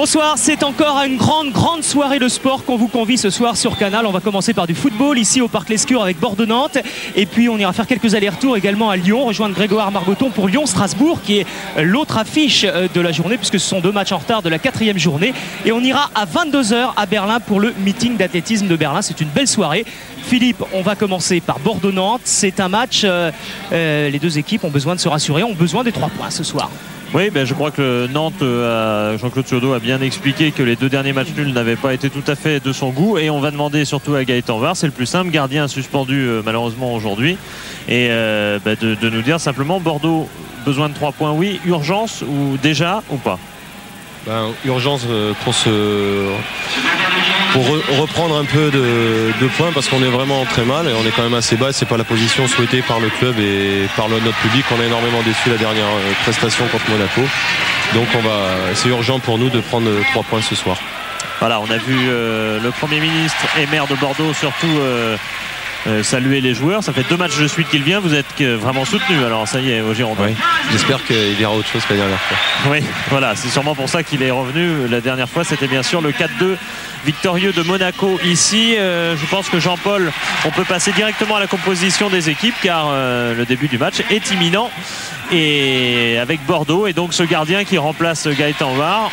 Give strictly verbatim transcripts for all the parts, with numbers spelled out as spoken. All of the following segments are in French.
Bonsoir, c'est encore une grande, grande soirée de sport qu'on vous convie ce soir sur Canal. On va commencer par du football ici au Parc Lescure avec Bordeaux-Nantes. Et puis on ira faire quelques allers-retours également à Lyon, rejoindre Grégoire Margoton pour Lyon-Strasbourg qui est l'autre affiche de la journée puisque ce sont deux matchs en retard de la quatrième journée. Et on ira à vingt-deux heures à Berlin pour le meeting d'athlétisme de Berlin. C'est une belle soirée. Philippe, on va commencer par Bordeaux-Nantes. C'est un match, euh, euh, les deux équipes ont besoin de se rassurer, ont besoin des trois points ce soir. Oui, ben je crois que Nantes, euh, Jean-Claude Thiaudeau a bien expliqué que les deux derniers matchs nuls n'avaient pas été tout à fait de son goût. Et on va demander surtout à Gaëtan Var, c'est le plus simple, gardien suspendu euh, malheureusement aujourd'hui. Et euh, ben de, de nous dire simplement, Bordeaux, besoin de trois points, oui. Urgence ou déjà ou pas? Ben, urgence pour se pour re, reprendre un peu de, de points parce qu'on est vraiment très mal et on est quand même assez bas. C'est pas la position souhaitée par le club et par le, notre public. On a énormément déçu la dernière prestation contre Monaco. Donc on va, c'est urgent pour nous de prendre trois points ce soir. Voilà, on a vu euh, le Premier ministre et maire de Bordeaux surtout euh, euh, saluer les joueurs. Ça fait deux matchs de suite qu'il vient. Vous êtes vraiment soutenu. Alors ça y est, au Girondin. Oui. J'espère qu'il ira autre chose que la dernière fois. Oui, voilà, c'est sûrement pour ça qu'il est revenu. La dernière fois, c'était bien sûr le quatre deux victorieux de Monaco ici. Euh, je pense que Jean-Paul, on peut passer directement à la composition des équipes car euh, le début du match est imminent. Et avec Bordeaux et donc ce gardien qui remplace Gaëtan Var,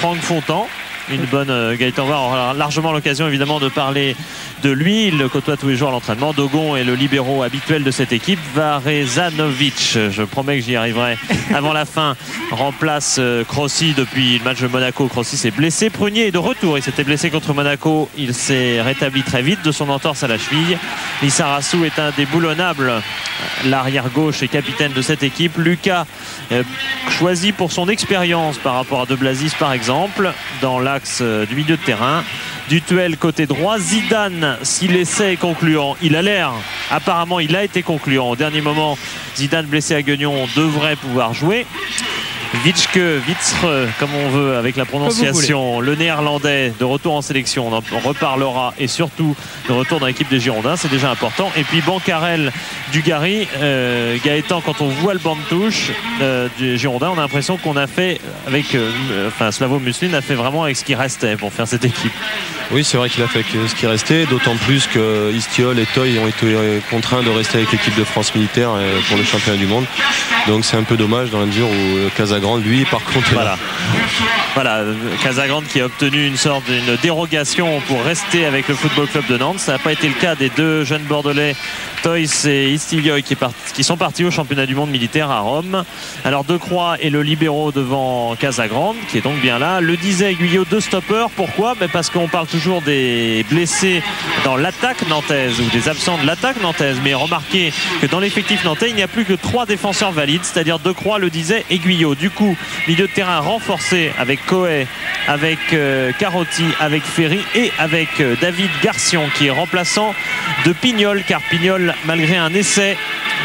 Franck Fontan. Une bonne Gaëtan Var aura largement l'occasion évidemment de parler de lui. Il le côtoie tous les jours à l'entraînement. Dogon est le libéraux habituel de cette équipe. Varezanovic, je promets que j'y arriverai avant la fin, remplace Crossi depuis le match de Monaco. Crossi s'est blessé. Prunier est de retour. Il s'était blessé contre Monaco. Il s'est rétabli très vite de son entorse à la cheville. Lissarassou est un des boulonnables. L'arrière gauche est capitaine de cette équipe. Lucas choisi pour son expérience par rapport à De Blasis par exemple dans la du milieu de terrain. Dutuel côté droit. Zidane, si l'essai est concluant, il a l'air, apparemment il a été concluant au dernier moment. Zidane blessé à Guignon devrait pouvoir jouer. Vitschke, Witzre, comme on veut avec la prononciation, le néerlandais de retour en sélection, on en reparlera, et surtout de retour dans l'équipe des Girondins, c'est déjà important. Et puis Bancarel, Dugarry, euh, Gaëtan, quand on voit le banc de touche euh, des Girondins, on a l'impression qu'on a fait avec, euh, enfin Slavo Muslin a fait vraiment avec ce qui restait pour faire cette équipe. Oui, c'est vrai qu'il a fait avec ce qui restait, d'autant plus que Istiol et Toy ont été contraints de rester avec l'équipe de France militaire pour le championnat du monde. Donc c'est un peu dommage dans la mesure où Casagrande, lui, par contre... Voilà, voilà, Casagrande qui a obtenu une sorte d'une dérogation pour rester avec le Football Club de Nantes. Ça n'a pas été le cas des deux jeunes Bordelais, Toys et Istiol, qui, qui sont partis au championnat du monde militaire à Rome. Alors De Croix et le libéraux devant Casagrande, qui est donc bien là. Le disait Guyot, deux stoppeurs. Pourquoi? Ben parce qu'on parle toujours des blessés dans l'attaque nantaise ou des absents de l'attaque nantaise, mais remarquez que dans l'effectif nantais il n'y a plus que trois défenseurs valides, c'est-à-dire De Croix, le disait, et Guyot. Du coup, milieu de terrain renforcé avec Coé, avec euh, Carotti, avec Ferry et avec euh, David Garcion qui est remplaçant de Pignol, car Pignol, malgré un essai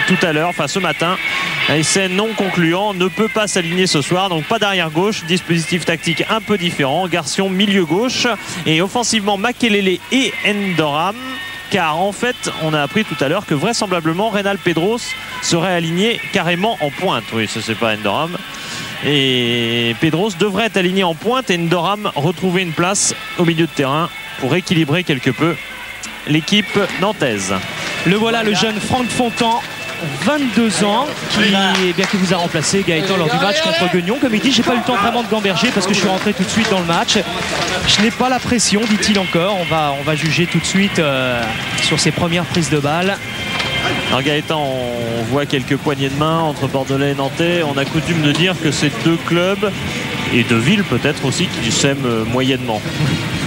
tout à l'heure, enfin ce matin, un essai non concluant, ne peut pas s'aligner ce soir, donc pas d'arrière gauche, dispositif tactique un peu différent. Garcion milieu gauche et offensivement Makelele et Endoram, car en fait on a appris tout à l'heure que vraisemblablement Reynal Pedros serait aligné carrément en pointe. Oui, ce c'est pas Endoram. Et Pedros devrait être aligné en pointe et Endoram retrouver une place au milieu de terrain pour équilibrer quelque peu l'équipe nantaise. Le voilà, le jeune Franck Fontan, vingt-deux ans, qui, eh bien, qui vous a remplacé, Gaëtan, lors du match contre Guignon. Comme il dit, j'ai pas eu le temps vraiment de gamberger parce que je suis rentré tout de suite dans le match. Je n'ai pas la pression, dit-il encore. On va, on va juger tout de suite euh, sur ses premières prises de balles. Alors Gaëtan, on voit quelques poignées de main entre Bordelais et Nantais. On a coutume de dire que ces deux clubs et deux villes peut-être aussi qui s'aiment moyennement.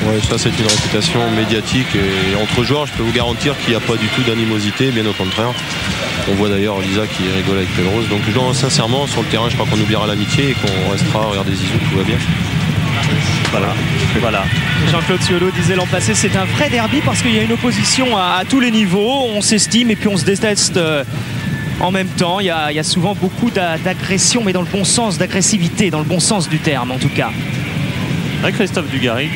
Ouais, ça c'est une réputation médiatique, et entre joueurs je peux vous garantir qu'il n'y a pas du tout d'animosité, bien au contraire. On voit d'ailleurs Lisa qui rigole avec Pedros. Donc non, sincèrement sur le terrain je crois qu'on oubliera l'amitié et qu'on restera, regardez Zizou, tout va bien. Voilà, voilà. Jean-Claude Thiaudeau disait l'an passé, c'est un vrai derby parce qu'il y a une opposition à, à tous les niveaux. On s'estime et puis on se déteste euh, en même temps. Il y a, il y a souvent beaucoup d'agression, mais dans le bon sens, d'agressivité, dans le bon sens du terme en tout cas. Ouais, Christophe Dugarry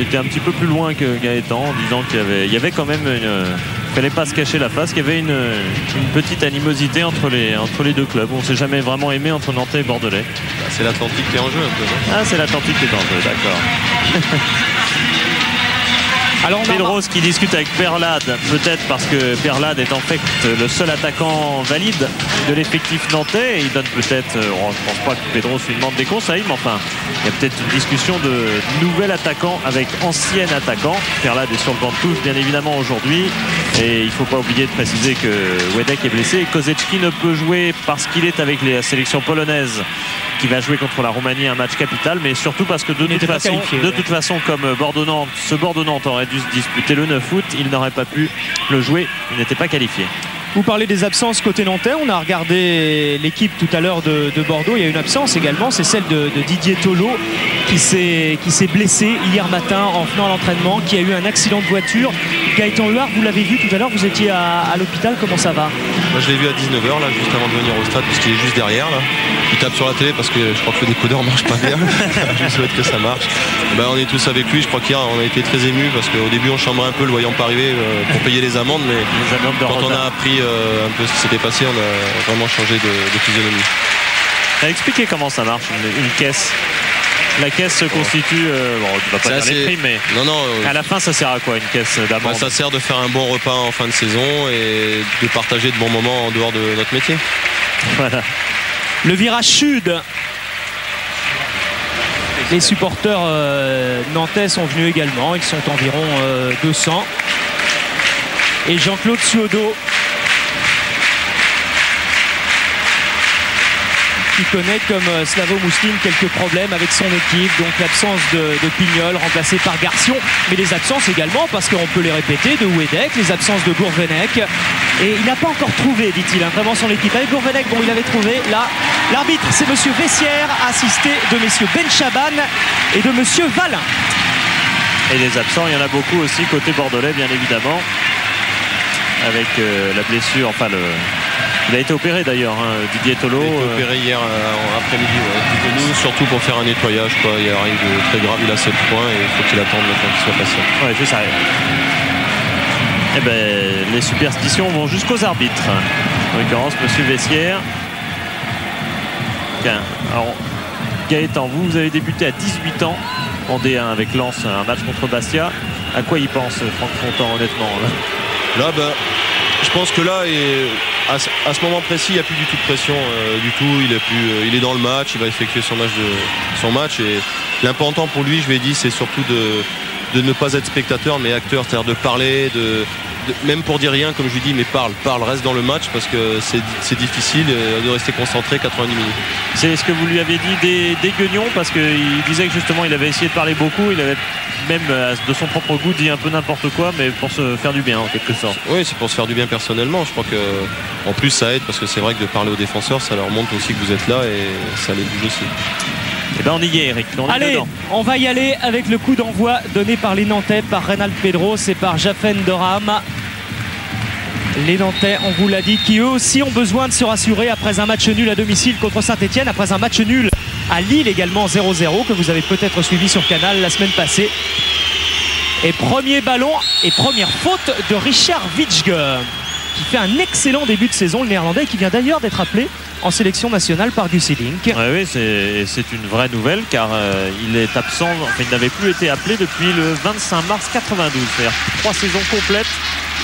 était un petit peu plus loin que Gaëtan en disant qu'il y avait, il y avait quand même une... Il ne fallait pas se cacher la face, qu'il y avait une, une petite animosité entre les, entre les deux clubs. On ne s'est jamais vraiment aimé entre Nantais et Bordelais. Bah, c'est l'Atlantique qui est en jeu un peu, non? Ah, c'est l'Atlantique qui est en jeu, d'accord. Alors Melrose qui discute avec Perlade, peut-être parce que Perlade est en fait le seul attaquant valide de l'effectif nantais. Il donne peut-être, oh, je ne pense pas que Pedros lui demande des conseils, mais enfin, il y a peut-être une discussion de nouvel attaquant avec ancien attaquant. Perlade est sur le banc de touche, bien évidemment, aujourd'hui. Et il ne faut pas oublier de préciser que Wedek est blessé. Kozeczki ne peut jouer parce qu'il est avec la sélection polonaise, qui va jouer contre la Roumanie un match capital, mais surtout parce que de, toute façon, qualifié, de ouais. toute façon, comme Bordeaux-Nantes, ce Bordeaux-Nantes aurait dû se disputer le neuf août, il n'aurait pas pu le jouer, il n'était pas qualifié. Vous parlez des absences côté nantais, on a regardé l'équipe tout à l'heure de, de Bordeaux, il y a une absence également, c'est celle de, de Didier Tolo, qui s'est blessé hier matin en venant à l'entraînement, qui a eu un accident de voiture. Gaëtan Huard, vous l'avez vu tout à l'heure, vous étiez à, à l'hôpital, comment ça va? Moi je l'ai vu à dix-neuf heures, là, juste avant de venir au stade, parce qu'il est juste derrière, là. Il tape sur la télé parce que je crois que le décodeur marche pas bien, je souhaite que ça marche. Ben, on est tous avec lui, je crois qu'hier on a été très émus, parce qu'au début on chambrait un peu le voyant pas arriver euh, pour payer les amendes, mais les amendes quand on retard. a appris Euh, un peu ce qui s'était passé, on a vraiment changé de, de physionomie. T'as expliqué comment ça marche une, une caisse? La caisse se constitue, euh, bon, on ne va pas dire assez... les prix, mais non, non, euh... à la fin ça sert à quoi une caisse d'amende? Bah, ça sert de faire un bon repas en fin de saison et de partager de bons moments en dehors de notre métier. Voilà. Le virage sud. Les supporters euh, nantais sont venus également, ils sont environ euh, deux cents. Et Jean-Claude Suodo, qui connaît comme Slavo Mousseline quelques problèmes avec son équipe, donc l'absence de, de Pignol remplacé par Garcion, mais les absences également, parce qu'on peut les répéter, de Wedek, les absences de Gourvenec, et il n'a pas encore trouvé, dit-il, hein, vraiment son équipe. Avec Gourvenec, bon, il avait trouvé, là, l'arbitre, c'est M. Vessière, assisté de messieurs Benchaban et de M. Valin. Et les absents, il y en a beaucoup aussi, côté bordelais, bien évidemment, avec euh, la blessure, enfin le... Il a été opéré d'ailleurs, hein, Didier Tolo. Il a été opéré hier euh, après-midi, ouais, du genou, surtout pour faire un nettoyage, quoi. Il arrive de très grave, il a sept points et il faut qu'il attende le temps qu'il soit patient. Ouais, juste arrive. Eh ben, les superstitions vont jusqu'aux arbitres. En l'occurrence, M. Vessière. Alors, Gaëtan, vous, vous avez débuté à dix-huit ans en D un avec Lens, un match contre Bastia. À quoi il pense, Franck Fontan, honnêtement? Là, là ben, je pense que là... Il... À ce moment précis, il n'y a plus du tout de pression euh, du tout. Il, a pu, euh, il est dans le match, il va effectuer son match. De, son match et l'important pour lui, je vais dire, c'est surtout de, de ne pas être spectateur, mais acteur, c'est-à-dire de parler, de, de, même pour dire rien, comme je lui dis, mais parle, parle, reste dans le match parce que c'est difficile euh, de rester concentré quatre-vingt-dix minutes. C'est ce que vous lui avez dit des, des Gueugnon, parce qu'il disait que justement, il avait essayé de parler beaucoup, il avait même de son propre goût dit un peu n'importe quoi, mais pour se faire du bien en quelque sorte. Oui, c'est pour se faire du bien personnellement. Je crois que en plus ça aide, parce que c'est vrai que de parler aux défenseurs, ça leur montre aussi que vous êtes là et ça les bouge aussi. Et bien on y est, Eric. On Allez, est on va y aller avec le coup d'envoi donné par les Nantais, par Reynald Pedros et par Jafen Dorham. Les Nantais, on vous l'a dit, qui eux aussi ont besoin de se rassurer après un match nul à domicile contre Saint-Etienne, après un match nul à Lille également zéro zéro, que vous avez peut-être suivi sur Canal la semaine passée. Et premier ballon et première faute de Richard Witschge, qui fait un excellent début de saison, le Néerlandais, qui vient d'ailleurs d'être appelé en sélection nationale par Guus Hiddink. Oui, oui, c'est une vraie nouvelle, car euh, il est absent, enfin, il n'avait plus été appelé depuis le vingt-cinq mars quatre-vingt-douze, c'est-à-dire trois saisons complètes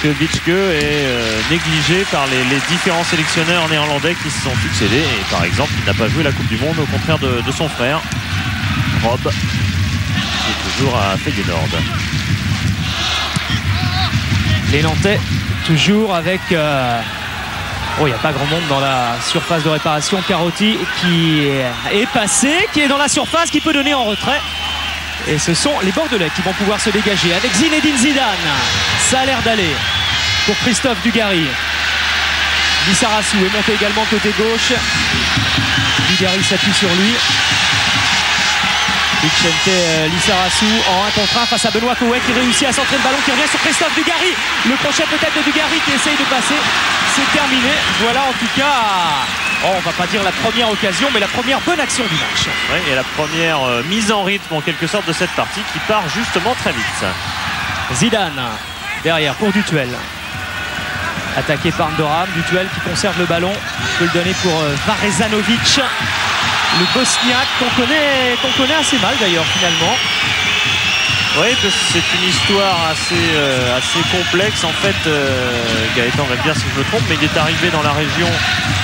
que Witschge est euh, négligé par les, les différents sélectionneurs néerlandais qui se sont succédés. Et par exemple, il n'a pas joué la Coupe du Monde, au contraire de, de son frère, Rob, qui est toujours à Feyenoord. Les Nantais, toujours avec... Euh... Oh, il n'y a pas grand monde dans la surface de réparation. Carotti qui est passé, qui est dans la surface, qui peut donner en retrait. Et ce sont les Bordelais qui vont pouvoir se dégager avec Zinedine Zidane. Ça a l'air d'aller pour Christophe Dugarry. Bissarassou est monté également côté gauche. Dugarry s'appuie sur lui. Vicente Lissarassou en un contre un face à Benoît Coët, qui réussit à centrer le ballon qui revient sur Christophe Dugarry. Le crochet peut-être de Dugarry qui essaye de passer. C'est terminé. Voilà en tout cas, oh, on ne va pas dire la première occasion, mais la première bonne action du match. Oui, et la première euh, mise en rythme en quelque sorte de cette partie qui part justement très vite. Zidane derrière pour Dutuel. attaqué par Ndoram. Dutuel qui conserve le ballon, peut le donner pour Varezanovic, le Bosniaque qu'on connaît, qu'on connaît assez mal d'ailleurs finalement. Oui, c'est une histoire assez, euh, assez complexe. En fait, euh, Gaëtan va me dire si je me trompe, mais il est arrivé dans la région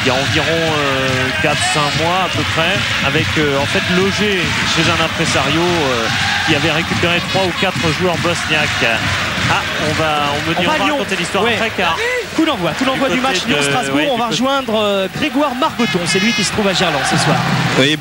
il y a environ euh, quatre cinq mois à peu près, avec euh, en fait logé chez un impresario euh, qui avait récupéré trois ou quatre joueurs bosniaques. Ah, on va, on me dit, on, on va raconter l'histoire ouais. après, car... Coup d'envoi, tout l'envoi du, du match Lyon-Strasbourg. Ouais, on va rejoindre euh, Grégoire Margoton, c'est lui qui se trouve à Gerland ce soir. Oui.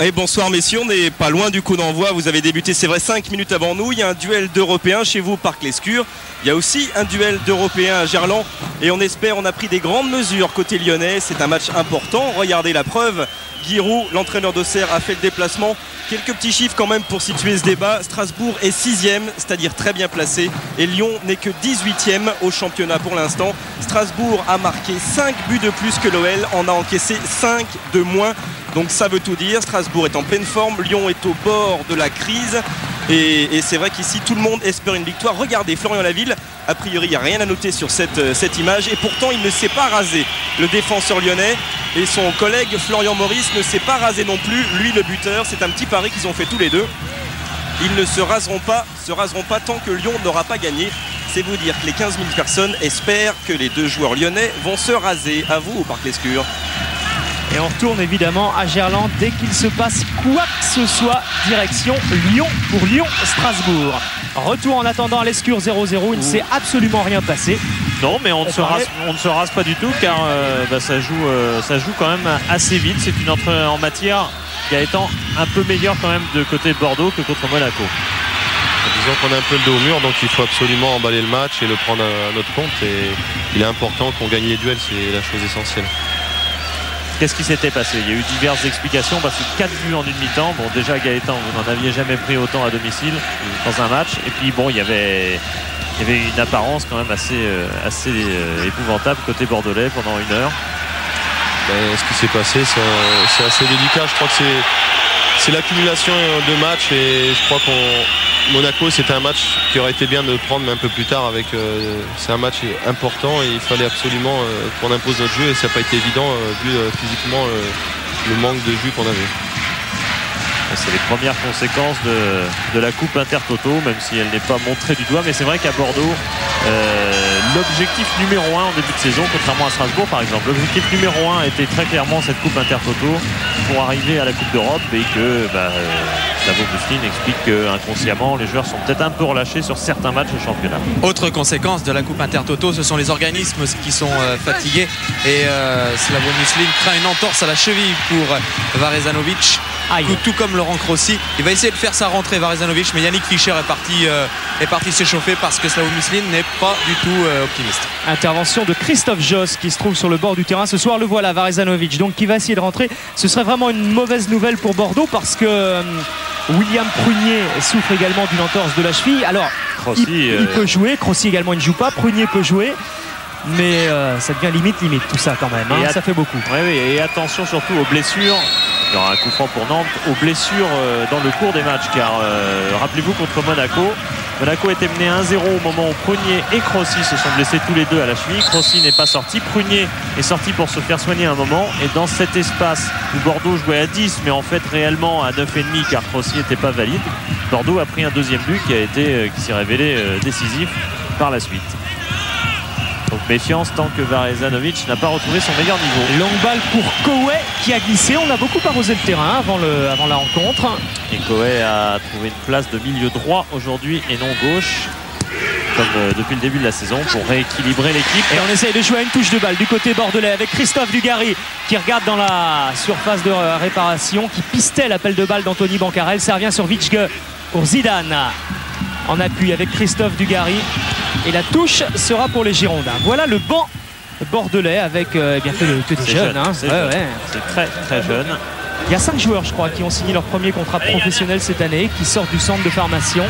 Et bonsoir messieurs, on n'est pas loin du coup d'envoi, vous avez débuté c'est vrai cinq minutes avant nous, il y a un duel d'Européens chez vous au Parc Lescure, il y a aussi un duel d'Européens à Gerland et on espère, on a pris des grandes mesures côté lyonnais, c'est un match important, regardez la preuve, Giroud, l'entraîneur d'Auxerre a fait le déplacement, quelques petits chiffres quand même pour situer ce débat, Strasbourg est sixième, c'est-à-dire très bien placé et Lyon n'est que dix-huitième au championnat pour l'instant, Strasbourg a marqué cinq buts de plus que l'O L, en a encaissé cinq de moins. Donc ça veut tout dire, Strasbourg est en pleine forme, Lyon est au bord de la crise et, et c'est vrai qu'ici tout le monde espère une victoire. Regardez Florian Laville, a priori il n'y a rien à noter sur cette, cette image et pourtant il ne s'est pas rasé, le défenseur lyonnais, et son collègue Florian Maurice ne s'est pas rasé non plus, lui le buteur, c'est un petit pari qu'ils ont fait tous les deux. Ils ne se raseront pas, se raseront pas tant que Lyon n'aura pas gagné. C'est vous dire que les quinze mille personnes espèrent que les deux joueurs lyonnais vont se raser. À vous au Parc Lescure. Et on retourne évidemment à Gerland dès qu'il se passe quoi que ce soit, direction Lyon pour Lyon-Strasbourg. Retour en attendant à Lescure zéro zéro, il ne s'est absolument rien passé. Non mais on ne, se rase, on ne se rase pas du tout car euh, bah, ça, joue, euh, ça joue quand même assez vite. C'est une entrée en matière qui a étant un peu meilleure quand même de côté de Bordeaux que contre Monaco. Disons qu'on a un peu le dos au mur donc il faut absolument emballer le match et le prendre à notre compte. Et il est important qu'on gagne les duels, c'est la chose essentielle. Qu'est-ce qui s'était passé? Il y a eu diverses explications parce que quatre buts en une mi-temps. Bon, déjà Gaëtan, vous n'en aviez jamais pris autant à domicile dans un match. Et puis bon, il y avait, il y avait une apparence quand même assez, assez épouvantable côté bordelais pendant une heure. Ben, ce qui s'est passé, c'est assez délicat. Je crois que c'est l'accumulation de matchs et je crois qu'on Monaco, c'était un match qui aurait été bien de prendre mais un peu plus tard. Avec, euh, c'est un match important et il fallait absolument euh, qu'on impose notre jeu et ça n'a pas été évident euh, vu euh, physiquement euh, le manque de jus qu'on avait. C'est les premières conséquences de, de la coupe Intertoto, même si elle n'est pas montrée du doigt. Mais c'est vrai qu'à Bordeaux, euh, l'objectif numéro un en début de saison, contrairement à Strasbourg par exemple, l'objectif numéro un était très clairement cette coupe Intertoto pour arriver à la Coupe d'Europe et que bah, Slavo Bustin explique qu'inconsciemment, les joueurs sont peut-être un peu relâchés sur certains matchs au championnat. Autre conséquence de la coupe Intertoto, ce sont les organismes qui sont euh, fatigués et euh, Slavo Bustin craint une entorse à la cheville pour Varezanovic. Tout, tout comme Laurent Crossi, il va essayer de faire sa rentrée Varezanovic, mais Yannick Fischer est parti, euh, est parti s'échauffer parce que Slavo Musline n'est pas du tout euh, optimiste. Intervention de Christophe Josse qui se trouve sur le bord du terrain ce soir. Le voilà Varezanovic, donc qui va essayer de rentrer. Ce serait vraiment une mauvaise nouvelle pour Bordeaux parce que euh, William Prunier souffre également d'une entorse de la cheville. Alors, Crossi, il, euh... il peut jouer, Crossi également il ne joue pas, Prunier peut jouer. Mais euh, ça devient limite, limite tout ça quand même, hein, et ça fait beaucoup. Ouais, oui, et attention surtout aux blessures. Il y aura un coup franc pour Nantes, aux blessures euh, dans le cours des matchs. Car euh, rappelez-vous contre Monaco, Monaco était mené un zéro au moment où Prunier et Crossi se sont blessés tous les deux à la cheville. Crossi n'est pas sorti, Prunier est sorti pour se faire soigner un moment. Et dans cet espace où Bordeaux jouait à dix, mais en fait réellement à neuf virgule cinq car Crossi n'était pas valide, Bordeaux a pris un deuxième but qui a été, euh, qui s'est révélé euh, décisif par la suite. Donc méfiance tant que Varezanovic n'a pas retrouvé son meilleur niveau. Longue balle pour Koé qui a glissé. On a beaucoup arrosé le terrain avant, le, avant la rencontre. Et Koé a trouvé une place de milieu droit aujourd'hui et non gauche, comme euh, depuis le début de la saison, pour rééquilibrer l'équipe. Et on essaye de jouer à une touche de balle du côté bordelais avec Christophe Dugarry qui regarde dans la surface de réparation, qui pistait l'appel de balle d'Anthony Bancarel. Ça revient sur Vitschke pour Zidane. En appui avec Christophe Dugarry. Et la touche sera pour les Girondins. Voilà le banc bordelais avec euh, bien que, que des jeunes. Jeune, hein. C'est ouais, jeune. Ouais. Très très jeune. Il y a cinq joueurs, je crois, qui ont signé leur premier contrat professionnel cette année, qui sortent du centre de formation.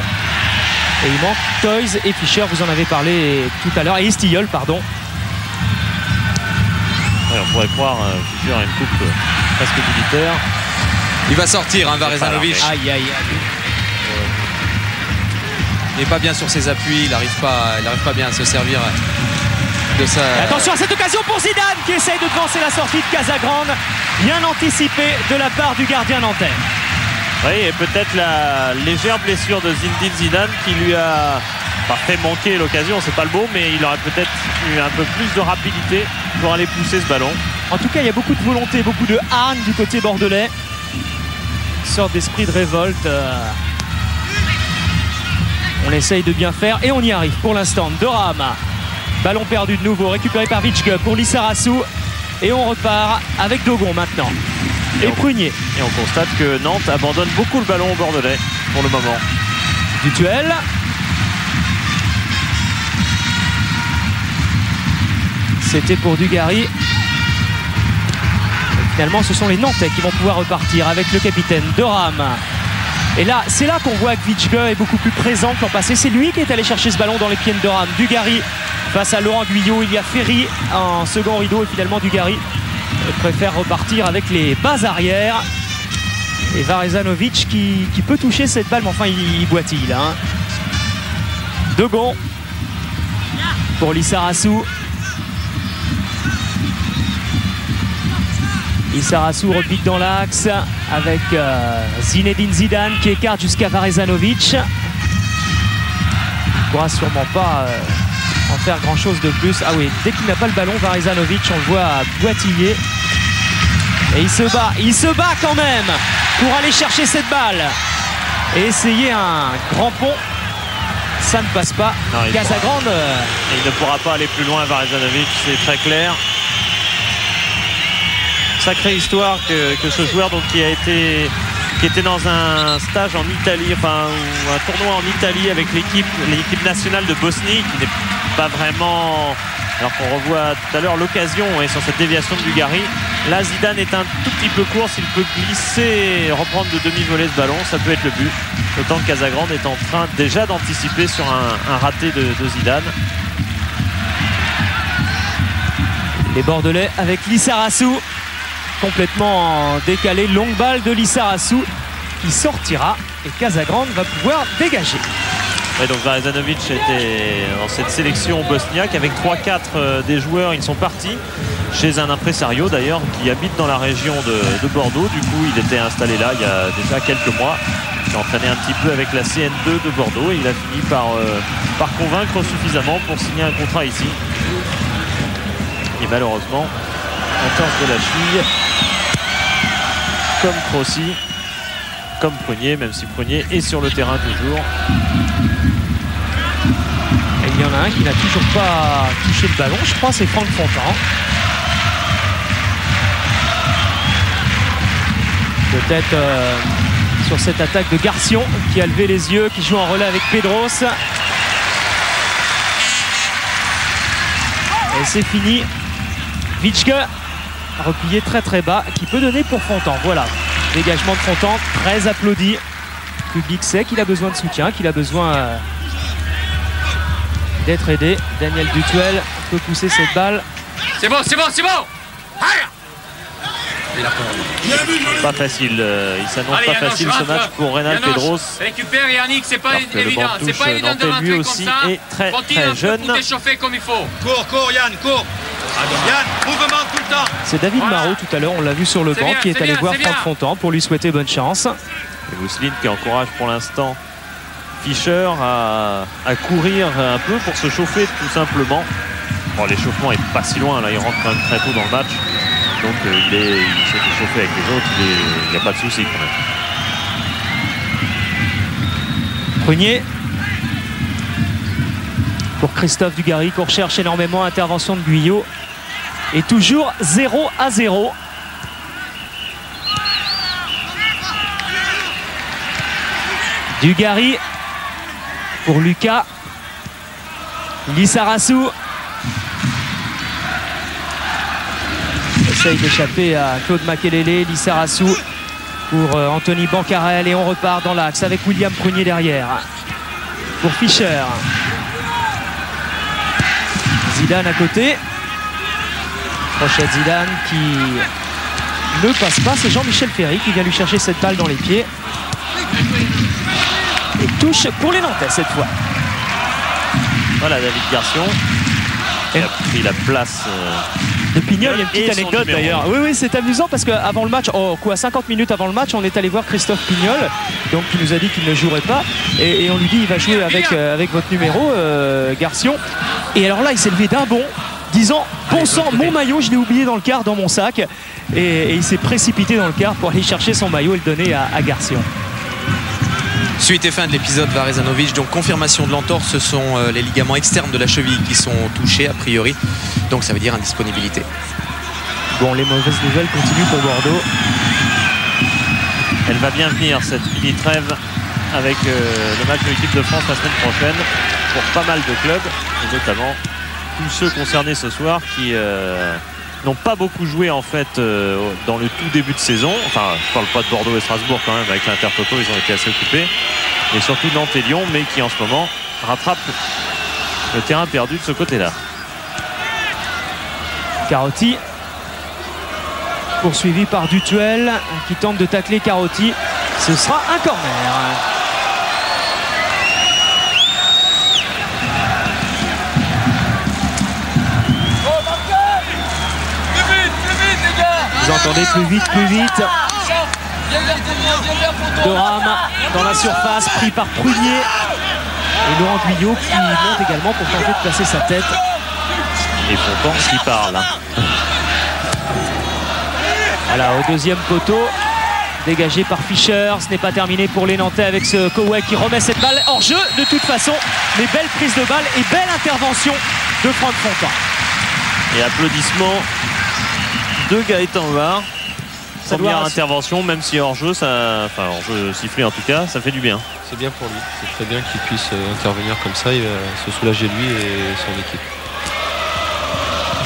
Et il manque Toys et Fischer, vous en avez parlé tout à l'heure. Et Estilleul, pardon. Ouais, on pourrait croire euh, Fischer a une coupe euh, presque militaire. Il va sortir, hein, Varezanovic. Aïe, aïe, aïe. Il n'est pas bien sur ses appuis, il n'arrive pas, pas bien à se servir de ça. Attention à cette occasion pour Zidane qui essaye de devancer la sortie de Casagrande. Bien anticipé de la part du gardien nantais. Oui, et peut-être la légère blessure de Zinedine Zidane qui lui a fait manquer l'occasion, c'est pas le mot, mais il aurait peut-être eu un peu plus de rapidité pour aller pousser ce ballon. En tout cas, il y a beaucoup de volonté, beaucoup de hargne du côté bordelais. Une sorte d'esprit de révolte. On essaye de bien faire et on y arrive pour l'instant. Dorama, ballon perdu de nouveau, récupéré par Vitschke pour Lissarassou. Et on repart avec Dogon maintenant. Et, et Prunier. Et on constate que Nantes abandonne beaucoup le ballon au bordelais pour le moment. Du duel. C'était pour Dugarry. Et finalement, ce sont les Nantais qui vont pouvoir repartir avec le capitaine Doram. Et là, c'est là qu'on voit que Vitschke est beaucoup plus présent que l'an passé. C'est lui qui est allé chercher ce ballon dans les pieds de Doram. Dugarry face à Laurent Guyot. Il y a Ferry en second rideau et finalement Dugarry préfère repartir avec les bas arrières. Et Varezanovic qui, qui peut toucher cette balle, mais enfin il, il boitille là. Hein. Dogon pour Lissarassou. Lissarassou repique dans l'axe avec euh, Zinedine Zidane qui écarte jusqu'à Varezanovic. Il ne pourra sûrement pas euh, en faire grand chose de plus. Ah oui, dès qu'il n'a pas le ballon, Varezanovic, on le voit boitiller. Et il se bat, il se bat quand même pour aller chercher cette balle et essayer un grand pont. Ça ne passe pas. Non, il Casagrande. Pourra... Il ne pourra pas aller plus loin, Varezanovic, c'est très clair. Sacrée histoire que, que ce joueur donc, qui a été... qui était dans un stage en Italie, enfin un tournoi en Italie avec l'équipe l'équipe nationale de Bosnie, qui n'est pas vraiment, alors qu'on revoit tout à l'heure l'occasion et sur cette déviation de Dugarry. Là Zidane est un tout petit peu court, s'il peut glisser, reprendre de demi-volée ce ballon, ça peut être le but. Autant que Casagrande est en train déjà d'anticiper sur un, un raté de, de Zidane. Les Bordelais avec Lissarassou. Complètement décalé, longue balle de Lissarassou qui sortira et Casagrande va pouvoir dégager. Et donc Varezanovic était dans cette sélection bosniaque avec trois quatre des joueurs. Ils sont partis chez un impresario d'ailleurs qui habite dans la région de, de Bordeaux. Du coup il était installé là il y a déjà quelques mois. Il s'est entraîné un petit peu avec la C N deux de Bordeaux et il a fini par, euh, par convaincre suffisamment pour signer un contrat ici. Et malheureusement en torse de la cheville, comme Crossi, comme Prunier, même si Prunier est sur le terrain toujours. Et il y en a un qui n'a toujours pas touché le ballon, je crois, c'est Franck Fontan. Peut-être euh, sur cette attaque de Garcion qui a levé les yeux, qui joue en relais avec Pedros. Et c'est fini. Vitschke replié très très bas, qui peut donner pour Fontan. Voilà, dégagement de Fontan, très applaudi. Le public sait qu'il a besoin de soutien, qu'il a besoin euh, d'être aidé. Daniel Dutuel peut pousser cette balle. C'est bon, c'est bon, c'est bon. Pas facile, euh, il s'annonce pas facile ce match pour Reynal Pedros. Récupère Yannick, c'est pas évident, c'est pas évident de rentrer comme ça. Est très très jeune. Comme il faut. Cours, cours Yann, cours. C'est David voilà. Marot tout à l'heure, on l'a vu sur le banc, bien, qui est, est allé bien, voir Franck Fontan pour lui souhaiter bonne chance. Et Bousseline qui encourage pour l'instant Fischer à, à courir un peu pour se chauffer tout simplement. Bon, l'échauffement est pas si loin, là il rentre quand même très tôt dans le match. Donc euh, il, est, il s'est chauffé avec les autres, il n'y a pas de souci quand même. Prunier. Pour Christophe Dugarry, qu'on recherche énormément, intervention de Guyot. Et toujours zéro à zéro. Dugarry pour Lucas. Lissarassou. Essaye d'échapper à Claude Makelele. Lissarassou pour Anthony Bancarel. Et on repart dans l'axe avec William Prunier derrière. Pour Fischer. Zidane à côté. Rochette Zidane qui ne passe pas. C'est Jean-Michel Ferry qui vient lui chercher cette balle dans les pieds. Et touche pour les Nantais cette fois. Voilà David Garcion. qui a pris la place de Pignol. Il y a une petite anecdote d'ailleurs. Oui, oui, c'est amusant parce qu'avant le match, oh, quoi, cinquante minutes avant le match, on est allé voir Christophe Pignol, donc qui nous a dit qu'il ne jouerait pas. Et, et on lui dit, il va jouer avec, euh, avec votre numéro, euh, Garcion. Et alors là, il s'est levé d'un bond, disant, bon sang, mon maillot, je l'ai oublié dans le quart, dans mon sac. Et, et il s'est précipité dans le quart pour aller chercher son maillot et le donner à, à Garcion. Suite et fin de l'épisode Varezanovic, donc confirmation de l'entorse, ce sont les ligaments externes de la cheville qui sont touchés a priori, donc ça veut dire indisponibilité. Bon, les mauvaises nouvelles continuent pour Bordeaux. Elle va bien venir cette mini trêve avec euh, le match de l'équipe de France la semaine prochaine pour pas mal de clubs, et notamment tous ceux concernés ce soir qui euh, n'ont pas beaucoup joué en fait euh, dans le tout début de saison. Enfin, je parle pas de Bordeaux et Strasbourg quand même, avec l'Intertoto ils ont été assez occupés, et surtout Nantes et Lyon, mais qui en ce moment rattrapent le terrain perdu de ce côté-là. Carotti poursuivi par Dutuel qui tente de tacler Carotti, ce sera un corner. Vous entendez plus vite, plus vite. Doram dans la surface, pris par Prunier. Et Laurent Guyot qui monte également pour tenter de placer sa tête. Et pourtant, qui parle. Hein. Voilà, au deuxième poteau. Dégagé par Fischer. Ce n'est pas terminé pour les Nantais avec ce Kowai qui remet cette balle hors jeu de toute façon. Mais belle prise de balle et belle intervention de Franck Fontan. Et applaudissements de Gaëtan Var. Première intervention, même si hors jeu, ça, enfin hors jeu sifflé en tout cas, ça fait du bien. C'est bien pour lui, c'est très bien qu'il puisse intervenir comme ça, il va se soulager lui et son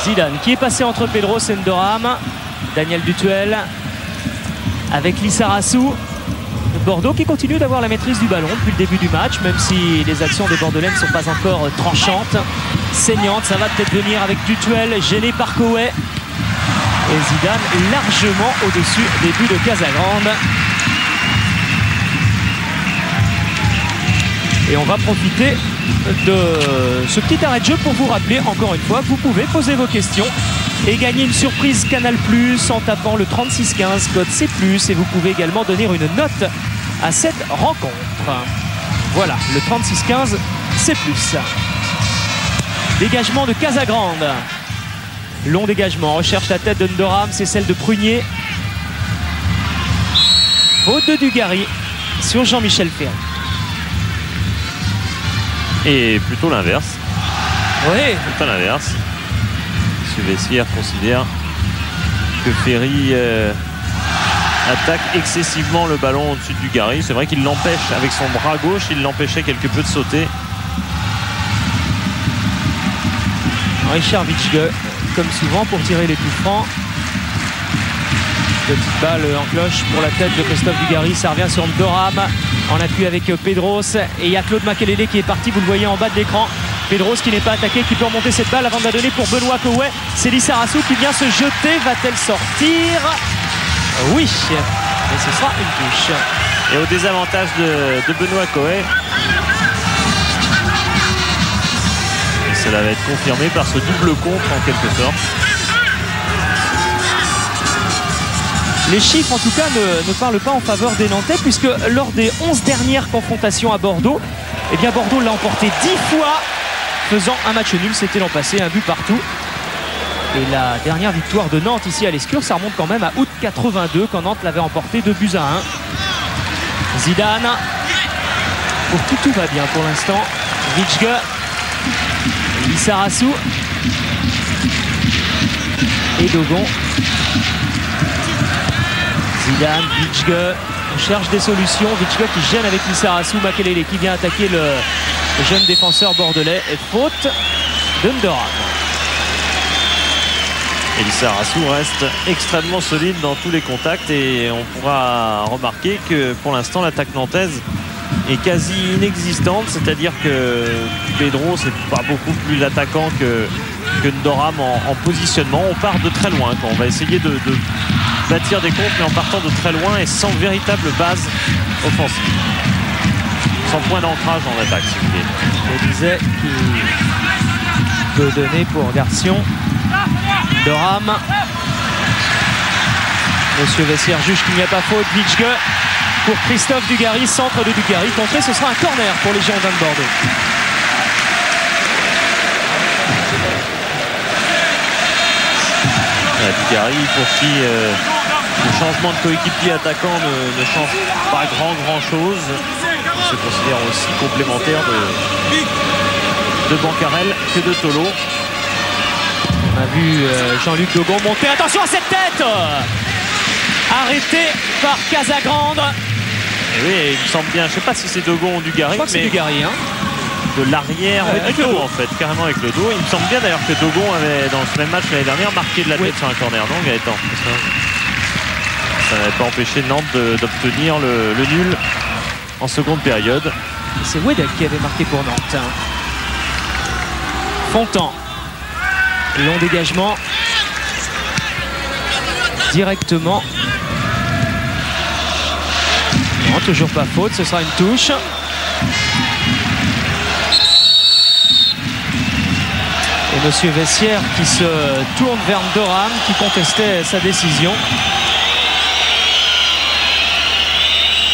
équipe. Zidane qui est passé entre Pedro Sendoram, Daniel Dutuel, avec Lissarassou. Bordeaux qui continue d'avoir la maîtrise du ballon depuis le début du match, même si les actions des Bordelais ne sont pas encore tranchantes, saignantes. Ça va peut-être venir avec Dutuel, gêné par Kowai. Et Zidane largement au-dessus des buts de Casagrande. Et on va profiter de ce petit arrêt de jeu pour vous rappeler encore une fois que vous pouvez poser vos questions et gagner une surprise Canal plus, en tapant le trente-six quinze, code C plus, et vous pouvez également donner une note à cette rencontre. Voilà, le trente-six quinze, C plus. Dégagement de Casagrande. Long dégagement, recherche la tête de Ndoram, c'est celle de Prunier. Faute de Dugarry sur Jean-Michel Ferry. Et plutôt l'inverse. Oui. Plutôt l'inverse. M. Vessière considère que Ferry euh, attaque excessivement le ballon au-dessus de Dugarry. C'est vrai qu'il l'empêche avec son bras gauche, il l'empêchait quelque peu de sauter. Richard Vichgue, comme souvent, pour tirer les coups francs. Petite balle en cloche pour la tête de Christophe Dugarry. Ça revient sur Ndoram en appui avec Pedros. Et il y a Claude Makelele qui est parti, vous le voyez en bas de l'écran. Pedros qui n'est pas attaqué, qui peut remonter cette balle avant de la donner pour Benoît Kowai. C'est Lissarassou qui vient se jeter. Va-t-elle sortir? Oui. Et ce sera une touche. Et au désavantage de, de Benoît Kowai. Cela va être confirmé par ce double contre en quelque sorte. Les chiffres en tout cas ne, ne parlent pas en faveur des Nantais, puisque lors des onze dernières confrontations à Bordeaux, eh bien Bordeaux l'a emporté dix fois, faisant un match nul. C'était l'an passé, un but partout. Et la dernière victoire de Nantes ici à l'Escure, ça remonte quand même à août quatre-vingt-deux, quand Nantes l'avait emporté deux buts à un. Zidane, pour qui tout va bien pour l'instant. Vichgue. Lissarassou et Dogon. Zidane, Vichgue, on cherche des solutions. Vichgue qui gêne avec Lissarassou. Makelele qui vient attaquer le jeune défenseur bordelais. Et faute de Ndoram. Et Lissarassou reste extrêmement solide dans tous les contacts, et on pourra remarquer que pour l'instant l'attaque nantaise est quasi inexistante, c'est-à-dire que Pedro, c'est pas beaucoup plus l'attaquant que, que Ndoram en, en positionnement. On part de très loin, quoi. On va essayer de, de bâtir des comptes, mais en partant de très loin et sans véritable base offensive. Sans point d'ancrage en attaque, si vous voulez. On disait peut donner pour Garcion. Doram. Monsieur Vessière juge qu'il n'y a pas faute. Vichge pour Christophe Dugarry, centre de Dugarry. Tenté, ce sera un corner pour les Girondins de Bordeaux. Dugarry pour qui euh, le changement de coéquipier attaquant ne, ne change pas grand grand chose. Il se considère aussi complémentaire de, de Bancarel que de Tolo. On a vu euh, Jean-Luc Dogon monter. Attention à cette tête arrêtée par Casagrande. Et oui, il me semble bien, je ne sais pas si c'est Dogon ou Dugarry. Je crois que c'est Dugarry, hein. De l'arrière euh, avec le dos, en fait, carrément avec le dos. Il me semble bien d'ailleurs que Dogon avait, dans ce même match l'année dernière, marqué de la tête, oui, sur un corner, non Gaëtan? Ça n'avait pas empêché Nantes d'obtenir le, le nul en seconde période. C'est Wedek qui avait marqué pour Nantes. Fontan, long dégagement directement. Non, toujours pas faute, ce sera une touche. Et Monsieur Vessière qui se tourne vers Doram qui contestait sa décision.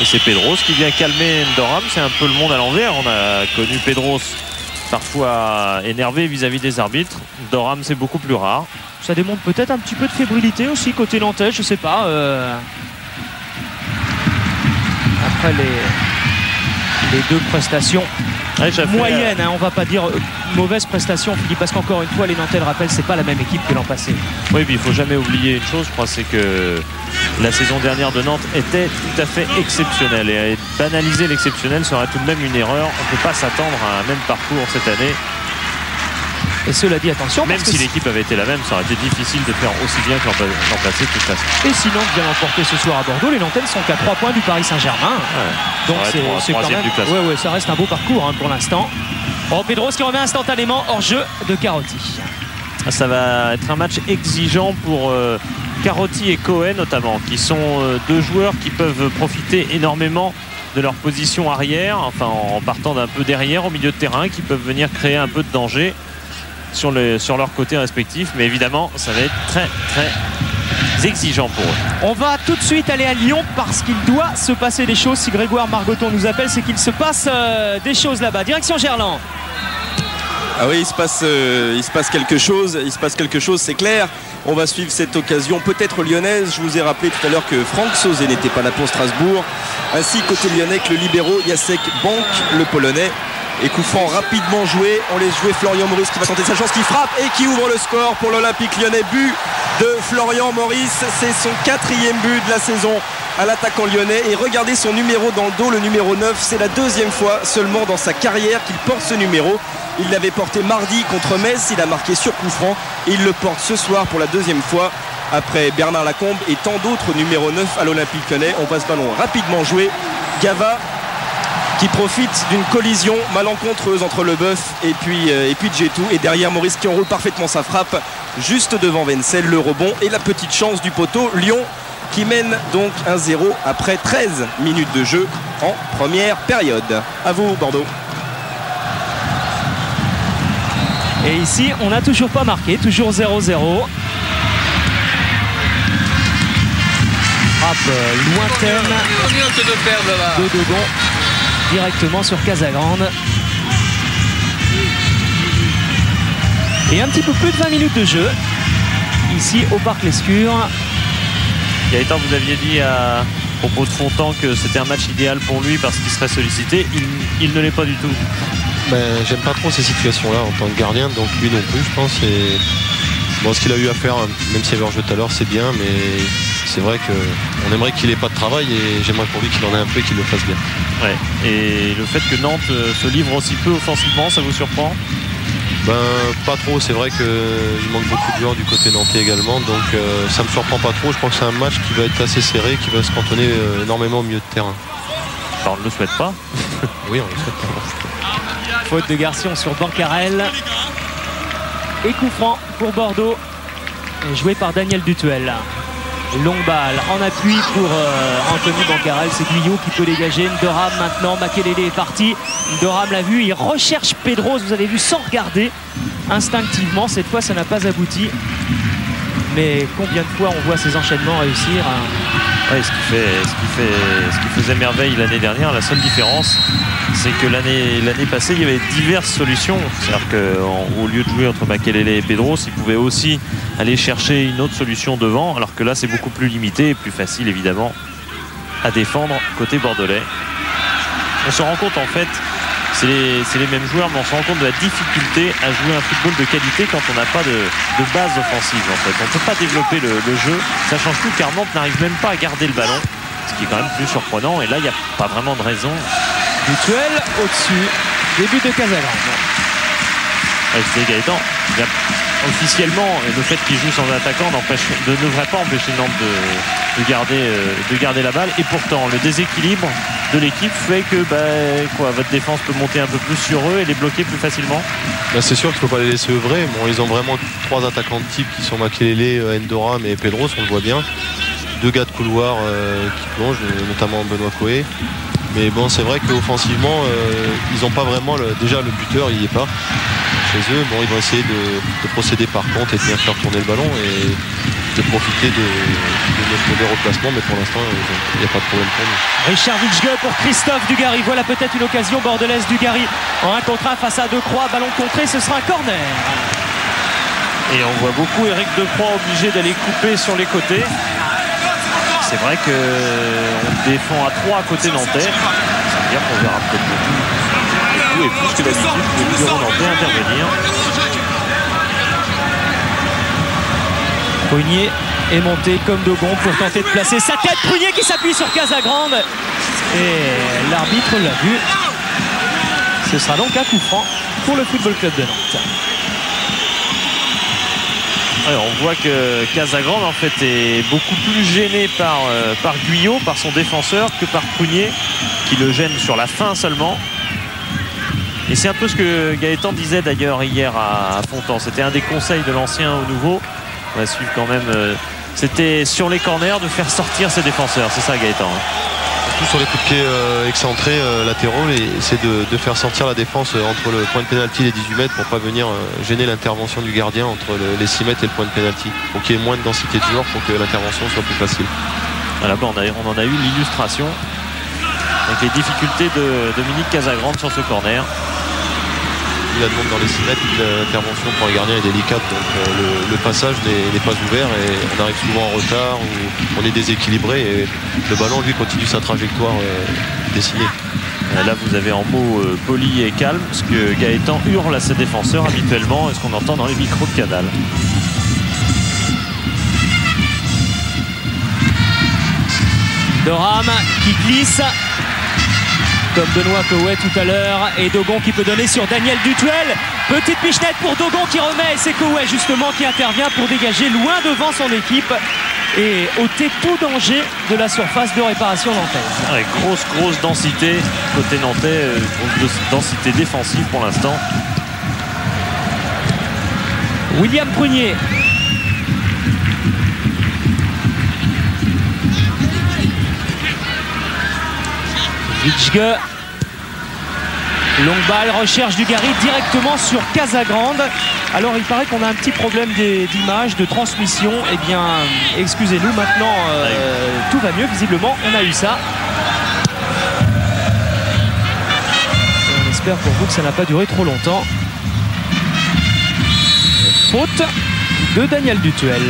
Et c'est Pedros qui vient calmer Doram. C'est un peu le monde à l'envers. On a connu Pedros parfois énervé vis-à-vis des arbitres. Doram, c'est beaucoup plus rare. Ça démontre peut-être un petit peu de fébrilité aussi côté nantais, je sais pas. Euh... Après les... les deux prestations. Ouais, moyenne, hein, on va pas dire euh, mauvaise prestation, Philippe, parce qu'encore une fois, les Nantais, le rappellent, c'est pas la même équipe que l'an passé. Oui, mais il faut jamais oublier une chose, je crois, c'est que la saison dernière de Nantes était tout à fait exceptionnelle. Et banaliser l'exceptionnel serait tout de même une erreur. On ne peut pas s'attendre à un même parcours cette année. Et cela dit, attention, même parce si l'équipe avait été la même, ça aurait été difficile de faire aussi bien que l'an passé, de toute façon. Et si Nantes vient l'emporter ce soir à Bordeaux, les Nantais sont qu'à trois points du Paris Saint-Germain. Ouais, donc c'est quand même, ouais, ouais, ça reste un beau parcours, hein, pour l'instant. Oh, Pedros qui revient instantanément hors jeu de Carotti. Ça va être un match exigeant pour euh, Carotti et Cohen notamment, qui sont euh, deux joueurs qui peuvent profiter énormément de leur position arrière, enfin en partant d'un peu derrière au milieu de terrain, qui peuvent venir créer un peu de danger sur, le, sur leur côté respectif, mais évidemment ça va être très très exigeant pour eux. On va tout de suite aller à Lyon parce qu'il doit se passer des choses. Si Grégoire Margoton nous appelle, c'est qu'il se passe euh, des choses là-bas. Direction Gerland. Ah oui, il se passe, euh, il se passe quelque chose, il se passe quelque chose, c'est clair. On va suivre cette occasion, peut-être lyonnaise. Je vous ai rappelé tout à l'heure que Franck Sauzet n'était pas là pour Strasbourg. Ainsi, côté lyonnais, que le libéraux Jacek Bank, le polonais. Et coup franc rapidement joué, on laisse jouer Florian Maurice qui va tenter sa chance, qui frappe et qui ouvre le score pour l'Olympique Lyonnais. But de Florian Maurice, c'est son quatrième but de la saison à l'attaquant lyonnais. Et regardez son numéro dans le dos, le numéro neuf, c'est la deuxième fois seulement dans sa carrière qu'il porte ce numéro. Il l'avait porté mardi contre Metz, il a marqué sur coup franc et il le porte ce soir pour la deuxième fois après Bernard Lacombe et tant d'autres numéro neuf à l'Olympique Lyonnais. On passe ballon rapidement joué, Gava qui profite d'une collision malencontreuse entre Leboeuf et puis, euh, et puis Djetou. Et derrière Maurice qui enroule parfaitement sa frappe, juste devant Wenzel, le rebond et la petite chance du poteau. Lyon qui mène donc un zéro après treize minutes de jeu en première période. À vous Bordeaux. Et ici on n'a toujours pas marqué, toujours zéro zéro. Frappe lointaine de Dogon directement sur Casagrande. Et un petit peu plus de vingt minutes de jeu ici au Parc Lescure. Gaëtan, vous aviez dit à propos de Fontan que c'était un match idéal pour lui parce qu'il serait sollicité. Il, il ne l'est pas du tout. Ben, j'aime pas trop ces situations-là en tant que gardien, donc lui non plus, je pense. Et... Bon, ce qu'il a eu à faire, même s'il y avait un jeu tout à l'heure, c'est bien, mais c'est vrai qu'on aimerait qu'il n'ait pas de travail et j'aimerais pour lui qu'il en ait un peu et qu'il le fasse bien. Ouais. Et le fait que Nantes se livre aussi peu offensivement, ça vous surprend? Ben, pas trop, c'est vrai qu'il manque beaucoup de joueurs du côté nantais également, donc euh, ça me surprend pas trop. Je pense que c'est un match qui va être assez serré, qui va se cantonner euh, énormément au milieu de terrain. Enfin, on ne le souhaite pas. Oui, on ne le souhaite pas. Faute de Garcion sur Bancarel. Et coup franc pour Bordeaux, joué par Daniel Dutuel. Longue balle en appui pour euh, Anthony Bancarel. C'est Guyot qui peut dégager. Ndoram maintenant, Makelele est parti. Ndoram l'a vu, il recherche Pedros, vous avez vu, sans regarder. instinctivement. Cette fois, ça n'a pas abouti. Mais combien de fois on voit ces enchaînements réussir à... ouais, ce, qui fait, ce, qui fait, ce qui faisait merveille l'année dernière, la seule différence, c'est que l'année l'année passée, il y avait diverses solutions. C'est-à-dire qu'au lieu de jouer entre Makelele et Pedros, ils pouvaient aussi aller chercher une autre solution devant, alors que là, c'est beaucoup plus limité et plus facile, évidemment, à défendre côté bordelais. On se rend compte, en fait, c'est les, c'est les mêmes joueurs, mais on se rend compte de la difficulté à jouer un football de qualité quand on n'a pas de, de base offensive, en fait. On ne peut pas développer le, le jeu. Ça change tout, car Nantes n'arrive même pas à garder le ballon, ce qui est quand même plus surprenant. Et là, il n'y a pas vraiment de raison. Mutuel au-dessus. Début de Casaland. Ouais, je disais, Gaëtan, officiellement, le fait qu'il joue sans attaquant ne devrait pas empêcher Nantes de, de, garder, de garder la balle. Et pourtant, le déséquilibre de l'équipe fait que bah, quoi, votre défense peut monter un peu plus sur eux et les bloquer plus facilement. Bah, c'est sûr qu'il ne faut pas les laisser œuvrer. Bon, ils ont vraiment trois attaquants de type qui sont Makelele, Endoram et Pedros, on le voit bien. Deux gars de couloir euh, qui plongent, notamment Benoît Coé. Mais bon, c'est vrai qu'offensivement, euh, ils n'ont pas vraiment... Le... Déjà, le buteur, il n'y est pas chez eux. Bon, ils vont essayer de, de procéder par contre et de bien faire tourner le ballon et de profiter de, de notre mauvais replacement. Mais pour l'instant, il n'y a pas de problème pour nous. Richard Vichgueux pour Christophe Dugarry. Voilà peut-être une occasion bordelaise. Dugarry en un contre un face à Decroix. Ballon contré, ce sera un corner. Et on voit beaucoup Eric Decroix obligé d'aller couper sur les côtés. C'est vrai qu'on défend à trois à côté nantais. Ça veut dire qu'on verra peut-être beaucoup. Et plus que d'habitude, le bureau nantais intervenir. Prunier est monté comme de Gond pour tenter de placer sa tête. Prunier qui s'appuie sur Casagrande. Et l'arbitre l'a vu. Ce sera donc un coup franc pour le Football Club de Nantes. Alors on voit que Casagrande en fait est beaucoup plus gêné par, euh, par Guyot, par son défenseur, que par Prunier, qui le gêne sur la fin seulement. Et c'est un peu ce que Gaëtan disait d'ailleurs hier à, à Fontan. C'était un des conseils de l'ancien au nouveau. On va suivre quand même. Euh, C'était sur les corners de faire sortir ses défenseurs. C'est ça, Gaëtan, hein. Surtout sur les coups de pied euh, excentrés, euh, latéraux, c'est de, de faire sortir la défense entre le point de pénalty et les dix-huit mètres pour pas venir euh, gêner l'intervention du gardien entre le, les six mètres et le point de pénalty, pour qu'il y ait moins de densité de joueurs, pour que l'intervention soit plus facile. Voilà, bon, on, a, on en a eu l'illustration avec les difficultés de Dominique Casagrande sur ce corner. La demande dans les six mètres, l'intervention pour les gardiens est délicate, donc euh, le, le passage n'est pas ouvert et on arrive souvent en retard ou on est déséquilibré et le ballon lui continue sa trajectoire euh, dessinée. Là vous avez en mots euh, poli et calme ce que Gaëtan hurle à ses défenseurs habituellement et ce qu'on entend dans les micros de Canal. Doram qui glisse comme Benoît Coé tout à l'heure, et Dogon qui peut donner sur Daniel Dutuel. Petite pichenette pour Dogon qui remet, et c'est Coé justement qui intervient pour dégager loin devant son équipe et ôter tout danger de la surface de réparation nantaise. Ouais, grosse, grosse densité côté nantais, euh, grosse densité défensive pour l'instant. William Prunier. Vichgueux, longue balle, recherche Dugarry directement sur Casagrande. Alors il paraît qu'on a un petit problème d'image, de transmission. Eh bien, excusez-nous, maintenant euh, tout va mieux, visiblement, on a eu ça. Et on espère pour vous que ça n'a pas duré trop longtemps. Faute de Daniel Dutuel.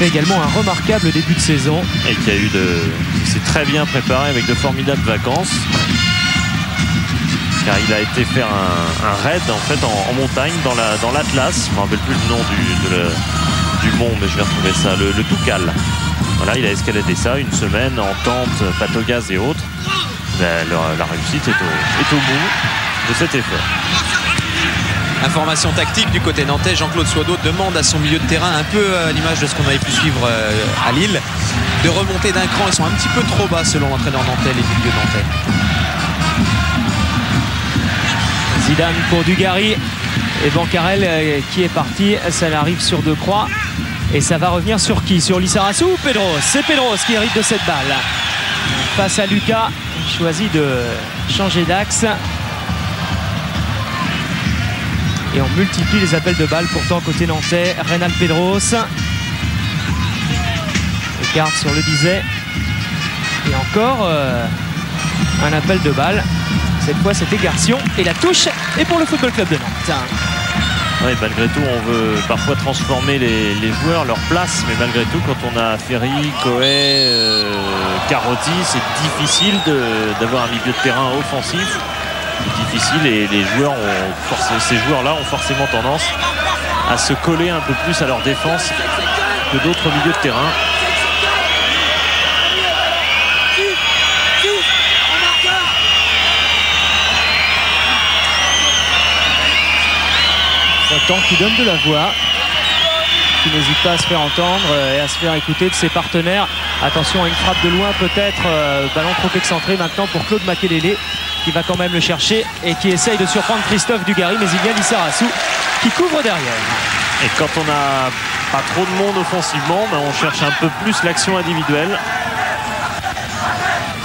Également un remarquable début de saison et qui a eu de qui s'est très bien préparé avec de formidables vacances, car il a été faire un, un raid en fait en, en montagne dans la dans l'Atlas. Je me rappelle plus le nom du, de le, du mont, mais je vais retrouver ça, le, le Toucal. Voilà, il a escaladé ça une semaine en tente, pâte au gaz et autres. Ben, leur, la réussite est au, est au bout de cet effort. Information tactique du côté nantais, Jean-Claude Soideau demande à son milieu de terrain, un peu à l'image de ce qu'on avait pu suivre à Lille, de remonter d'un cran. Ils sont un petit peu trop bas selon l'entraîneur nantais, les milieux nantais. Zidane pour Dugarry et Bancarel qui est parti, ça l'arrive sur Decroix et ça va revenir sur qui? Sur Lissarassou ou Pedros? C'est Pedros qui hérite de cette balle. Face à Lucas, il choisit de changer d'axe. Et on multiplie les appels de balles pourtant côté nantais. Reynald Pedros. Écarte sur le Bizet. Et encore euh, un appel de balle. Cette fois, c'était Garcion. Et la touche est pour le Football Club de Nantes. Oui, malgré tout, on veut parfois transformer les, les joueurs, leur place. Mais malgré tout, quand on a Ferry, Coé, euh, Carotti, c'est difficile d'avoir un milieu de terrain offensif. C'est difficile et les joueurs ont, ces joueurs-là ont forcément tendance à se coller un peu plus à leur défense que d'autres milieux de terrain. Qui donne de la voix, qui n'hésite pas à se faire entendre et à se faire écouter de ses partenaires. Attention à une frappe de loin peut-être, ballon trop excentré maintenant pour Claude Makelele qui va quand même le chercher et qui essaye de surprendre Christophe Dugarry, mais il y a Lissarassou qui couvre derrière. Et quand on n'a pas trop de monde offensivement, ben on cherche un peu plus l'action individuelle.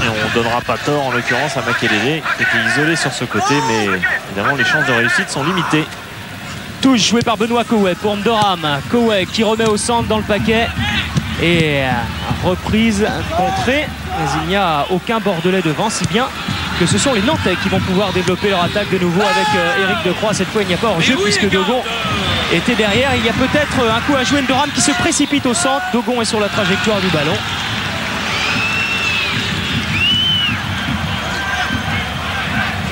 Et on ne donnera pas tort en l'occurrence à Makelele qui était isolé sur ce côté, mais évidemment les chances de réussite sont limitées. Touche jouée par Benoît Coé pour Ndoram. Coé qui remet au centre dans le paquet. Et reprise contrée. Mais il n'y a aucun Bordelais devant, si bien que ce sont les Nantais qui vont pouvoir développer leur attaque de nouveau avec Eric Decroix. Cette fois, il n'y a pas hors-jeu puisque Dogon était derrière. Il y a peut-être un coup à jouer. Ndoram qui se précipite au centre. Dogon est sur la trajectoire du ballon.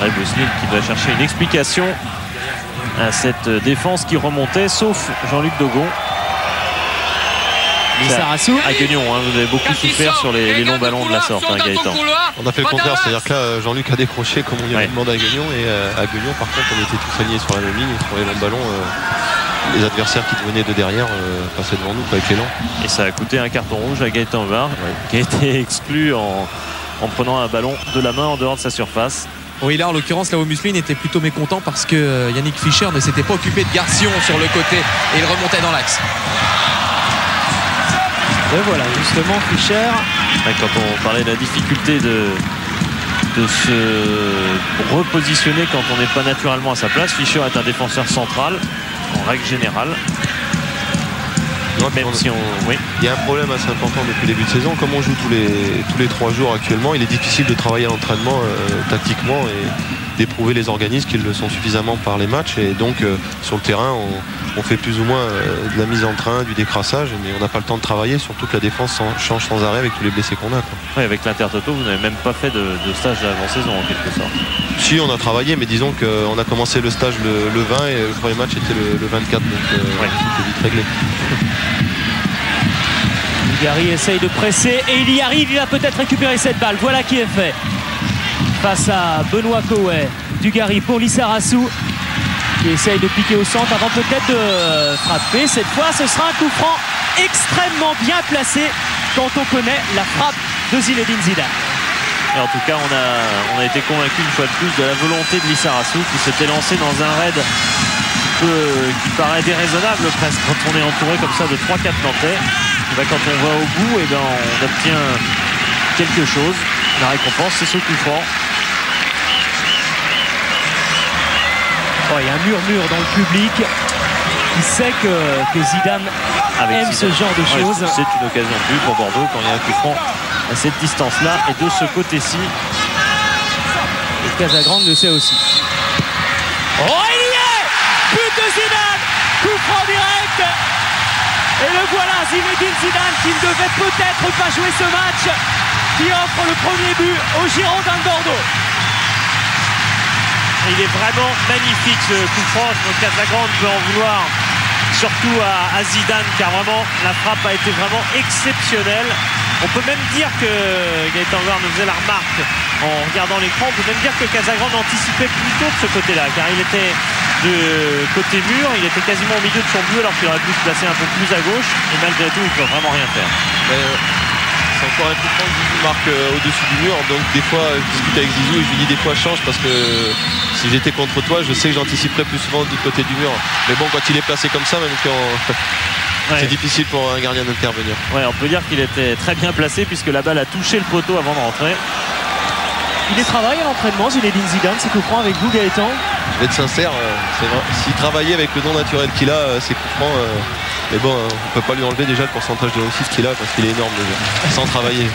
Bosnil qui va chercher une explication à cette défense qui remontait, sauf Jean-Luc Dogon. Lissarassou à Guignon, hein, vous avez beaucoup souffert sur les, les longs ballons de la sorte, hein, Gaëtan. On a fait le contraire, c'est-à-dire que là, Jean-Luc a décroché comme on lui avait demandé à Guignon, et euh, à Guignon, par contre, on était tous alignés sur la même ligne, sur les longs ballons. Euh, les adversaires qui venaient de derrière euh, passaient devant nous avec l'élan. Et ça a coûté un carton rouge à Gaëtan Var, ouais, qui a été exclu en, en prenant un ballon de la main en dehors de sa surface. Oui, là en l'occurrence, Lao Musline était plutôt mécontent parce que Yannick Fischer ne s'était pas occupé de Garcion sur le côté et il remontait dans l'axe. Et voilà, justement, Fischer. Quand on parlait de la difficulté de, de se repositionner quand on n'est pas naturellement à sa place, Fischer est un défenseur central en règle générale. Même si on... oui. Il y a un problème assez important depuis le début de saison. Comme on joue tous les, tous les trois jours actuellement, il est difficile de travailler à l'entraînement euh, tactiquement et d'éprouver les organismes qui le sont suffisamment par les matchs. Et donc euh, sur le terrain, on, on fait plus ou moins euh, de la mise en train, du décrassage, mais on n'a pas le temps de travailler, surtout que la défense sans, change sans arrêt avec tous les blessés qu'on a. Quoi. Oui, avec l'Intertoto, vous n'avez même pas fait de, de stage d'avant-saison en quelque sorte. Si, on a travaillé, mais disons qu'on a commencé le stage le, le vingt et le premier match était le, le vingt-quatre, donc euh, ouais, c'était vite réglé. Dugarry essaye de presser et il y arrive, il va peut-être récupérer cette balle, voilà qui est fait. Face à Benoît Coé, Dugarry pour Lissarassou qui essaye de piquer au centre avant peut-être de frapper. Cette fois ce sera un coup franc extrêmement bien placé quand on connaît la frappe de Zinedine Zidane. Et en tout cas on a, on a été convaincu une fois de plus de la volonté de Lissarassou qui s'était lancé dans un raid qui paraît déraisonnable presque quand on est entouré comme ça de trois quatre Nantais. Ben, quand on va au bout, et ben, on obtient quelque chose. La récompense, c'est ce coup franc. Oh, il y a un murmure dans le public qui sait que, que Zidane Avec aime Zidane. ce genre de choses. Ouais, c'est une occasion de but pour Bordeaux quand il y a un coup franc à cette distance-là et de ce côté-ci. Et Casagrande le sait aussi. Oh, il y est! But de Zidane! Coup franc direct! Et le voilà, Zinedine Zidane qui ne devait peut-être pas jouer ce match, qui offre le premier but aux Girondins de Bordeaux. Il est vraiment magnifique ce coup franc. Casagrande peut en vouloir surtout à, à Zidane, car vraiment la frappe a été vraiment exceptionnelle. On peut même dire que Gaëtan Var nous faisait la remarque en regardant l'écran. On peut même dire que Casagrande anticipait plutôt de ce côté-là, car il était de côté mur, il était quasiment au milieu de son but alors qu'il aurait pu se placer un peu plus à gauche, et malgré tout il ne peut vraiment rien faire. Euh, c'est encore un coup franc que Zizou marque euh, au-dessus du mur, donc des fois je discute avec Zizou et je lui dis des fois change parce que euh, si j'étais contre toi je sais que j'anticiperais plus souvent du côté du mur, mais bon quand il est placé comme ça même quand... Ouais. C'est difficile pour un gardien d'intervenir. Ouais, on peut dire qu'il était très bien placé puisque la balle a touché le poteau avant de rentrer. Il est travaillé à l'entraînement, Zinedine Zidane, c'est coup franc avec vous Gaëtan. je vais être sincère, euh, s'il travaillait avec le don naturel qu'il a, euh, ses coups francs, euh, mais bon, euh, on ne peut pas lui enlever déjà le pourcentage de réussite qu'il a parce qu'il est énorme déjà, sans travailler.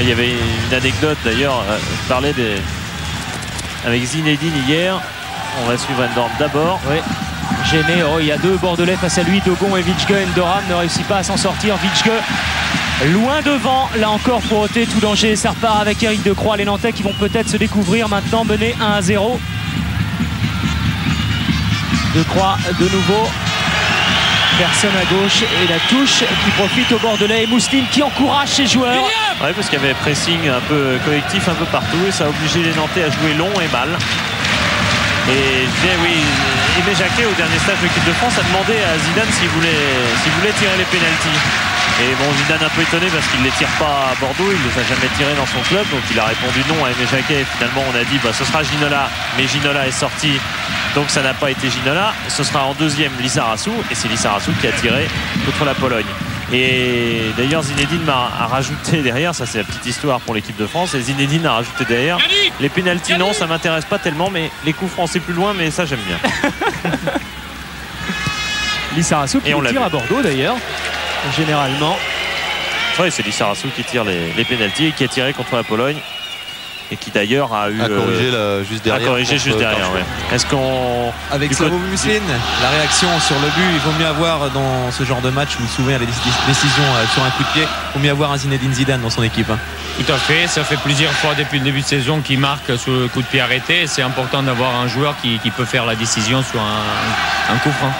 Il y avait une anecdote d'ailleurs, on parlait des... avec Zinedine hier. On va suivre Van Dorn d'abord. Oui. Gêné, oh, il y a deux Bordelais face à lui, Dogon et Vitschke. Endoram ne réussit pas à s'en sortir. Vitschke loin devant, là encore pour ôter tout danger. Ça repart avec Eric Decroix. Les Nantais qui vont peut-être se découvrir maintenant, menés un à zéro. Decroix de nouveau. Personne à gauche et la touche qui profite au Bordelais et Mousseline qui encourage ses joueurs. Oui, parce qu'il y avait pressing un peu collectif un peu partout et ça a obligé les Nantais à jouer long et mal. Et je disais, oui, Aimé Jacquet au dernier stage de l'équipe de France a demandé à Zidane s'il voulait, s'il voulait tirer les pénaltys. Et bon, Zidane un peu étonné parce qu'il ne les tire pas à Bordeaux, il ne les a jamais tirés dans son club, donc il a répondu non à Aimé Jacquet et finalement on a dit bah, ce sera Ginola, mais Ginola est sorti. Donc ça n'a pas été Ginola, ce sera en deuxième Lissarassou, et c'est Lissarassou qui a tiré contre la Pologne. Et d'ailleurs Zinedine a rajouté derrière, ça c'est la petite histoire pour l'équipe de France, et Zinedine a rajouté derrière, les pénaltys non ça m'intéresse pas tellement, mais les coups francs c'est plus loin, mais ça j'aime bien. Lissarassou qui tire à Bordeaux d'ailleurs, généralement. Oui, c'est Lissarassou qui tire les, les pénaltys et qui a tiré contre la Pologne. Et qui d'ailleurs a eu à corriger euh, la, juste derrière. derrière ouais. Est-ce qu'on avec Slavo Muslin, la réaction sur le but, il vaut mieux avoir dans ce genre de match, vous vous souvenez les décisions sur un coup de pied, il vaut mieux avoir un Zinedine Zidane dans son équipe. Hein. Tout à fait, ça fait plusieurs fois depuis le début de saison qu'il marque sur le coup de pied arrêté. C'est important d'avoir un joueur qui, qui peut faire la décision sur un, un coup franc.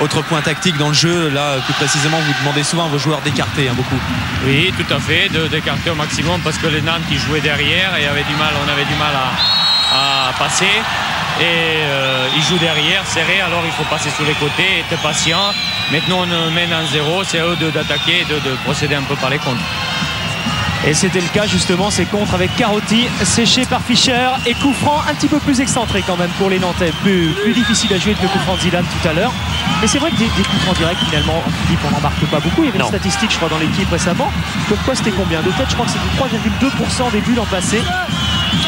Autre point tactique dans le jeu, là plus précisément vous demandez souvent à vos joueurs d'écarter hein, beaucoup. Oui tout à fait, d'écarter au maximum parce que les Nantes qui jouaient derrière et avaient du mal, on avait du mal à, à passer. Et euh, ils jouent derrière, serré, alors il faut passer sur les côtés, être patient. Maintenant on mène un zéro, c'est à eux d'attaquer et de, de procéder un peu par les contres. Et c'était le cas justement, ces contres avec Carotti, séché par Fischer et coup franc un petit peu plus excentré quand même pour les Nantais. Plus, plus difficile à jouer que le coup franc de Zidane tout à l'heure. Mais c'est vrai que des, des coups francs directs finalement, on n'en marque pas beaucoup. Il y avait non. Une statistique je crois dans l'équipe récemment. Pourquoi c'était combien? De tête je crois que c'était trois virgule deux pour cent des buts l'an passé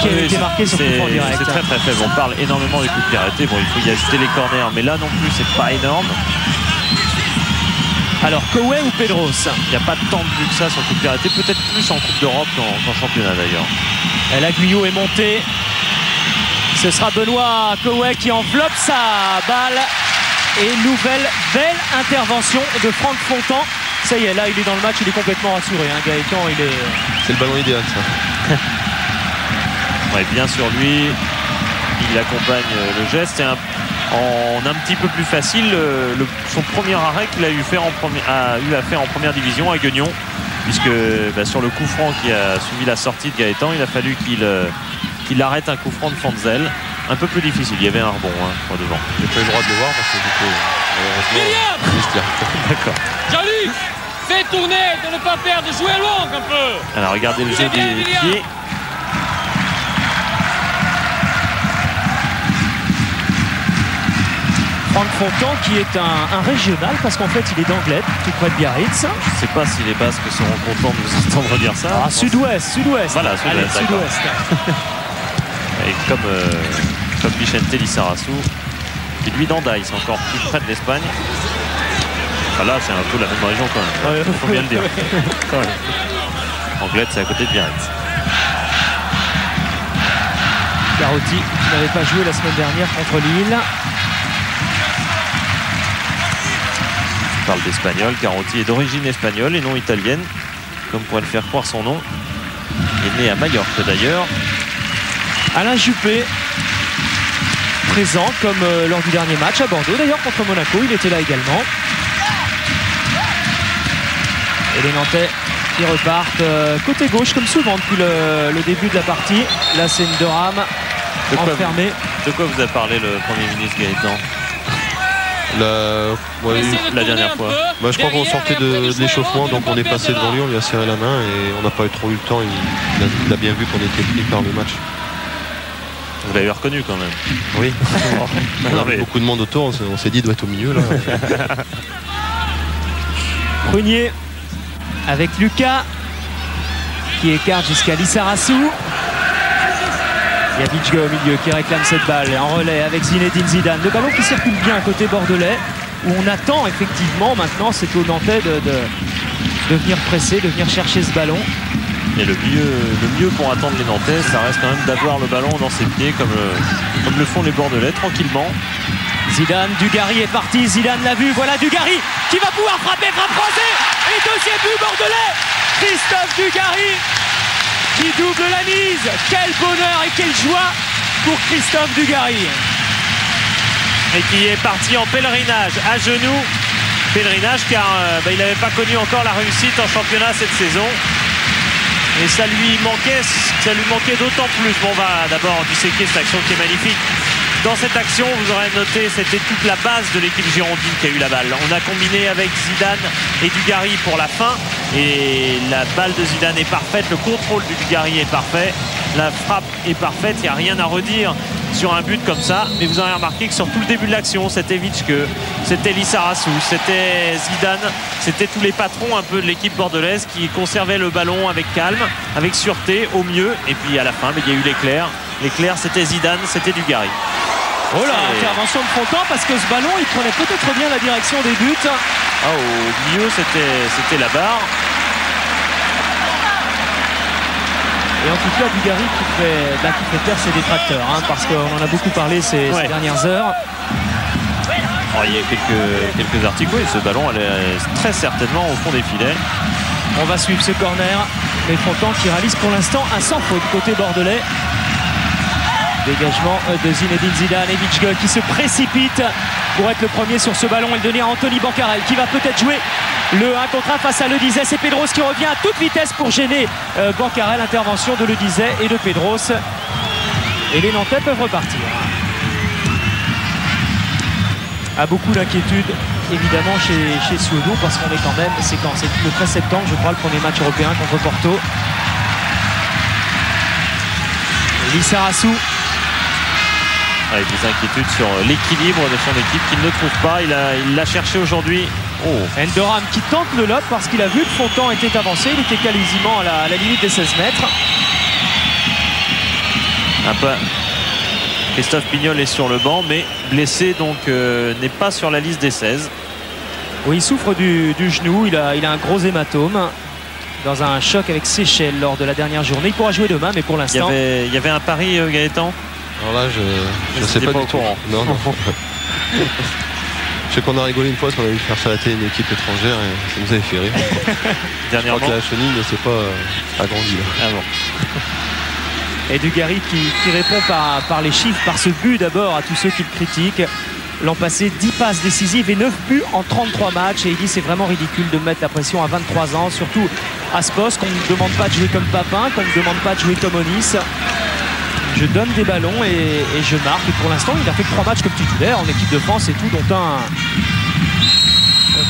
qui avaient été marqués sur coup franc direct. C'est très très faible, on parle énormément des coups de pied arrêtés. Bon, il faut y ajouter les corners, mais là non plus c'est pas énorme. Alors, Koé ou Pedros? Il n'y a pas tant de buts que ça sur Coupe d'arrêté, peut-être plus en Coupe d'Europe qu'en championnat d'ailleurs. La Guyot est montée. Ce sera Benoît Koé qui enveloppe sa balle. Et nouvelle belle intervention de Franck Fontan. Ça y est, là il est dans le match, il est complètement rassuré. Hein. Gaëtan, il est. C'est le ballon idéal ça. On est bien sur lui. Il accompagne le geste. Et un... en un petit peu plus facile le, son premier arrêt qu'il a eu, faire en premi a eu à faire en première division à Guignon, puisque bah, sur le coup franc qui a suivi la sortie de Gaëtan, il a fallu qu'il qu'il arrête un coup franc de Fanzel un peu plus difficile, il y avait un rebond hein, devant. J'ai pas eu le droit de le voir parce que du coup d'accord. Jean-Luc, fais tourner, de ne pas perdre, de jouer long un peu. Alors regardez le jeu des pieds. Franck Fontan qui est un, un régional parce qu'en fait il est d'Anglette, tout près de Biarritz. Je ne sais pas si les Basques seront contents de vous entendre dire ça. Ah, sud-ouest, sud-ouest. Voilà, sud-ouest. Sud Et comme, euh, comme Vicente Lissarassou, qui lui d'Andaï, c'est encore plus près de l'Espagne. Enfin, là c'est un peu la même région quand même, il ouais, faut bien le dire. Ouais. Anglette c'est à côté de Biarritz. Carotti n'avait pas joué la semaine dernière contre Lille. On parle d'espagnol, Carotti est d'origine espagnole et non italienne, comme pourrait le faire croire son nom. Il est né à Majorque d'ailleurs. Alain Juppé, présent comme lors du dernier match à Bordeaux, d'ailleurs contre Monaco, il était là également. Et les Nantais qui repartent côté gauche, comme souvent depuis le, le début de la partie. Là c'est Endoram enfermé. Vous, de quoi vous a parlé le Premier ministre Gaëtan? La, ouais, de la dernière fois. Bah, je crois qu'on sortait de, de l'échauffement, donc on est passé devant lui, on lui a serré la main et on n'a pas eu trop eu le temps. Il, il, a, il a bien vu qu'on était pris par le match. Vous l'avez reconnu quand même. Oui. On avait beaucoup de monde autour, on s'est dit il doit être au milieu là. Prunier avec Lucas qui écarte jusqu'à Lissarassou. Yabitchga au milieu qui réclame cette balle en relais avec Zinedine Zidane. Le ballon qui circule bien côté bordelais, où on attend effectivement maintenant ces Nantais de, de, de venir presser, de venir chercher ce ballon. Et le mieux, le mieux pour attendre les Nantais, ça reste quand même d'avoir le ballon dans ses pieds comme, comme le font les bordelais tranquillement. Zidane, Dugarry est parti, Zidane l'a vu, voilà Dugarry qui va pouvoir frapper, frappe croisée et deuxième but bordelais, Christophe Dugarry qui double la mise. Quel bonheur et quelle joie pour Christophe Dugarry, et qui est parti en pèlerinage à genoux, pèlerinage car euh, bah, il n'avait pas connu encore la réussite en championnat cette saison et ça lui manquait, ça lui manquait d'autant plus. Bon, on va d'abord disséquer cette action qui est magnifique. Dans cette action, vous aurez noté, c'était toute la base de l'équipe girondine qui a eu la balle. On a combiné avec Zidane et Dugarry pour la fin. Et la balle de Zidane est parfaite, le contrôle de Dugarry est parfait, la frappe est parfaite, il n'y a rien à redire sur un but comme ça. Mais vous aurez remarqué que sur tout le début de l'action, c'était Vitschke, c'était Lissarassou, c'était Zidane, c'était tous les patrons un peu de l'équipe bordelaise qui conservaient le ballon avec calme, avec sûreté au mieux. Et puis à la fin, il y a eu l'éclair. L'éclair, c'était Zidane, c'était Dugarry. Oh là, intervention de Frontin, parce que ce ballon, il prenait peut-être bien la direction des buts. Ah, au milieu, c'était la barre. Et en tout cas, Dugarry qui fait, bah, qui fait taire ses détracteurs, hein, parce qu'on en a beaucoup parlé ces, ouais. ces dernières heures. Oh, il y a quelques, quelques articles, et ce ballon, elle est très certainement au fond des filets. On va suivre ce corner, mais Frontin qui réalise pour l'instant un sans faute côté bordelais. Dégagement de Zinedine Zidane et Vitschke qui se précipite pour être le premier sur ce ballon et le donner à Anthony Bancarel qui va peut-être jouer le un contre un face à Ledizet. C'est Pedros qui revient à toute vitesse pour gêner Bancarel. Intervention de Ledizet et de Pedros. Et les Nantais peuvent repartir. A beaucoup d'inquiétude évidemment chez, chez Suodo, parce qu'on est quand même, c'est quand c'est le treize septembre je crois, le premier match européen contre Porto. Lissarassou. Avec des inquiétudes sur l'équilibre de son équipe qu'il ne trouve pas. Il l'a il a cherché aujourd'hui. Oh. Endoram qui tente le lob parce qu'il a vu que Fontan était avancé. Il était quasiment à la, à la limite des seize mètres. Un peu. Christophe Pignol est sur le banc, mais blessé, donc euh, n'est pas sur la liste des seize. Oui, il souffre du, du genou. Il a, il a un gros hématome. Dans un choc avec Seychelles lors de la dernière journée. Il pourra jouer demain, mais pour l'instant... Il, il y avait un pari, Gaëtan. Alors là, je ne sais pas, pas du tout. Courant. Non, non. Je sais qu'on a rigolé une fois parce qu'on a vu faire salater une équipe étrangère et ça nous avait fait rire. Dernièrement. Je crois que la chenille ne s'est pas euh, agrandie. Ah bon. Et Dugarry qui, qui répond par, par les chiffres, par ce but d'abord à tous ceux qui le critiquent. L'an passé, dix passes décisives et neuf buts en trente-trois matchs. Et il dit c'est vraiment ridicule de mettre la pression à vingt-trois ans, surtout à ce poste, qu'on ne demande pas de jouer comme Papin, qu'on ne demande pas de jouer comme Onis. Je donne des ballons et, et je marque. Et pour l'instant, il a fait trois matchs comme titulaire en équipe de France et tout, dont un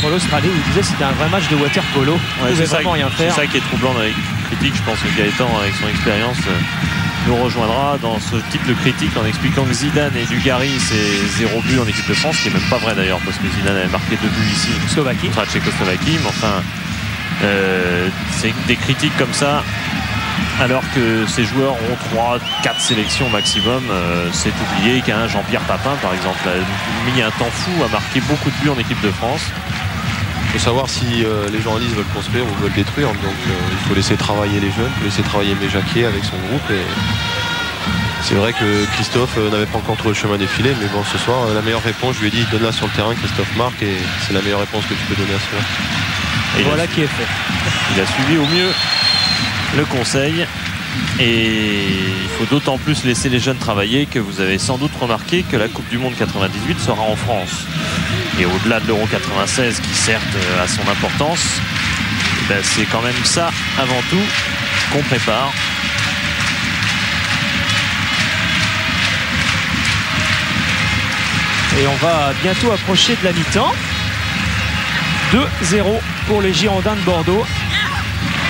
contre l'Australie où il disait c'était un vrai match de water polo. On ne pouvait vraiment rien faire. C'est ça qui est troublant dans les critiques. Je pense que Gaëtan, avec son expérience, nous rejoindra dans ce type de critique en expliquant que Zidane et Dugarry c'est zéro but en équipe de France, ce qui n'est même pas vrai d'ailleurs parce que Zidane avait marqué deux buts ici Slovaquie. contre la Tchécoslovaquie, mais enfin euh, c'est des critiques comme ça alors que ces joueurs ont trois quatre sélections maximum. euh, c'est oublié qu'un Jean-Pierre Papin par exemple a mis un temps fou à marquer beaucoup de buts en équipe de France. Il faut savoir si euh, les journalistes veulent construire ou veulent détruire, donc euh, il faut laisser travailler les jeunes, il faut laisser travailler Méjaquier avec son groupe. Et c'est vrai que Christophe euh, n'avait pas encore trouvé le chemin défilé, mais bon, ce soir euh, la meilleure réponse, je lui ai dit donne-la sur le terrain, Christophe marque, et c'est la meilleure réponse que tu peux donner à ce match. Et voilà qui est fait. Il a suivi au mieux le conseil. Et il faut d'autant plus laisser les jeunes travailler que vous avez sans doute remarqué que la Coupe du Monde quatre-vingt-dix-huit sera en France. Et au-delà de l'Euro quatre-vingt-seize qui certes a son importance, ben c'est quand même ça avant tout qu'on prépare. Et on va bientôt approcher de la mi-temps. deux zéro pour les Girondins de Bordeaux.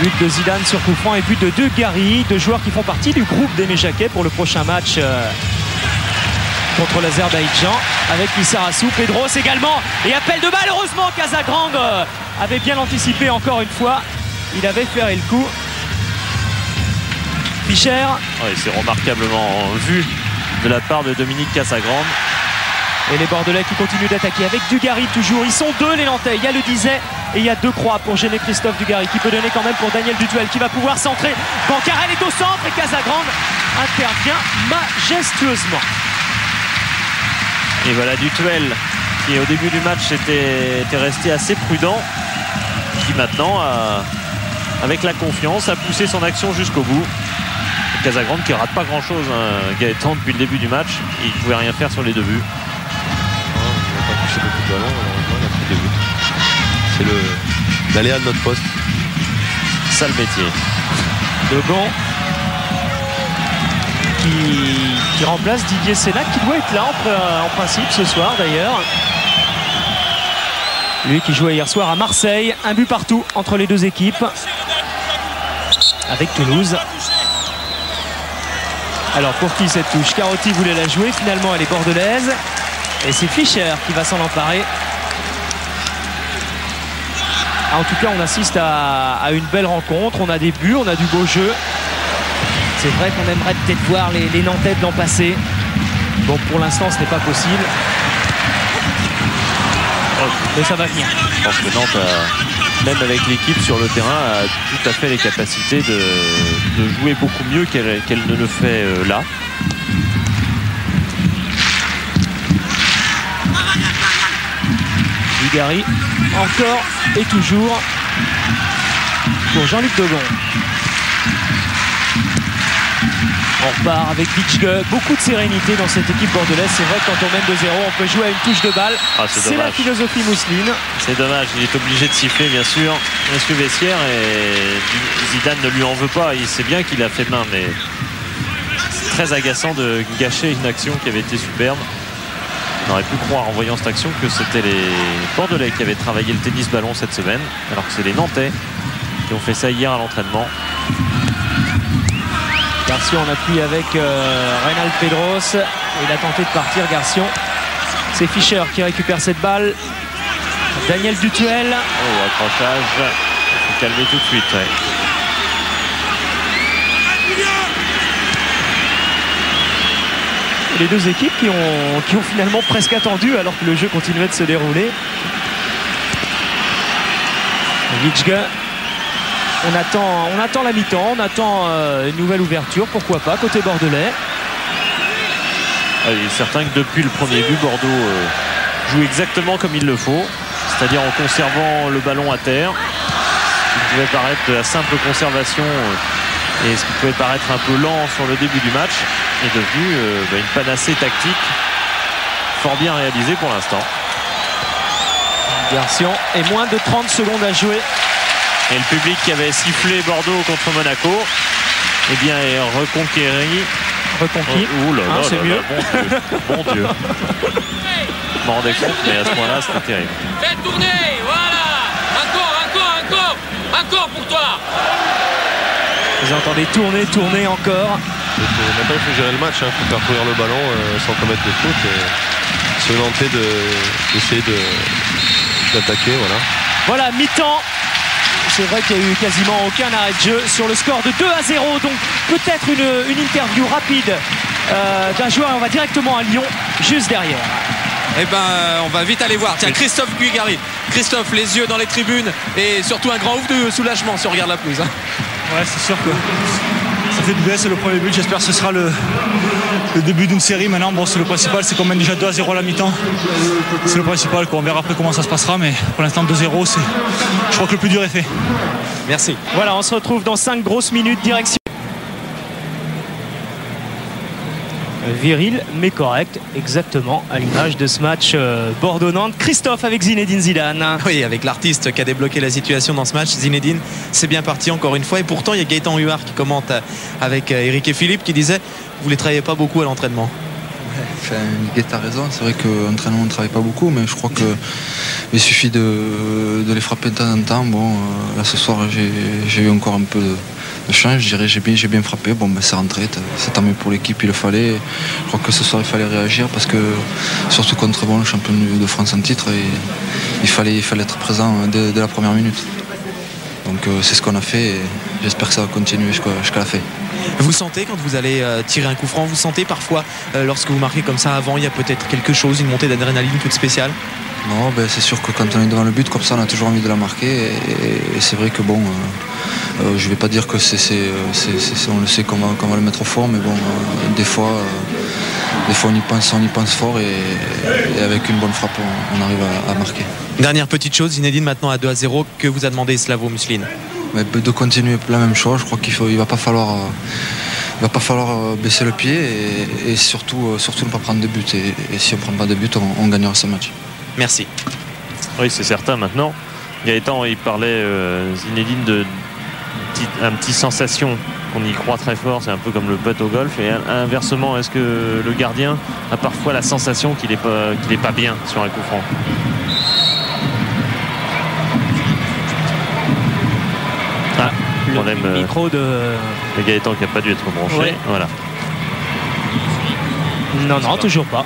But de Zidane sur coup franc et but de Dugarry, deux joueurs qui font partie du groupe des Méjaquais pour le prochain match euh, contre l'Azerbaïdjan, avec Lissarassou, Pedros également, et appel de balle, heureusement Casagrande euh, avait bien anticipé encore une fois, il avait ferré le coup. Fischer. Oui, c'est remarquablement vu de la part de Dominique Cassagrande. Et les Bordelais qui continuent d'attaquer avec Dugarry toujours. Ils sont deux les Nantais. Il y a le Dizet et il y a deux croix pour gêner Christophe Dugarry qui peut donner quand même pour Daniel Dutuel qui va pouvoir centrer. Bancarel est au centre et Cassagrande intervient majestueusement. Et voilà Dutuel qui au début du match était, était resté assez prudent, qui maintenant a, avec la confiance a poussé son action jusqu'au bout. Cassagrande qui rate pas grand chose hein, Gaëtan depuis le début du match, il ne pouvait rien faire sur les deux buts. Beaucoup de ballons, on a pris des buts. C'est le l'aléa de notre poste. Sale métier. Debon qui, qui remplace Didier Sénac qui doit être là en, en principe ce soir d'ailleurs. Lui qui jouait hier soir à Marseille, un but partout entre les deux équipes avec Toulouse. Alors pour qui cette touche? Carotti voulait la jouer, finalement elle est bordelaise. Et c'est Fischer qui va s'en emparer. Ah, en tout cas, on assiste à, à une belle rencontre. On a des buts, on a du beau jeu. C'est vrai qu'on aimerait peut-être voir les, les Nantais de l'an passé. Bon, pour l'instant, ce n'est pas possible. Mais ça va venir. Je pense que Nantes, a, même avec l'équipe sur le terrain, a tout à fait les capacités de, de jouer beaucoup mieux qu'elle qu'elle ne le fait là. Dugarry, encore et toujours pour Jean-Luc Debon. On repart avec Vitschke, beaucoup de sérénité dans cette équipe bordelaise. C'est vrai que quand on mène deux zéro, on peut jouer à une touche de balle. Ah, c'est la philosophie mousseline. C'est dommage, il est obligé de siffler bien sûr. Monsieur Vestiaire et Zidane ne lui en veut pas. Il sait bien qu'il a fait main, mais c'est très agaçant de gâcher une action qui avait été superbe. On aurait pu croire en voyant cette action que c'était les Bordelais qui avaient travaillé le tennis ballon cette semaine, alors que c'est les Nantais qui ont fait ça hier à l'entraînement. Garcion en appui avec euh, Reynald Pedros. Il a tenté de partir, Garcion. C'est Fischer qui récupère cette balle. Daniel Dutuel. Oh, accrochage. Il faut calmer tout de suite. Ouais. Les deux équipes qui ont, qui ont finalement presque attendu alors que le jeu continuait de se dérouler. Vitschke, on attend, on attend la mi-temps, on attend une nouvelle ouverture, pourquoi pas, côté bordelais. Il est certain que depuis le premier but, Bordeaux joue exactement comme il le faut, c'est-à-dire en conservant le ballon à terre. Ce qui pouvait paraître de la simple conservation et ce qui pouvait paraître un peu lent sur le début du match est devenu euh, bah, une panacée tactique fort bien réalisée pour l'instant. Garcian et moins de trente secondes à jouer. Et le public qui avait sifflé Bordeaux contre Monaco eh bien, est reconquéri. Reconquis. Oh, là, hein, c'est mieux. Là, bon Dieu. Bon Dieu. Je m'en rendais compte, mais à ce point-là, c'était terrible. Faites tourner, voilà. Encore, encore, encore. Encore pour toi. Vous entendez tourner, tourner encore. Maintenant, il faut gérer le match, il hein, faut faire courir le ballon euh, sans commettre de faute et se lancer d'essayer de, d'attaquer. De, voilà, voilà mi-temps. C'est vrai qu'il n'y a eu quasiment aucun arrêt de jeu sur le score de deux à zéro. Donc peut-être une, une interview rapide euh, d'un joueur. On va directement à Lyon, juste derrière. Eh ben, on va vite aller voir. Tiens, Christophe Dugarry. Christophe, les yeux dans les tribunes et surtout un grand ouf de soulagement si on regarde la pelouse. Hein. Ouais, c'est sûr que ça fait du bien, c'est le premier but. J'espère que ce sera le, le début d'une série. Maintenant, bon, c'est le principal, c'est qu'on mène déjà deux à zéro à la mi-temps. C'est le principal, quoi. On verra après comment ça se passera, mais pour l'instant, deux zéro, c'est... je crois que le plus dur est fait. Merci. Voilà, on se retrouve dans cinq grosses minutes, direction. Viril, mais correct, exactement à l'image de ce match euh, Bordeaux-Nantes. Christophe avec Zinedine Zidane. Oui, avec l'artiste qui a débloqué la situation dans ce match. Zinedine, c'est bien parti encore une fois. Et pourtant, il y a Gaëtan Huard qui commente avec Eric et Philippe qui disait « Vous ne les travaillez pas beaucoup à l'entraînement ». Enfin, Guetta a raison, c'est vrai qu'entraînement on ne travaille pas beaucoup, mais je crois qu'il suffit de, de les frapper de temps en temps. Bon, là ce soir j'ai eu encore un peu de, de chance, je dirais j'ai bien, bien frappé, bon ben c'est rentré, c'est tant mieux pour l'équipe, il le fallait. Je crois que ce soir il fallait réagir parce que surtout contre bon, le champion de France en titre, et, il, fallait, il fallait être présent dès, dès la première minute. Donc euh, c'est ce qu'on a fait et j'espère que ça va continuer jusqu'à jusqu'à la fin. Vous sentez quand vous allez euh, tirer un coup franc, vous sentez parfois euh, lorsque vous marquez comme ça avant, il y a peut-être quelque chose, une montée d'adrénaline toute spéciale? Non, ben, c'est sûr que quand on est devant le but comme ça, on a toujours envie de la marquer et, et, et c'est vrai que bon, euh, euh, je ne vais pas dire que c'est, c'est, c'est, c'est, on le sait qu'on va, qu'on va le mettre au fort, mais bon, euh, des fois, euh, des fois on y pense, on y pense fort et, et avec une bonne frappe on, on arrive à, à marquer. Dernière petite chose, Zinedine maintenant à deux à zéro, que vous a demandé Slavo Musline? De continuer la même chose, je crois qu'il ne va pas falloir, euh, il va pas falloir euh, baisser le pied et, et surtout, euh, surtout ne pas prendre de but et, et si on ne prend pas de but, on, on gagnera ce match. Merci. Oui, c'est certain maintenant. Gaëtan, il parlait, euh, Zinedine, de petit, un petit sensation qu'on y croit très fort. C'est un peu comme le putt au golf. Et inversement, est-ce que le gardien a parfois la sensation qu'il n'est pas, qu'il n'est pas bien sur un coup franc ? Ah, le on aime, euh, micro de... Le Gaëtan qui n'a pas dû être branché. Ouais. Voilà. Non, non, toujours pas.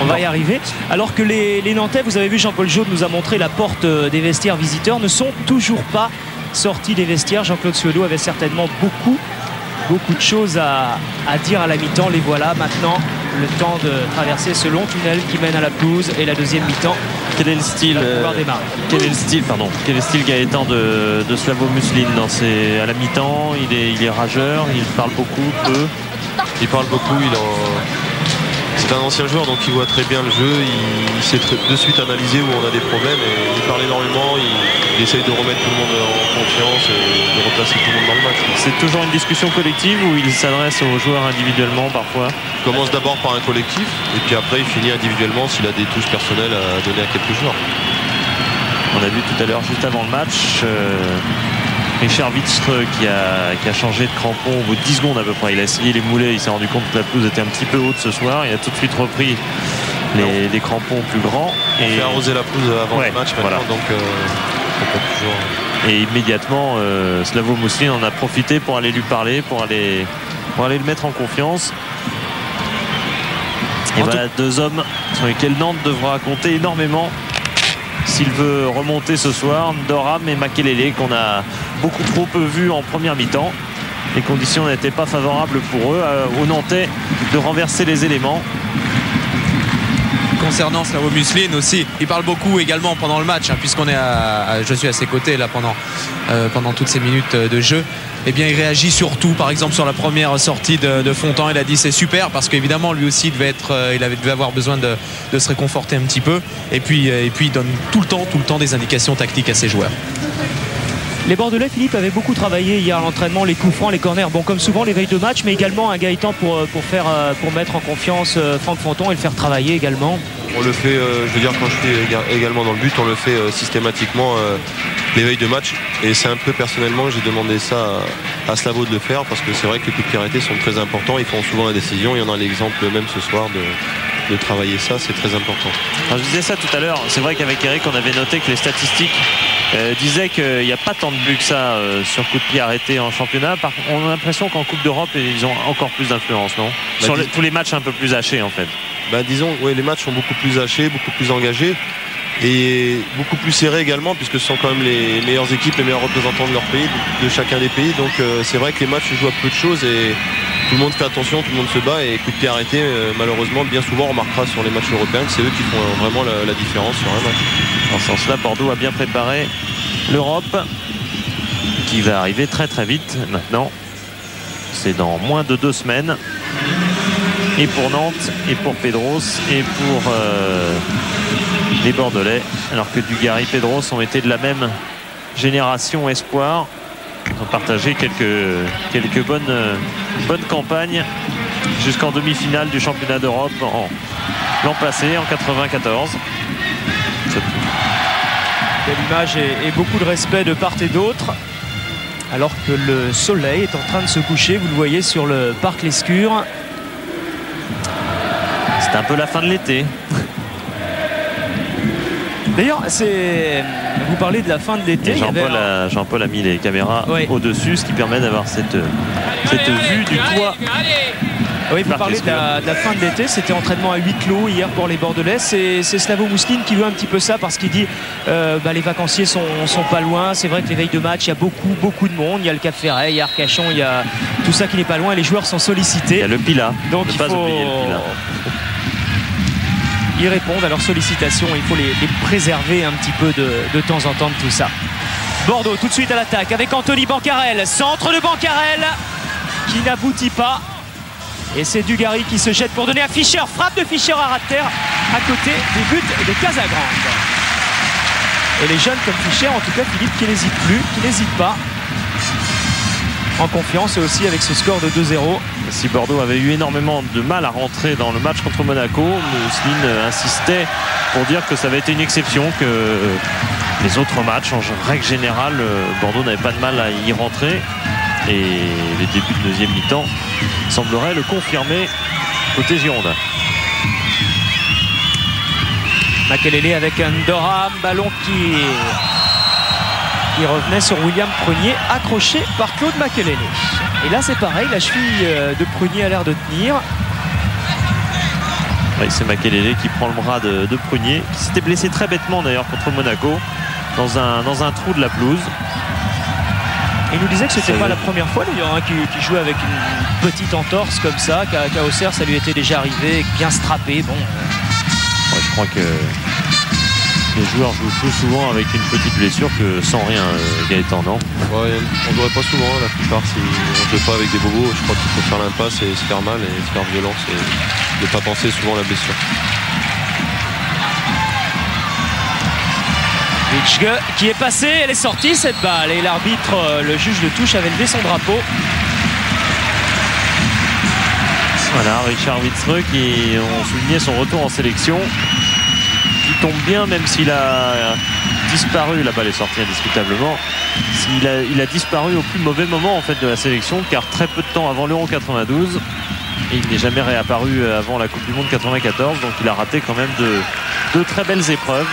On va y arriver. Alors que les, les Nantais, vous avez vu, Jean-Paul Jaude nous a montré la porte des vestiaires visiteurs, ne sont toujours pas sortis des vestiaires. Jean-Claude Suelo avait certainement beaucoup, beaucoup de choses à, à dire à la mi-temps. Les voilà maintenant, le temps de traverser ce long tunnel qui mène à la pelouse et la deuxième mi-temps. Quel est le style, euh, quel est le style, pardon, quel est le style Gaëtan de, de Slavo Musline dans ses, à la mi-temps? Il est, il est rageur, il parle beaucoup, peu. Il parle beaucoup, il en... C'est un ancien joueur, donc il voit très bien le jeu, il, il sait de suite analyser où on a des problèmes et il parle énormément, il, il essaye de remettre tout le monde en confiance et de replacer tout le monde dans le match. C'est toujours une discussion collective où il s'adresse aux joueurs individuellement parfois? Il commence d'abord par un collectif et puis après il finit individuellement s'il a des touches personnelles à donner à quelques joueurs. On a vu tout à l'heure, juste avant le match, euh, Richard Wittre qui a, qui a changé de crampon au bout de dix secondes à peu près. Il a essayé les moulets, il s'est rendu compte que la pelouse était un petit peu haute ce soir. Il a tout de suite repris les, les crampons plus grands. Et... il fait arroser la pelouse avant ouais, le match maintenant, voilà. donc euh, on peut toujours... Et immédiatement, euh, Slavo Musline en a profité pour aller lui parler, pour aller, pour aller le mettre en confiance. Et en voilà tout... deux hommes sur lesquels Nantes devra compter énormément s'il veut remonter ce soir. Doram et Makelele, qu'on a beaucoup trop peu vu en première mi-temps. Les conditions n'étaient pas favorables pour eux, aux Nantais de renverser les éléments. Concernant Slavo Musline aussi, il parle beaucoup également pendant le match, hein, puisqu'on est à, à, je suis à ses côtés là pendant, euh, pendant toutes ces minutes de jeu. Eh bien, il réagit surtout, par exemple, sur la première sortie de, de Fontan. Il a dit c'est super, parce qu'évidemment lui aussi il devait être, euh, il avait, devait avoir besoin de, de se réconforter un petit peu. Et puis, euh, et puis il donne tout le temps, tout le temps des indications tactiques à ses joueurs. Les Bordelais, Philippe, avaient beaucoup travaillé hier à l'entraînement, les coups francs, les corners, bon comme souvent les veilles de match, mais également un Gaëtan pour, pour, faire, pour mettre en confiance Franck Fontan et le faire travailler également. On le fait, euh, je veux dire, quand je suis également dans le but, on le fait euh, systématiquement euh, les veilles de match. Et c'est un peu personnellement que j'ai demandé ça à, à Slavo de le faire, parce que c'est vrai que les coups de pied arrêtés sont très importants, ils font souvent la décision, il y en a l'exemple même ce soir de... de travailler ça, c'est très important. Alors, je disais ça tout à l'heure, c'est vrai qu'avec Eric on avait noté que les statistiques euh, disaient qu'il n'y a pas tant de buts que ça euh, sur coup de pied arrêté en championnat. Par, on a l'impression qu'en Coupe d'Europe ils ont encore plus d'influence, non? bah, Sur dis... le, tous les matchs un peu plus hachés en fait. Bah, disons, oui, les matchs sont beaucoup plus hachés, beaucoup plus engagés et beaucoup plus serrés également, puisque ce sont quand même les meilleures équipes, les meilleurs représentants de leur pays, de chacun des pays. Donc euh, c'est vrai que les matchs se jouent à peu de choses et tout le monde fait attention, tout le monde se bat et coup de pied arrêté, euh, malheureusement, bien souvent on remarquera sur les matchs européens que c'est eux qui font vraiment la, la différence sur un match. Dans ce sens-là, Bordeaux a bien préparé l'Europe qui va arriver très très vite maintenant. C'est dans moins de deux semaines. Et pour Nantes, et pour Pedros, et pour euh, les Bordelais. Alors que Dugarry et Pedros ont été de la même génération espoir. Ils ont partagé quelques, quelques bonnes, euh, bonnes campagnes jusqu'en demi-finale du championnat d'Europe en, l'an passé, en quatre-vingt-quatorze. Quelle image et, et beaucoup de respect de part et d'autre. Alors que le soleil est en train de se coucher, vous le voyez sur le parc Lescure. C'est un peu la fin de l'été. D'ailleurs, c'est... vous parlez de la fin de l'été. Jean-Paul a... Jean a mis les caméras ouais. au-dessus, ce qui permet d'avoir cette, cette allez, vue allez, du allez, toit allez, allez. Oui, vous parlez de la, de la fin de l'été, c'était entraînement à huis clos hier pour les Bordelais. C'est Slavo Mousseline qui veut un petit peu ça parce qu'il dit euh, bah, les vacanciers sont, sont pas loin. C'est vrai que les veilles de match, il y a beaucoup, beaucoup de monde. Il y a le Cap Ferret, il y a Arcachon, il y a tout ça qui n'est pas loin. Et les joueurs sont sollicités. Il y a le Pilat. Donc il faut... pas oublier le Pilat. Ils répondent à leurs sollicitations. Il faut les, les préserver un petit peu de, de temps en temps de tout ça. Bordeaux tout de suite à l'attaque avec Anthony Bancarel. Centre de Bancarel qui n'aboutit pas. Et c'est Dugarry qui se jette pour donner à Fischer. Frappe de Fischer à ras de terre à côté des buts de Casagrande. Et les jeunes comme Fischer, en tout cas Philippe, qui n'hésite plus, qui n'hésite pas. En confiance et aussi avec ce score de deux zéro. Si Bordeaux avait eu énormément de mal à rentrer dans le match contre Monaco, Mousseline insistait pour dire que ça avait été une exception, que les autres matchs, en règle générale, Bordeaux n'avait pas de mal à y rentrer. Et le début de deuxième mi-temps semblerait le confirmer côté Girondin. Makelele avec Ndora, ballon qui... Il revenait sur William Prunier, accroché par Claude Makelele. Et là, c'est pareil, la cheville de Prunier a l'air de tenir. Oui, c'est Makelele qui prend le bras de, de Prunier, qui s'était blessé très bêtement d'ailleurs contre Monaco, dans un, dans un trou de la pelouse. Il nous disait que c'était pas la première fois d'ailleurs hein, qui, qui jouait avec une petite entorse comme ça, qu'à qu Auxerre, ça lui était déjà arrivé, bien strappé. Bon. Ouais, je crois que... les joueurs jouent plus souvent avec une petite blessure que sans rien, Gaëtan, non ? Ouais, on jouerait pas souvent, la plupart, si on ne joue pas avec des bobos. Je crois qu'il faut faire l'impasse et se faire mal et se faire violence et ne pas penser souvent à la blessure. Witschke qui est passé, elle est sortie cette balle et l'arbitre, le juge de touche, avait levé son drapeau. Voilà, Richard Witschke qui ont souligné son retour en sélection. Tombe bien, même s'il a disparu, la balle est sortie indiscutablement, il a, il a disparu au plus mauvais moment en fait de la sélection, car très peu de temps avant l'Euro quatre-vingt-douze, et il n'est jamais réapparu avant la Coupe du Monde quatre-vingt-quatorze, donc il a raté quand même de, de très belles épreuves.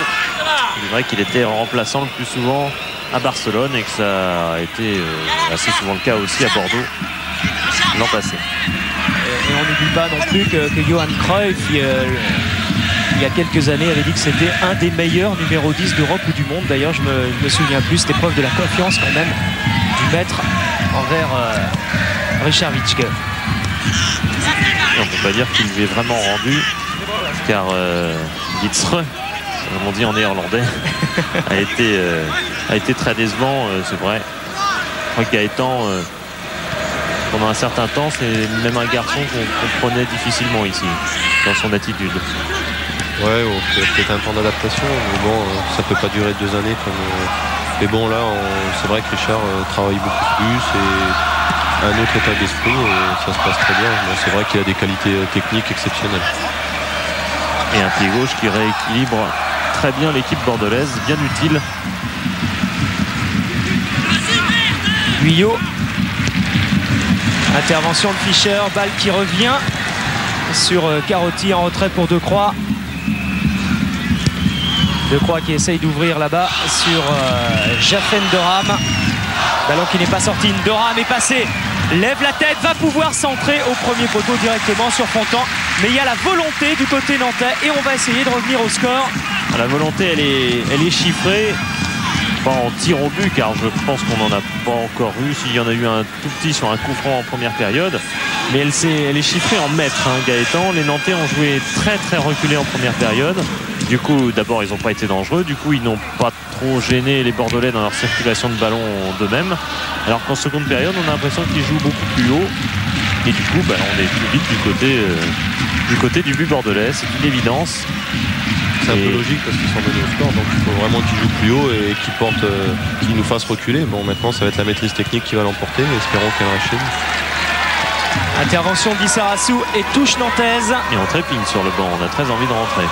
Il est vrai qu'il était remplaçant le plus souvent à Barcelone et que ça a été assez souvent le cas aussi à Bordeaux l'an passé. Et on n'oublie pas non plus que, que Johan Cruyff, euh, il y a quelques années, avait dit que c'était un des meilleurs numéro dix d'Europe ou du monde. D'ailleurs, je me, je me souviens plus, c'était preuve de la confiance quand même du maître envers euh, Richard Witschke. On ne peut pas dire qu'il lui est vraiment rendu, car euh, Witschke, comme on dit en néerlandais, a, été, euh, a été très décevant, euh, c'est vrai. Je crois que Gaëtan, euh, pendant un certain temps, c'est même un garçon qu'on comprenait difficilement ici, dans son attitude. Ouais, c'est peut-être un temps d'adaptation, mais bon, ça peut pas durer deux années. Comme, euh, mais bon, là, c'est vrai que Richard euh, travaille beaucoup plus et un autre état d'esprit, et ça se passe très bien. Bon, c'est vrai qu'il a des qualités techniques exceptionnelles. Et un pied gauche qui rééquilibre très bien l'équipe bordelaise, bien utile. Guyot, intervention de Fischer, balle qui revient sur Carotti en retrait pour Decroix. Decroix qui essaye d'ouvrir là-bas sur euh, Jaffen Doram. Ballon qui n'est pas sorti. Doram est passé. Lève la tête. Va pouvoir centrer au premier poteau directement sur Fontan. Mais il y a la volonté du côté nantais. Et on va essayer de revenir au score. La volonté, elle est, elle est chiffrée. Pas en tir au but, car je pense qu'on n'en a pas encore eu. S'il y en a eu un tout petit sur un coup franc en première période. Mais elle, elle est chiffrée en mètres, hein, Gaëtan. Les Nantais ont joué très très reculé en première période. Du coup, d'abord, ils n'ont pas été dangereux. Du coup, ils n'ont pas trop gêné les Bordelais dans leur circulation de ballon d'eux-mêmes. Alors qu'en seconde période, on a l'impression qu'ils jouent beaucoup plus haut. Et du coup, bah, on est plus vite du côté, euh, du côté du but bordelais. C'est une évidence. C'est un peu logique parce qu'ils sont menés au score. Donc, il faut vraiment qu'ils jouent plus haut et qu'ils portent, euh, qu'ils nous fassent reculer. Bon, maintenant, ça va être la maîtrise technique qui va l'emporter. Espérons qu'elle rachète. Intervention d'Issarassou et touche nantaise. Et on trépigne sur le banc. On a très envie de rentrer.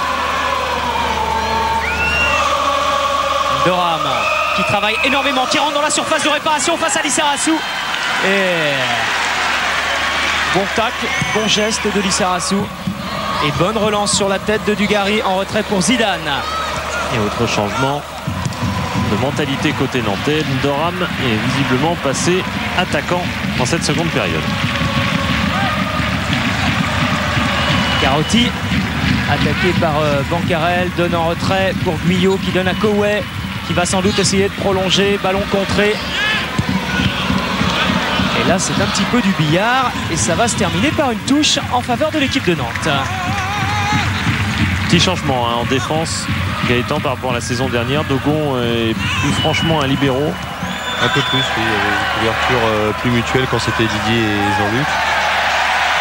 Doram qui travaille énormément, qui rentre dans la surface de réparation face à Lissarassou. Et bon tacle, bon geste de Lissarassou. Et bonne relance sur la tête de Dugarry en retrait pour Zidane. Et autre changement de mentalité côté nantais. Doram est visiblement passé attaquant dans cette seconde période. Carotti, attaqué par Bancarel, donne en retrait pour Guyot qui donne à Koway, qui va sans doute essayer de prolonger, ballon contré. Et là, c'est un petit peu du billard et ça va se terminer par une touche en faveur de l'équipe de Nantes. Petit changement hein, en défense, Gaëtan par rapport à la saison dernière. Dogon est plus franchement un libéraux. Un peu plus, oui, une couverture plus mutuelle quand c'était Didier et Jean-Luc.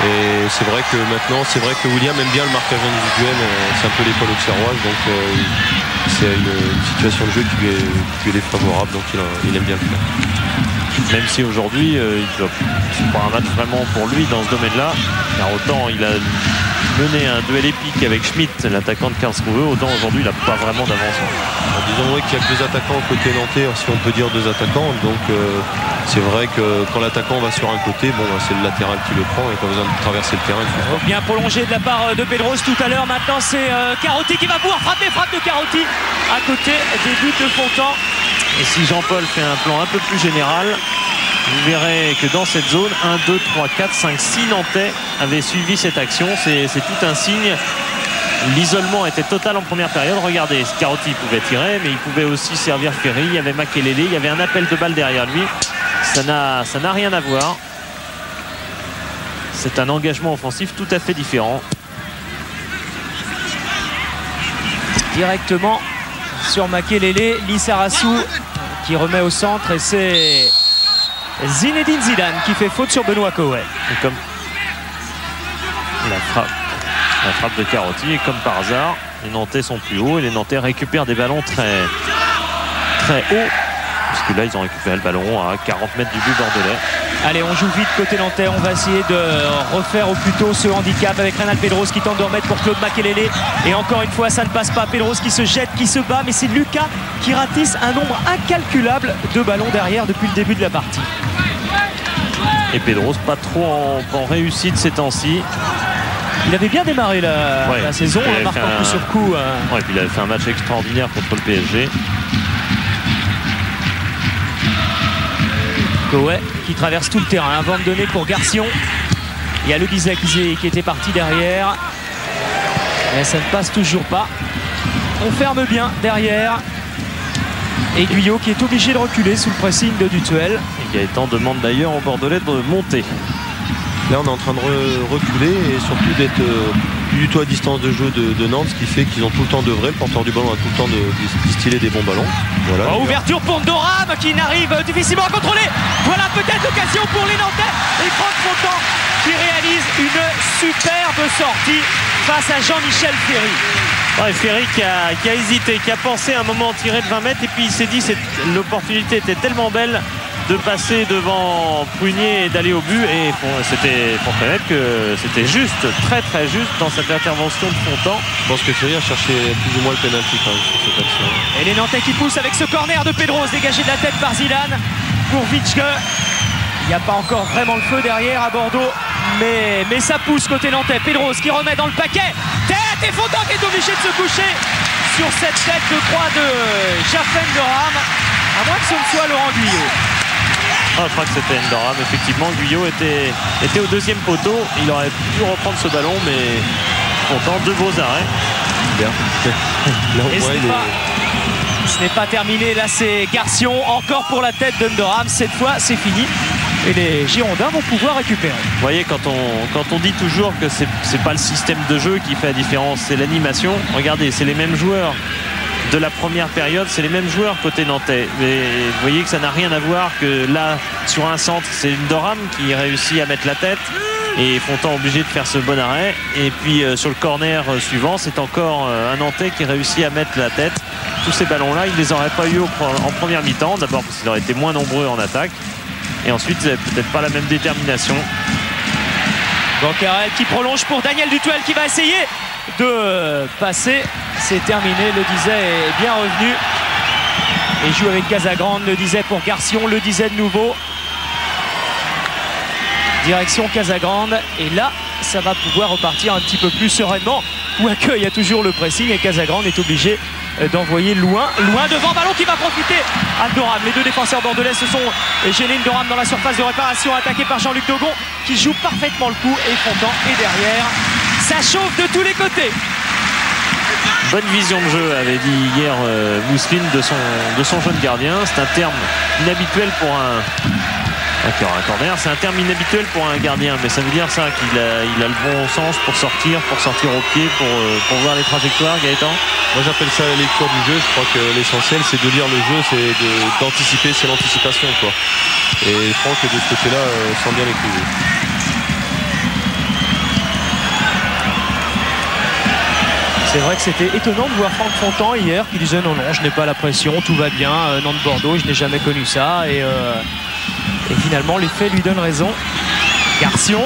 Et c'est vrai que maintenant, c'est vrai que William aime bien le marquage individuel, c'est un peu l'épaule auxerroise, donc euh, c'est une, une situation de jeu qui lui est, qui lui est défavorable, donc il, il aime bien le faire. Même si aujourd'hui, euh, il doit pas un match vraiment pour lui dans ce domaine-là, car autant il a mené un duel épique avec Schmidt, l'attaquant de Karlsruhe, autant aujourd'hui il n'a pas vraiment d'avancement. Disons oui, qu'il y a deux attaquants côté nantais, si on peut dire deux attaquants, donc euh, c'est vrai que quand l'attaquant va sur un côté, bon, c'est le latéral qui le prend et pas besoin de traverser le terrain. Il bien prolongé de la part de Pedros tout à l'heure, maintenant c'est euh, Carotti qui va pouvoir frapper, frappe de Carotti à côté des buts de Fontan. Et si Jean-Paul fait un plan un peu plus général, vous verrez que dans cette zone, un, deux, trois, quatre, cinq, six Nantais avaient suivi cette action. C'est tout un signe. L'isolement était total en première période. Regardez, Carotti pouvait tirer, mais il pouvait aussi servir Ferry. Il y avait Makelele, il y avait un appel de balle derrière lui. Ça n'a rien à voir. C'est un engagement offensif tout à fait différent. Directement sur Makelele, Lissarassou qui remet au centre et c'est Zinedine Zidane qui fait faute sur Benoît Koway. Et comme la frappe, la frappe de Carotti, et comme par hasard, les Nantais sont plus hauts et les Nantais récupèrent des ballons très, très hauts. Parce que là, ils ont récupéré le ballon à quarante mètres du but bordelais. Allez, on joue vite côté nantais. On va essayer de refaire au plus tôt ce handicap avec Reynald Pedros qui tente de remettre pour Claude Makelele. Et encore une fois, ça ne passe pas. Pedros qui se jette, qui se bat. Mais c'est Lucas qui ratisse un nombre incalculable de ballons derrière depuis le début de la partie. Et Pedros, pas trop en, en réussite ces temps-ci. Il avait bien démarré la, ouais, la saison, en marquant un... coup sur coup. Euh... Ouais, et puis il avait fait un match extraordinaire contre le P S G. Koway qui traverse tout le terrain, un bande donnée pour Garcion. Il y a Le Bizet qui était parti derrière. Mais ça ne passe toujours pas. On ferme bien derrière. Et Guyot qui est obligé de reculer sous le pressing de Dutuel. Et Gaëtan demande d'ailleurs au Bordelais de monter. Là on est en train de re reculer et surtout d'être euh, plus du tout à distance de jeu de, de Nantes, ce qui fait qu'ils ont tout le temps d'œuvrer, le porteur du ballon a tout le temps de, de distiller des bons ballons. Voilà, oh, ouverture pour Doram qui n'arrive difficilement à contrôler. Voilà peut-être l'occasion pour les Nantais et Franck Fontan qui réalise une superbe sortie face à Jean-Michel Ferry. Ouais, Ferry qui a, qui a hésité, qui a pensé à un moment tirer de vingt mètres et puis il s'est dit que l'opportunité était tellement belle de passer devant Prunier et d'aller au but, et c'était pour reconnaître que c'était juste, très très juste dans cette intervention de Fontan. Je pense que Ferry a cherché plus ou moins le pénalty quand même sur cette action. Et les Nantais qui poussent avec ce corner de Pedros dégagé de la tête par Zidane pour Vitschke. Il n'y a pas encore vraiment le feu derrière à Bordeaux, mais, mais ça pousse côté nantais. Pedros qui remet dans le paquet, tête, et Fontan qui est obligé de se coucher sur cette tête de croix de Jaffen Doram, à moins que ce ne soit Laurent Guyot. Ah, je crois que c'était Endoram, effectivement. Guyot était, était au deuxième poteau. Il aurait pu reprendre ce ballon, mais content de beaux arrêts. Bien. Là, au moins, il est... Ce n'est pas terminé. Là, c'est Garcion, encore pour la tête d'Endoram. Cette fois, c'est fini. Et les Girondins vont pouvoir récupérer. Vous voyez, quand on, quand on dit toujours que c'est c'est pas le système de jeu qui fait la différence, c'est l'animation. Regardez, c'est les mêmes joueurs de la première période, c'est les mêmes joueurs côté nantais, mais vous voyez que ça n'a rien à voir, que là sur un centre c'est Endoram qui réussit à mettre la tête et Fontan obligé de faire ce bon arrêt, et puis euh, sur le corner euh, suivant c'est encore euh, un nantais qui réussit à mettre la tête. Tous ces ballons là, il ne les aurait pas eu en première mi-temps, d'abord parce qu'ils auraient été moins nombreux en attaque et ensuite ils n'avaient peut-être pas la même détermination. Bancarel qui prolonge pour Daniel Dutuel qui va essayer de passer, c'est terminé. Le disait est bien revenu et joue avec Casagrande. Le disait pour Garcion, le disait de nouveau, direction Casagrande, et là ça va pouvoir repartir un petit peu plus sereinement. Ouakeu, il y a toujours le pressing et Casagrande est obligé d'envoyer loin, loin devant, ballon qui va profiter à Endoram. Les deux défenseurs bordelais se sont gênés. Endoram dans la surface de réparation, attaqué par Jean-Luc Dogon qui joue parfaitement le coup, et Fontan est derrière. Ça chauffe de tous les côtés. Bonne vision de jeu, avait dit hier euh, Mousseline de son, de son jeune gardien. C'est un terme inhabituel pour un... un corner. C'est un terme inhabituel pour un gardien, mais ça veut dire ça, qu'il a, il a le bon sens pour sortir, pour sortir au pied, pour, pour voir les trajectoires, Gaëtan. Moi j'appelle ça la lecture du jeu. Je crois que l'essentiel c'est de lire le jeu, c'est d'anticiper, c'est l'anticipation quoi. Et Franck de ce côté-là euh, sent bien maîtriser. C'est vrai que c'était étonnant de voir Franck Fontan hier qui disait non, non, je n'ai pas la pression, tout va bien, euh, Nantes-Bordeaux, je n'ai jamais connu ça. Et, euh, et finalement, les faits lui donnent raison. Garcion,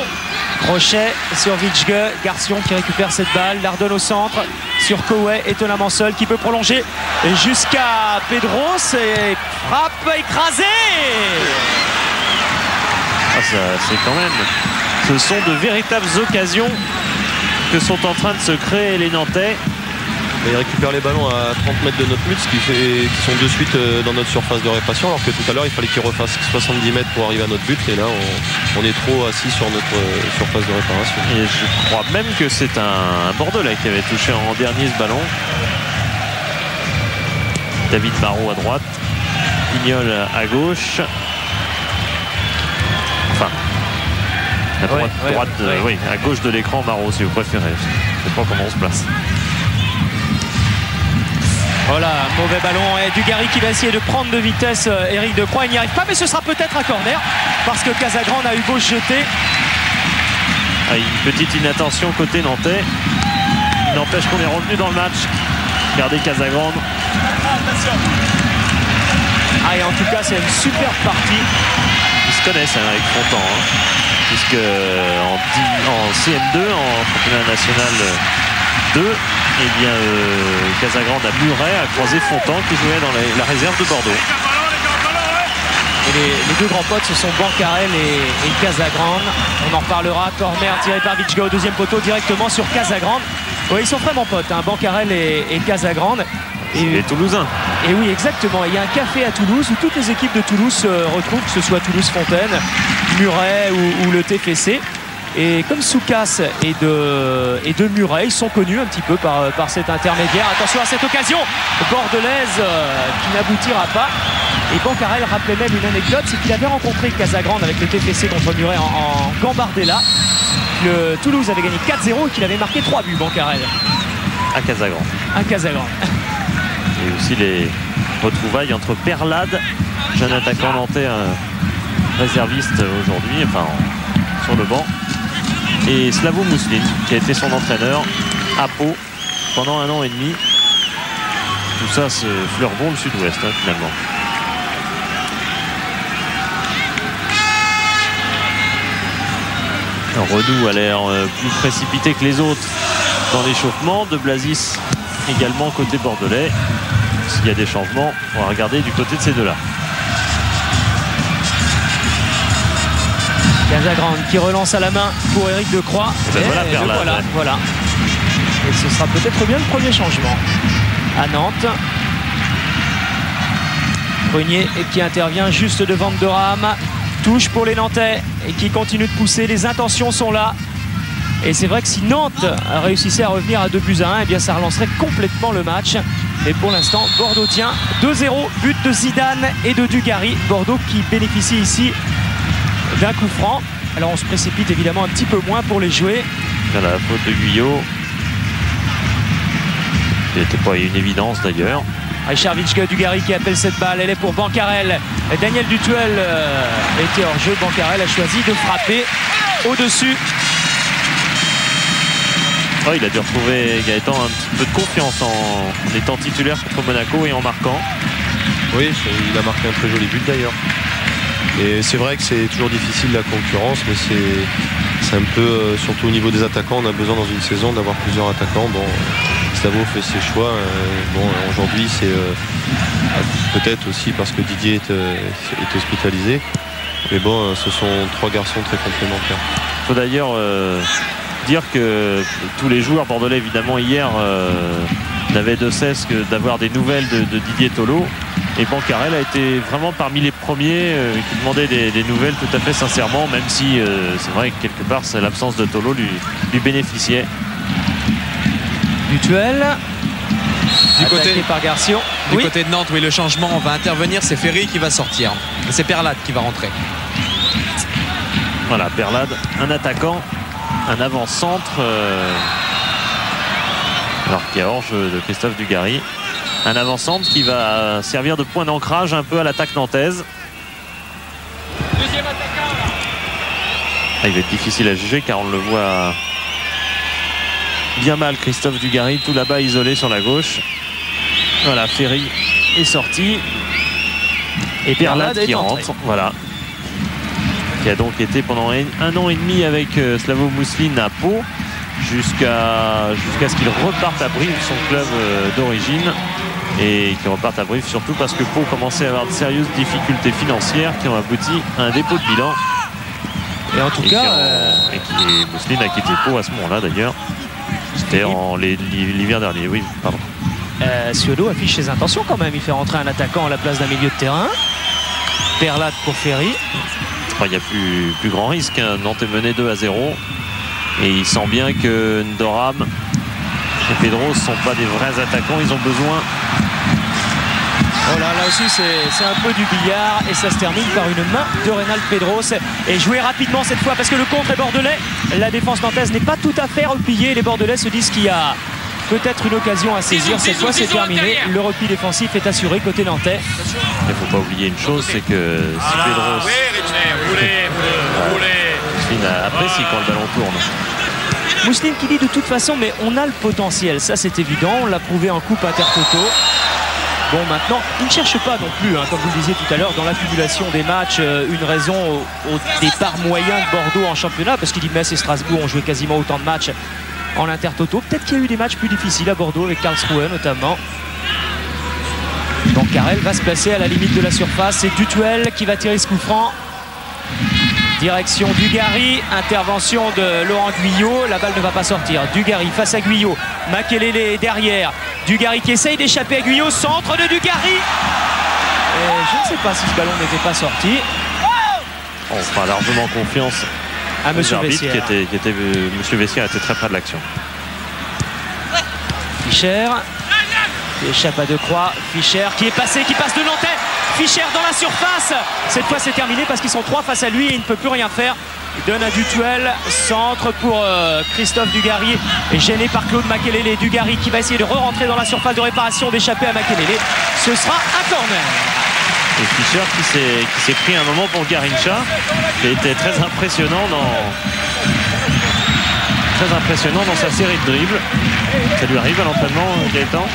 crochet sur Vitschke, Garcion qui récupère cette balle, la redonne au centre, sur Koé, étonnamment seul, qui peut prolonger jusqu'à Pedros et frappe écrasée. Ah, c'est quand même, ce sont de véritables occasions que sont en train de se créer les Nantais. Ils récupèrent les ballons à trente mètres de notre but, ce qui fait qu'ils sont de suite dans notre surface de réparation, alors que tout à l'heure il fallait qu'ils refassent soixante-dix mètres pour arriver à notre but, et là on, on est trop assis sur notre surface de réparation. Et je crois même que c'est un Bordelais qui avait touché en dernier ce ballon. David Barraud à droite, Pignol à gauche. Enfin... À, droite, ouais, droite, ouais, euh, ouais. Oui, à gauche de l'écran, Marot, si vous préférez. Je ne sais pas comment on se place. Voilà, mauvais ballon. Et Dugarry qui va essayer de prendre de vitesse Eric Decroix. Il n'y arrive pas, mais ce sera peut-être un corner parce que Casagrande a eu beau se jeter. Ah, une petite inattention côté nantais. Il n'empêche qu'on est revenu dans le match. Regardez Casagrande. Ah, et en tout cas, c'est une superbe partie. Ils se connaissent hein, avec Fontan. Hein. Puisque en C M deux, en championnat national deux, eh bien, euh, Casagrande à Muret a croisé Fontan qui jouait dans la, la réserve de Bordeaux. Et les, les deux grands potes, ce sont Bancarel et, et Casagrande. On en reparlera. Corner tiré par Vitschke au deuxième poteau directement sur Casagrande. Ouais, ils sont vraiment potes, hein, Bancarel et, et Casagrande. Et les Toulousains. Et oui, exactement. Il y a un café à Toulouse où toutes les équipes de Toulouse se retrouvent, que ce soit Toulouse-Fontaine, Muret ou, ou le T F C. Et comme Soukas et de, et de Muret, ils sont connus un petit peu par, par cet intermédiaire. Attention à cette occasion bordelaise euh, qui n'aboutira pas. Et Bancarel rappelait même une anecdote, c'est qu'il avait rencontré Casagrande avec le T F C contre Muret en, en Gambardella. Le Toulouse avait gagné quatre zéro et qu'il avait marqué trois buts, Bancarel. À Casagrande. À Casagrande. Et aussi les retrouvailles entre Perlade, jeune attaquant nantais un réserviste aujourd'hui, enfin en, sur le banc, et Slavo Mousseline qui a été son entraîneur à Pau pendant un an et demi. Tout ça c'est Fleurbon, le sud-ouest hein, finalement. Redoux a l'air plus précipité que les autres dans l'échauffement. De Blasis également côté bordelais. S'il y a des changements, on va regarder du côté de ces deux-là. Casagrande qui relance à la main pour Eric Decroix. Et ben et voilà, et Perlade, voilà, ouais. voilà. Et ce sera peut-être bien le premier changement à Nantes. Prunier qui intervient juste devant Doram. Touche pour les Nantais et qui continue de pousser. Les intentions sont là. Et c'est vrai que si Nantes réussissait à revenir à deux buts à un, eh bien ça relancerait complètement le match. Mais pour l'instant, Bordeaux tient deux zéro. But de Zidane et de Dugarry. Bordeaux qui bénéficie ici d'un coup franc. Alors on se précipite évidemment un petit peu moins pour les jouer. Voilà, la faute de Guyot. Il n'était pas une évidence d'ailleurs. Richard Vitschke, Dugarry qui appelle cette balle. Elle est pour Bancarel. Et Daniel Dutuel euh, était hors jeu. Bancarel a choisi de frapper au-dessus. Oh, il a dû retrouver Gaëtan un petit peu de confiance en étant titulaire contre Monaco et en marquant. Oui, il a marqué un très joli but d'ailleurs. Et c'est vrai que c'est toujours difficile la concurrence, mais c'est un peu, euh, surtout au niveau des attaquants, on a besoin dans une saison d'avoir plusieurs attaquants. Bon, Slavo fait ses choix. Euh, bon, aujourd'hui c'est euh, peut-être aussi parce que Didier est, euh, est hospitalisé. Mais bon, ce sont trois garçons très complémentaires. Il faut d'ailleurs... Euh... dire que tous les joueurs bordelais évidemment hier euh, n'avaient de cesse que d'avoir des nouvelles de, de Didier Tolo, et Bancarel a été vraiment parmi les premiers euh, qui demandaient des, des nouvelles tout à fait sincèrement, même si euh, c'est vrai que quelque part l'absence de Tolo lui, lui bénéficiait. Dutuel. Du côté, par Garcion. Du oui. côté de Nantes, oui, le changement va intervenir. C'est Ferry qui va sortir. C'est Perlade qui va rentrer. Voilà, Perlade, un attaquant, un avant-centre. Euh... Alors qu'il y a hors jeu de Christophe Dugarry. Un avant-centre qui va servir de point d'ancrage un peu à l'attaque nantaise. Deuxième attaquant. Ah, il va être difficile à juger car on le voit bien mal, Christophe Dugarry, tout là-bas isolé sur la gauche. Voilà, Ferry est sorti. Et Perlade qui rentre. Voilà. Qui a donc été pendant un an et demi avec Slavo Mousseline à Pau, jusqu'à jusqu'à ce qu'il reparte à Brive, son club d'origine. Et qui reparte à Brive surtout parce que Pau commençait à avoir de sérieuses difficultés financières qui ont abouti à un dépôt de bilan. Et en tout et cas. Qui a, euh... Et qui Mousseline a quitté Pau à ce moment-là d'ailleurs. C'était l'hiver dernier, oui, pardon. Euh, Siodo affiche ses intentions quand même. Il fait rentrer un attaquant à la place d'un milieu de terrain. Perlade pour Ferry. Enfin, il n'y a plus, plus grand risque. Hein. Nantes est mené deux à zéro. Et il sent bien que Ndoram et Pedros ne sont pas des vrais attaquants. Ils ont besoin. Oh là, là aussi, c'est un peu du billard. Et ça se termine par une main de Reynald Pedros. Et joué rapidement cette fois parce que le contre est bordelais. La défense nantaise n'est pas tout à fait repliée. Les Bordelais se disent qu'il y a peut-être une occasion à saisir. Cette fois, c'est terminé. Le repli défensif est assuré côté nantais. Il ne faut pas oublier une chose, c'est que si Pedros apprécie quand le ballon tourne. Mousseline qui dit de toute façon, mais on a le potentiel. Ça, c'est évident. On l'a prouvé en coupe intertoto. Bon, maintenant, il ne cherche pas non plus, hein, comme vous le disiez tout à l'heure, dans l'accumulation des matchs, euh, une raison au, au départ moyen de Bordeaux en championnat, parce qu'il dit Metz et Strasbourg ont joué quasiment autant de matchs en intertoto. Peut-être qu'il y a eu des matchs plus difficiles à Bordeaux, avec Karlsruhe notamment. Donc Carrel va se placer à la limite de la surface. C'est Dutuel qui va tirer ce coup franc. Direction Dugarry, intervention de Laurent Guyot, la balle ne va pas sortir. Dugarry face à Guyot, Makelele derrière. Dugarry qui essaye d'échapper à Guyot, centre de Dugarry. Et je ne sais pas si ce ballon n'était pas sorti. On fera largement confiance à Monsieur Vessière. Qui était, qui était, Monsieur Vessière était très près de l'action. Fischer, qui échappe à Decroix. Fischer qui est passé, qui passe de Nantais. Fischer dans la surface. Cette fois c'est terminé parce qu'ils sont trois face à lui et il ne peut plus rien faire. Il donne à Dutuel, centre pour euh, Christophe Dugarry, gêné par Claude Makelele. Dugarry qui va essayer de re-rentrer dans la surface de réparation, d'échapper à Makelele. Ce sera un corner. Et Fischer qui s'est pris un moment pour Garincha, qui était très impressionnant dans, très impressionnant dans sa série de dribbles. Ça lui arrive à l'entraînement, Gaëtan.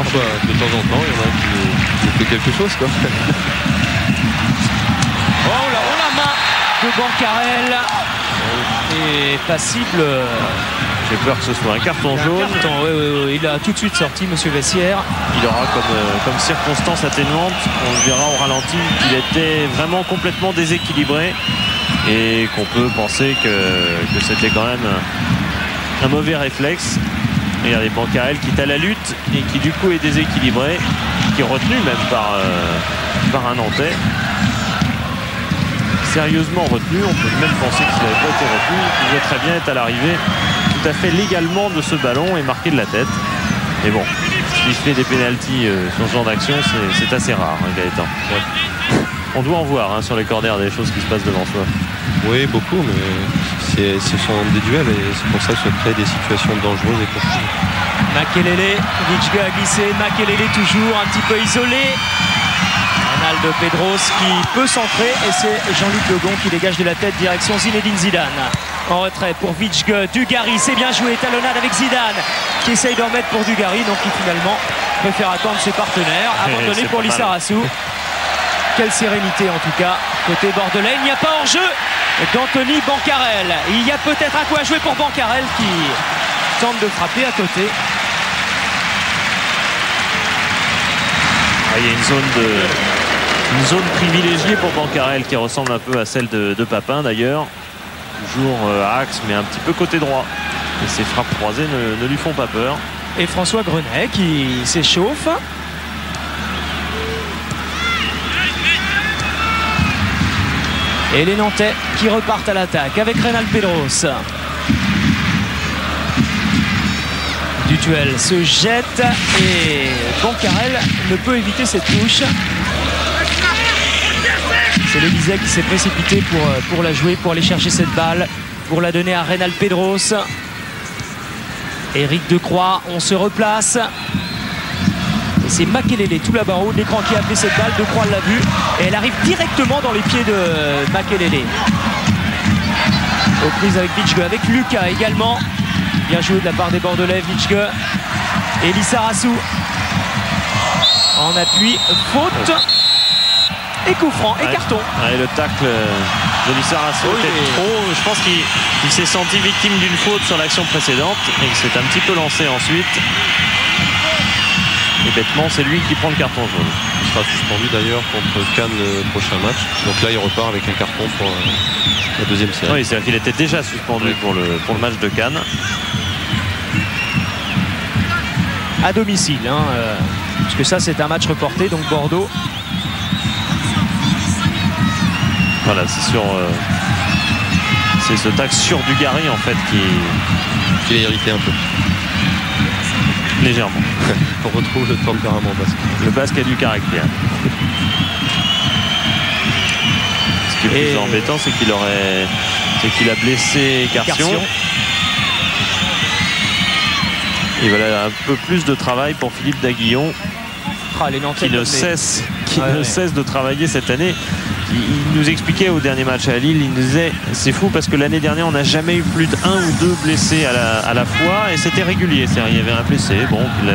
Enfin, de temps en temps, il y en a qui, qui fait quelque chose, quoi. Oh là, on la main de Bancarel. Et passible. J'ai peur que ce soit un carton jaune. Un carton, oui, oui, oui. Il a tout de suite sorti, Monsieur Vessière. Il aura comme, euh, comme circonstance atténuante, on le verra au ralenti, qu'il était vraiment complètement déséquilibré et qu'on peut penser que, que c'était quand même un mauvais réflexe. Regardez Bancarel qui est à la lutte et qui du coup est déséquilibré, qui est retenu même par, euh, par un Nantais. Sérieusement retenu, on peut même penser qu'il n'avait pas été retenu, il pouvait très bien être à l'arrivée tout à fait légalement de ce ballon et marqué de la tête. Mais bon, siffler des pénaltys euh, sur ce genre d'action, c'est assez rare, hein, Gaëtan. Ouais. On doit en voir, hein, sur les corners, des choses qui se passent devant soi. Oui, beaucoup, mais ce sont des duels et c'est pour ça que se créent des situations dangereuses et confuses. Makelele, Rijka a glissé, Makelele toujours un petit peu isolé. Reynald Pedros qui peut centrer et c'est Jean-Luc Legon qui dégage de la tête direction Zinedine Zidane. En retrait pour Vijge, Dugarry, c'est bien joué, talonnade avec Zidane qui essaye d'en mettre pour Dugarry, donc qui finalement préfère attendre ses partenaires, abandonné pour Lissarassou. Quelle sérénité en tout cas, côté bordelais, il n'y a pas hors-jeu d'Anthony Bancarel. Il y a peut-être un coup à jouer pour Bancarel qui tente de frapper à côté. Ah, il y a une zone, de, une zone privilégiée pour Bancarel qui ressemble un peu à celle de, de Papin d'ailleurs. Toujours à axe mais un petit peu côté droit. Et ses frappes croisées ne, ne lui font pas peur. Et François Grenet qui s'échauffe. Et les Nantais qui repartent à l'attaque avec Reynald Pedros. du duel se jette et Bancarel ne peut éviter cette touche. C'est Lelizay qui s'est précipité pour, pour la jouer, pour aller chercher cette balle, pour la donner à Reynal Pedros. Éric Decroix, on se replace. Et c'est Makelele tout là-bas en haut de l'écran qui a appelé cette balle. Decroix l'a vue et elle arrive directement dans les pieds de Makelele. Aux prises avec Vichgue, avec Lucas également. Bien joué de la part des Bordelais, Vichgue. Et Lissa Rassou en appui, faute. Et coup franc, et ouais, carton. Ouais, le tacle de Lissa Rassou était trop. Je pense qu'il s'est senti victime d'une faute sur l'action précédente et il s'est un petit peu lancé ensuite. Et bêtement, c'est lui qui prend le carton jaune. Il sera suspendu d'ailleurs contre Cannes le prochain match. Donc là, il repart avec un carton pour la deuxième série. Oui, c'est vrai qu'il était déjà suspendu pour le, pour le match de Cannes. À domicile, hein, euh, puisque ça, c'est un match reporté. Donc Bordeaux. Voilà, c'est sur. Euh, c'est ce tac sur Dugarry en fait qui, qui l'a irrité un peu. Légèrement. On retrouve le tempérament basque. Le basque a du caractère. Ce qui est plus et embêtant, c'est qu'il aurait, c'est qu'il a blessé Carcion. Carcion. Et voilà un peu plus de travail pour Philippe Daguillon, ah, les Nantais, qui ne, cesse, qui ouais, ne ouais. cesse de travailler cette année. Il nous expliquait au dernier match à Lille, il nous disait c'est fou parce que l'année dernière on n'a jamais eu plus d'un de ou deux blessés à la, à la fois et c'était régulier, c'est-à-dire il y avait un blessé, bon la,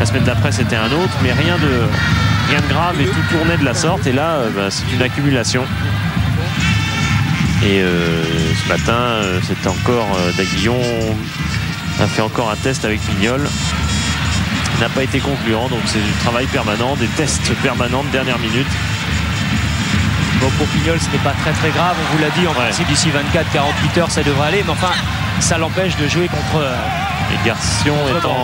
la semaine d'après c'était un autre, mais rien de, rien de grave et tout tournait de la sorte et là bah, c'est une accumulation. Et euh, ce matin c'était encore euh, Daguillon a fait encore un test avec Pignol, n'a pas été concluant, donc c'est du travail permanent, des tests permanents de dernière minute. Bon, pour Pignol, ce n'est pas très très grave, on vous l'a dit, en ouais. principe d'ici vingt-quatre à quarante-huit heures ça devrait aller, mais enfin ça l'empêche de jouer contre. Euh, et Garcion contre est Bordeaux.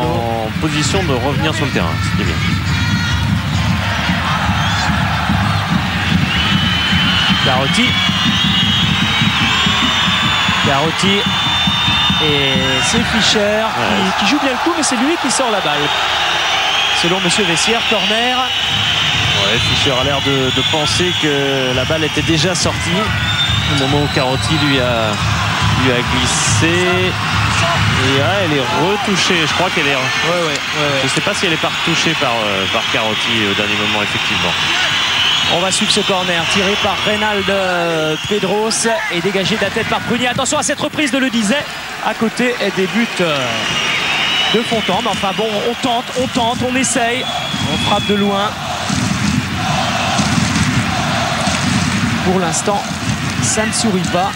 En position de revenir sur le terrain, ce qui est bien. Carotti. Carotti. Et c'est Fischer ouais. qui, qui joue bien le coup, mais c'est lui qui sort la balle. Selon Monsieur Vessière, corner. Ouais, Fischer a l'air de, de penser que la balle était déjà sortie au moment où Carotti lui a, lui a glissé. Et ah, elle est retouchée, je crois qu'elle est... Ouais, ouais, ouais. Je ne sais pas si elle n'est pas retouchée par, euh, par Carotti au dernier moment, effectivement. On va suivre ce corner tiré par Reynal Pedros et dégagé de la tête par Prunier. Attention à cette reprise de Lelizay. À côté des buts de Fontan. Mais enfin bon, on tente, on tente, on essaye. On frappe de loin. Pour l'instant, ça ne sourit pas.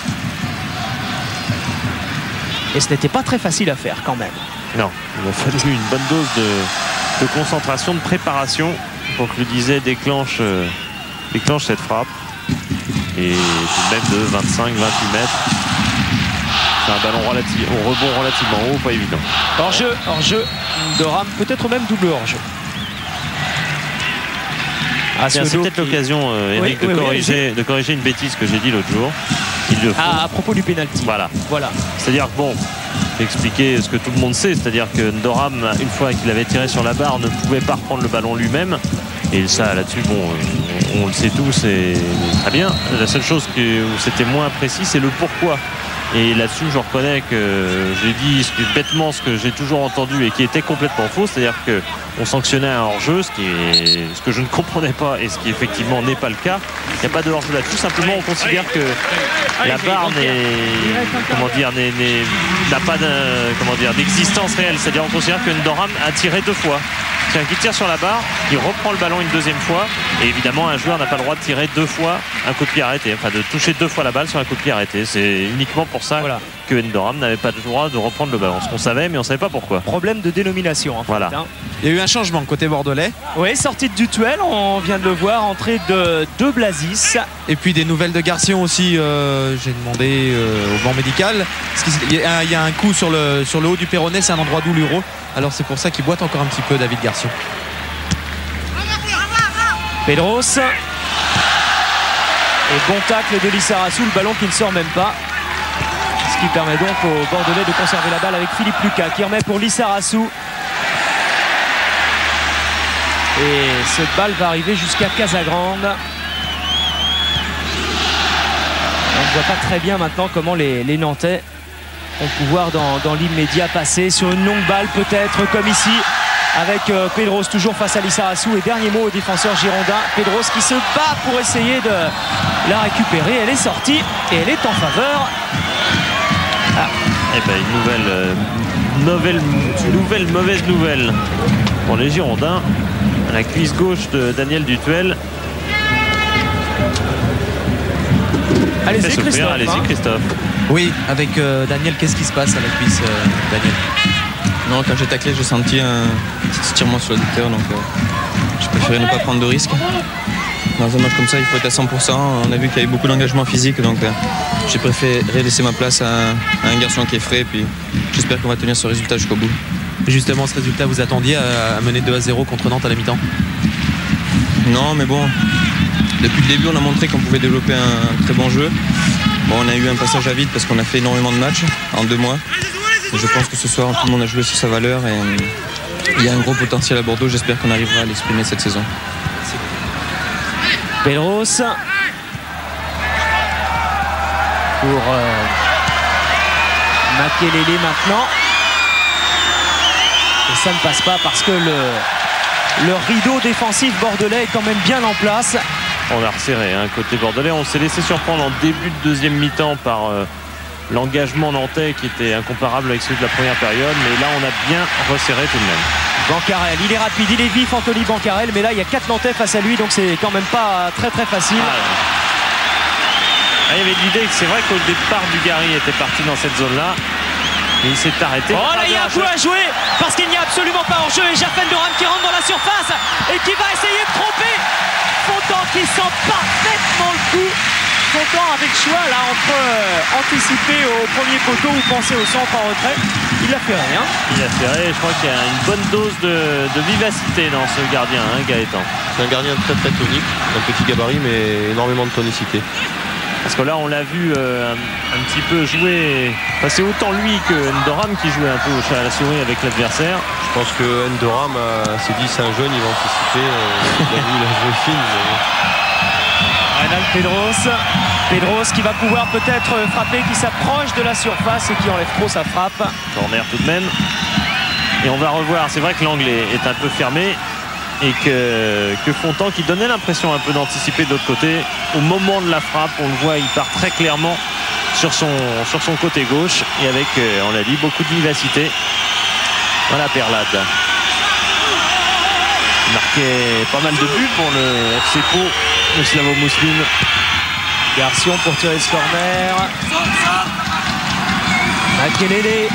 Et ce n'était pas très facile à faire quand même. Non, il a fallu une bonne dose de, de concentration, de préparation pour que Lelizay déclenche, euh, déclenche cette frappe. Et tout de même de vingt-cinq à vingt-huit mètres. C'est un ballon relative, au rebond relativement haut, pas évident. Hors-jeu, hors-jeu de Ram, peut-être même double hors-jeu. Ah, c'est peut-être qui... l'occasion, euh, Eric, oui, de, oui, corriger, oui. de corriger une bêtise que j'ai dit l'autre jour. Il le faut. Ah, à propos du pénalty. Voilà. voilà. C'est-à-dire que, bon, expliquer ce que tout le monde sait, c'est-à-dire que Ndoram, une fois qu'il avait tiré sur la barre, ne pouvait pas reprendre le ballon lui-même. Et ça, là-dessus, bon, on, on le sait tous, et très bien. La seule chose que, où c'était moins précis, c'est le pourquoi. Et là-dessus, je reconnais que j'ai dit bêtement ce que j'ai toujours entendu et qui était complètement faux, c'est-à-dire que on sanctionnait un hors-jeu, ce, ce que je ne comprenais pas et ce qui effectivement n'est pas le cas. Il n'y a pas de hors-jeu là-dessus, simplement on considère que la barre n'a pas d'existence réelle, c'est-à-dire on considère que Ndoram a tiré deux fois. C'est-à-dire qu'il tire sur la barre, il reprend le ballon une deuxième fois et évidemment un joueur n'a pas le droit de tirer deux fois un coup de pied arrêté, enfin de toucher deux fois la balle sur un coup de pied arrêté. C'est uniquement pour ça voilà. que Ndoram n'avait pas le droit de reprendre le ballon. Ce qu'on savait mais on ne savait pas pourquoi. Problème de dénomination en fait. Voilà. Hein. Il y a eu un changement côté bordelais. Oui, sortie de Dutuel, on vient de le voir, entrée de, de Blasis. Et puis des nouvelles de Garcion aussi, euh, j'ai demandé euh, au banc médical. Il y, y a un coup sur le, sur le haut du Péronet, c'est un endroit douloureux. Alors c'est pour ça qu'il boite encore un petit peu David Garcion. Pedros. Et bon tacle de Lissa Rassou, le ballon qui ne sort même pas. qui permet donc aux Bordelais de conserver la balle avec Philippe Lucas qui remet pour Lissarassou. Et cette balle va arriver jusqu'à Casagrande. On ne voit pas très bien maintenant comment les, les Nantais vont pouvoir dans, dans l'immédiat passer sur une longue balle peut-être comme ici avec Pedros toujours face à Lissarassou. Et dernier mot au défenseur girondin, Pedros qui se bat pour essayer de la récupérer. Elle est sortie et elle est en faveur. Ah. Et ben une nouvelle, euh, nouvelle, nouvelle mauvaise nouvelle pour les Girondins. La cuisse gauche de Daniel Dutuel. Allez-y Christophe, allez hein. Christophe. Oui, avec euh, Daniel, qu'est-ce qui se passe à la cuisse euh, Daniel? Non, quand j'ai taclé, j'ai senti un petit étirement sur le docteur, donc euh, je préférais ne pas prendre de risque. Dans un match comme ça, il faut être à cent pour cent. On a vu qu'il y avait beaucoup d'engagement physique, donc euh, j'ai préféré laisser ma place à, à un garçon qui est frais. Puis j'espère qu'on va tenir ce résultat jusqu'au bout. Justement, ce résultat, vous attendiez à, à mener deux à zéro contre Nantes à la mi-temps? Non, mais bon, depuis le début, on a montré qu'on pouvait développer un, un très bon jeu. Bon, on a eu un passage à vide parce qu'on a fait énormément de matchs en deux mois. Et je pense que ce soir, tout le monde a joué sur sa valeur et euh, il y a un gros potentiel à Bordeaux. J'espère qu'on arrivera à l'exprimer cette saison. Pedros pour euh, Makelele maintenant. Et ça ne passe pas parce que le, le rideau défensif bordelais est quand même bien en place. On a resserré hein, côté bordelais. On s'est laissé surprendre en début de deuxième mi-temps par euh, l'engagement nantais qui était incomparable avec celui de la première période. Mais là, on a bien resserré tout de même. Bancarel, il est rapide, il est vif Anthony Bancarel, mais là il y a quatre Nantais face à lui, donc c'est quand même pas très très facile. Ah, il y avait l'idée que c'est vrai qu'au départ Dugarry était parti dans cette zone là, mais il s'est arrêté. Oh là il y a un coup à jouer parce qu'il n'y a absolument pas en jeu et Gerfen Doran qui rentre dans la surface et qui va essayer de tromper Fontan qui sent parfaitement le coup. Fontan avec choix là entre euh, anticiper au premier poteau ou penser au centre en retrait. Il a fait rien. Il a fait rien. Je crois qu'il y a une bonne dose de, de vivacité dans ce gardien, hein, Gaëtan. C'est un gardien très très tonique, un petit gabarit mais énormément de tonicité. Parce que là on l'a vu euh, un, un petit peu jouer. Enfin, c'est autant lui que Ndoram qui jouait un peu au chat à la souris avec l'adversaire. Je pense que Ndoram euh, s'est dit c'est un jeune, il va anticiper. Euh, il a vu la jouer fine. Mais... Reynald Pedros. Pedros qui va pouvoir peut-être frapper, qui s'approche de la surface et qui enlève trop sa frappe. Corner tout de même. Et on va revoir, c'est vrai que l'angle est un peu fermé et que, que Fontan qui donnait l'impression un peu d'anticiper de l'autre côté. Au moment de la frappe, on le voit, il part très clairement sur son, sur son côté gauche et avec, on l'a dit, beaucoup de vivacité dans la perlade. Marqué pas mal de buts pour le F C Pau, le Slavo Mousseline. Garcion pour tirer ce corner. Makelele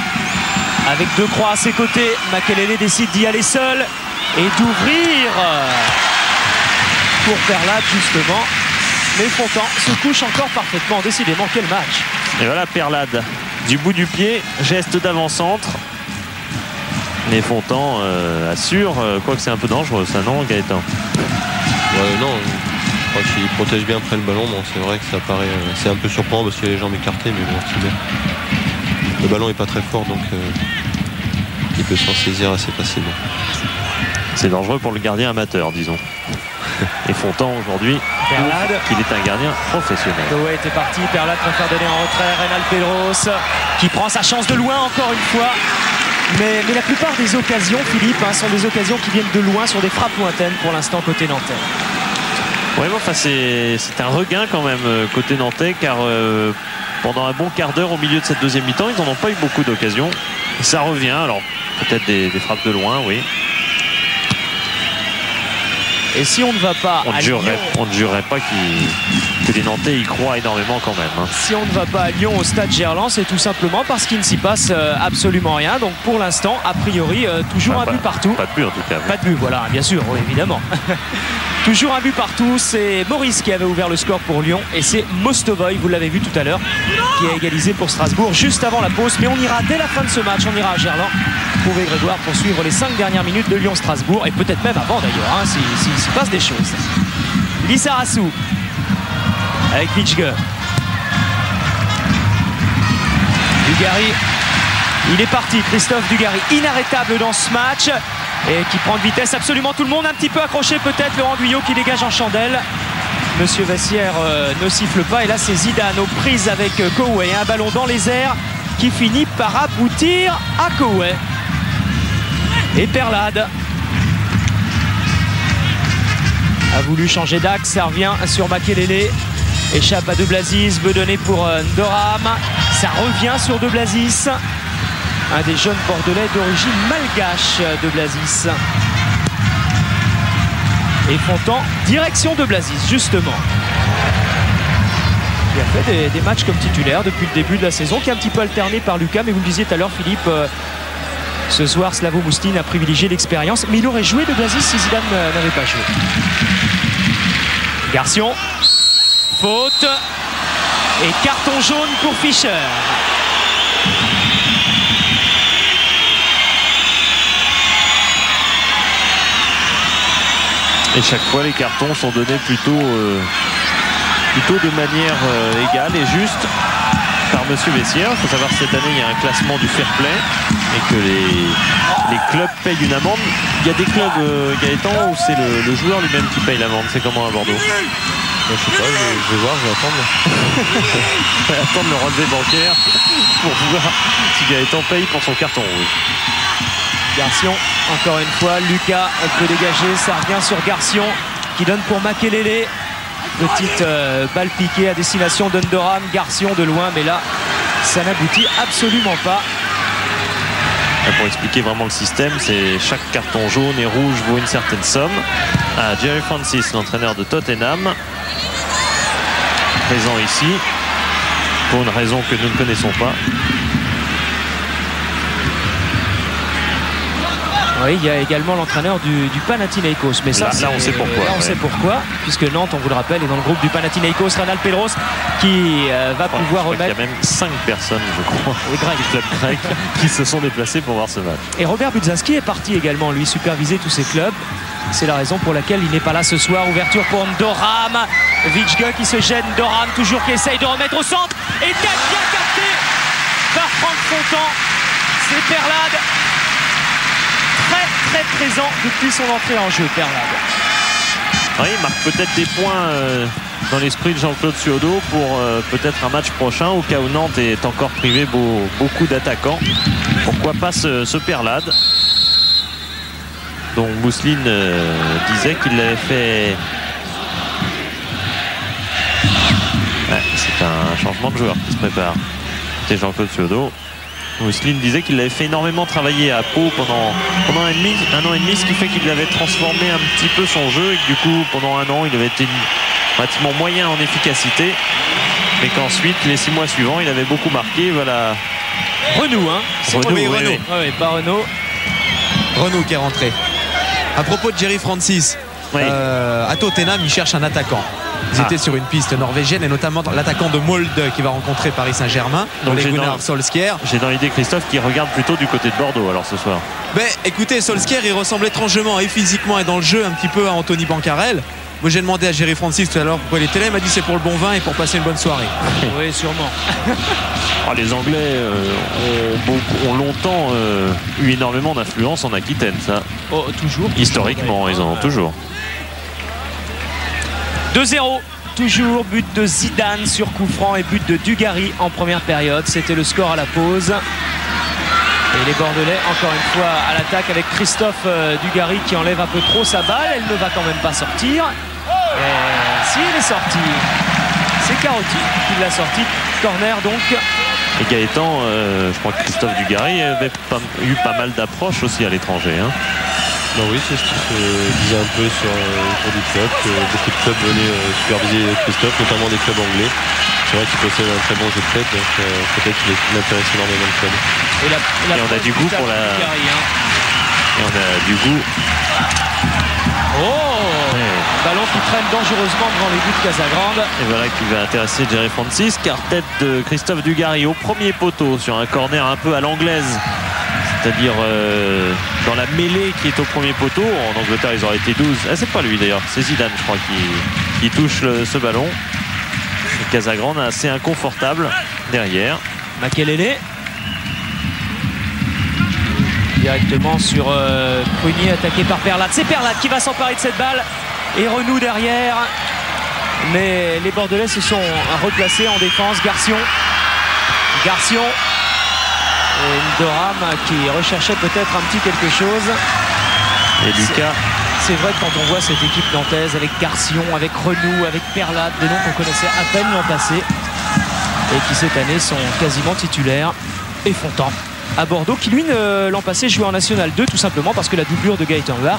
avec deux croix à ses côtés. Makelele décide d'y aller seul et d'ouvrir pour Perlat justement. Mais Fontan se couche encore parfaitement. Décidément, quel match. Et voilà Perlade du bout du pied, geste d'avant-centre. Mais Fontan euh, assure, euh, quoique c'est un peu dangereux ça, non Gaëtan? Ouais, non. Je crois qu'il protège bien après le ballon. Bon, c'est vrai que ça paraît, euh, c'est un peu surprenant parce qu'il y a les jambes écartées, mais bon, c'est bien. Le ballon n'est pas très fort, donc euh, il peut s'en saisir assez facilement. C'est dangereux pour le gardien amateur, disons. Et Fontan aujourd'hui, qu'il est un gardien professionnel. Doé était parti, Perlade préfère donner en retrait. Reynald Pedros qui prend sa chance de loin encore une fois. Mais, mais la plupart des occasions, Philippe, hein, sont des occasions qui viennent de loin sur des frappes lointaines pour l'instant côté nantais. Ouais, bon, enfin, c'est un regain quand même côté nantais car euh, pendant un bon quart d'heure au milieu de cette deuxième mi-temps, ils n'en ont pas eu beaucoup d'occasions. Ça revient, alors peut-être des, des frappes de loin, oui. Et si on ne va pas on à jurerait, Lyon... On ne jurerait pas que les Nantais y croient énormément quand même. Hein. Si on ne va pas à Lyon au stade Gerland, c'est tout simplement parce qu'il ne s'y passe absolument rien. Donc pour l'instant, a priori, toujours enfin, un pas, but partout. Pas de but en tout cas. Oui. Pas de but, voilà, bien sûr, oui, évidemment. Toujours un but partout, c'est Maurice qui avait ouvert le score pour Lyon et c'est Mostovoy, vous l'avez vu tout à l'heure, qui a égalisé pour Strasbourg juste avant la pause. Mais on ira dès la fin de ce match, on ira à Gerland trouver Grégoire pour suivre les cinq dernières minutes de Lyon-Strasbourg et peut-être même avant d'ailleurs, hein, s'il si, si, si passe des choses. Lissarassou avec Witschger. Dugarry, il est parti, Christophe Dugarry, inarrêtable dans ce match et qui prend de vitesse absolument tout le monde. Un petit peu accroché peut-être, Laurent Guyot qui dégage en chandelle. Monsieur Vassière euh, ne siffle pas et là c'est Zidane aux prises avec Koé, un ballon dans les airs qui finit par aboutir à Koé. Et Perlade a voulu changer d'axe, ça revient sur Makelele, échappe à De Blasis, veut donner pour Ndoram, ça revient sur De Blasis, un des jeunes bordelais d'origine malgache. De Blasis et Fontan, direction De Blasis justement, qui a fait des, des matchs comme titulaire depuis le début de la saison, qui est un petit peu alterné par Lucas, mais vous le disiez tout à l'heure Philippe, euh, ce soir, Slavo Moustine a privilégié l'expérience, mais il aurait joué De Blasis si Zidane n'avait pas joué. Garcion, faute et carton jaune pour Fischer. Et chaque fois, les cartons sont donnés plutôt, euh, plutôt de manière euh, égale et juste. Par Monsieur Vessière, il faut savoir que cette année il y a un classement du fair play et que les, les clubs payent une amende. Il y a des clubs, euh, Gaëtan, où c'est le, le joueur lui-même qui paye l'amende. C'est comment à Bordeaux? Je sais pas, je, je vais voir, je vais attendre. Je vais attendre le relevé bancaire pour voir si Gaëtan paye pour son carton rouge. Garcion, encore une fois, Lucas peut dégager, ça revient sur Garcion qui donne pour Makelele. Petite euh, balle piquée à destination d'Underham, Garcion de loin, mais là, ça n'aboutit absolument pas. Pour expliquer vraiment le système, c'est chaque carton jaune et rouge vaut une certaine somme. Ah, Jerry Francis, l'entraîneur de Tottenham, présent ici, pour une raison que nous ne connaissons pas. Oui, il y a également l'entraîneur du, du Panathinaikos. Mais ça, là, là on sait pourquoi. Là, on ouais. sait pourquoi, puisque Nantes, on vous le rappelle, est dans le groupe du Panathinaikos. Ranald Pelleros qui euh, va oh, pouvoir je remettre. Il y a même cinq personnes, je crois, du club grec qui se sont déplacées pour voir ce match. Et Robert Budzinski est parti également, lui, superviser tous ces clubs. C'est la raison pour laquelle il n'est pas là ce soir. Ouverture pour Ndoram. Vijga qui se gêne. Ndoram, toujours, qui essaye de remettre au centre. Et tête bien captée par Franck Fontan. C'est Perlade. Très présent depuis son entrée en jeu, Perlade. Oui, il marque peut-être des points euh, dans l'esprit de Jean-Claude Suodo pour euh, peut-être un match prochain au cas où Nantes est encore privé beau, beaucoup d'attaquants. Pourquoi pas ce, ce Perlade dont Mousseline euh, disait qu'il l'avait fait. Ouais, c'est un changement de joueur qui se prépare. C'est Jean-Claude Suodo. Mousseline disait qu'il l'avait fait énormément travailler à Pau pendant, pendant un, demi, un an et demi, ce qui fait qu'il avait transformé un petit peu son jeu et que du coup, pendant un an, il avait été relativement moyen en efficacité, mais qu'ensuite, les six mois suivants, il avait beaucoup marqué. Voilà. Renaud, hein Renaud, oui, Renaud. Oui, oui. Oui, pas Renaud. Renaud qui est rentré. À propos de Jerry Francis, oui. euh, à Tottenham, il cherche un attaquant. Ils ah. étaient sur une piste norvégienne et notamment l'attaquant de Molde qui va rencontrer Paris Saint-Germain. Donc les Gunnar Solskjaer. J'ai dans l'idée Christophe qui regarde plutôt du côté de Bordeaux alors ce soir. Ben écoutez, Solskjaer il ressemble étrangement et physiquement et dans le jeu un petit peu à Anthony Bancarel. Moi j'ai demandé à Jerry Francis tout à l'heure pourquoi il était là, il m'a dit c'est pour le bon vin et pour passer une bonne soirée. Oui sûrement. Oh, les Anglais euh, ont, beaucoup, ont longtemps euh, eu énormément d'influence en Aquitaine, ça. Oh, toujours. Historiquement, ils en ont toujours. deux zéro, toujours but de Zidane sur coup franc et but de Dugarry en première période. C'était le score à la pause. Et les Bordelais, encore une fois, à l'attaque avec Christophe Dugarry qui enlève un peu trop sa balle. Elle ne va quand même pas sortir. Et si elle est sortie, c'est Carotti qui l'a sortie. Corner donc. Et Gaëtan, euh, je crois que Christophe Dugarry avait pas, eu pas mal d'approches aussi à l'étranger. Hein. Ben oui, c'est ce que je disais un peu sur autour du club, que beaucoup de clubs venaient superviser Christophe, notamment des clubs anglais. C'est vrai qu'il possède un très bon jeu de tête, donc euh, peut-être qu'il intéresse énormément le club. Et, la, la Et on a du goût pour la... Dugarry, hein. Et on a du goût... Oh ouais. Ballon qui traîne dangereusement devant les buts de Casagrande. Et voilà qui va intéresser Jerry Francis, car tête de Christophe Dugarry au premier poteau sur un corner un peu à l'anglaise. C'est-à-dire euh, dans la mêlée qui est au premier poteau. En Angleterre, ils auraient été douze. Ah, c'est pas lui d'ailleurs, c'est Zidane, je crois, qui, qui touche le, ce ballon. Et Casagrande assez inconfortable derrière. Makelele directement sur euh, Prunier, attaqué par Perlat. C'est Perlat qui va s'emparer de cette balle et renoue derrière. Mais les Bordelais se sont replacés en défense. Garcion. Garcion. Et Ndoram qui recherchait peut-être un petit quelque chose. Et Lucas. C'est vrai que quand on voit cette équipe nantaise avec Garcion, avec Renou, avec Perlat, des noms qu'on connaissait à peine l'an passé et qui cette année sont quasiment titulaires, et Fontan à Bordeaux qui lui l'an passé jouait en National deux tout simplement parce que la doublure de Gaëtan Huard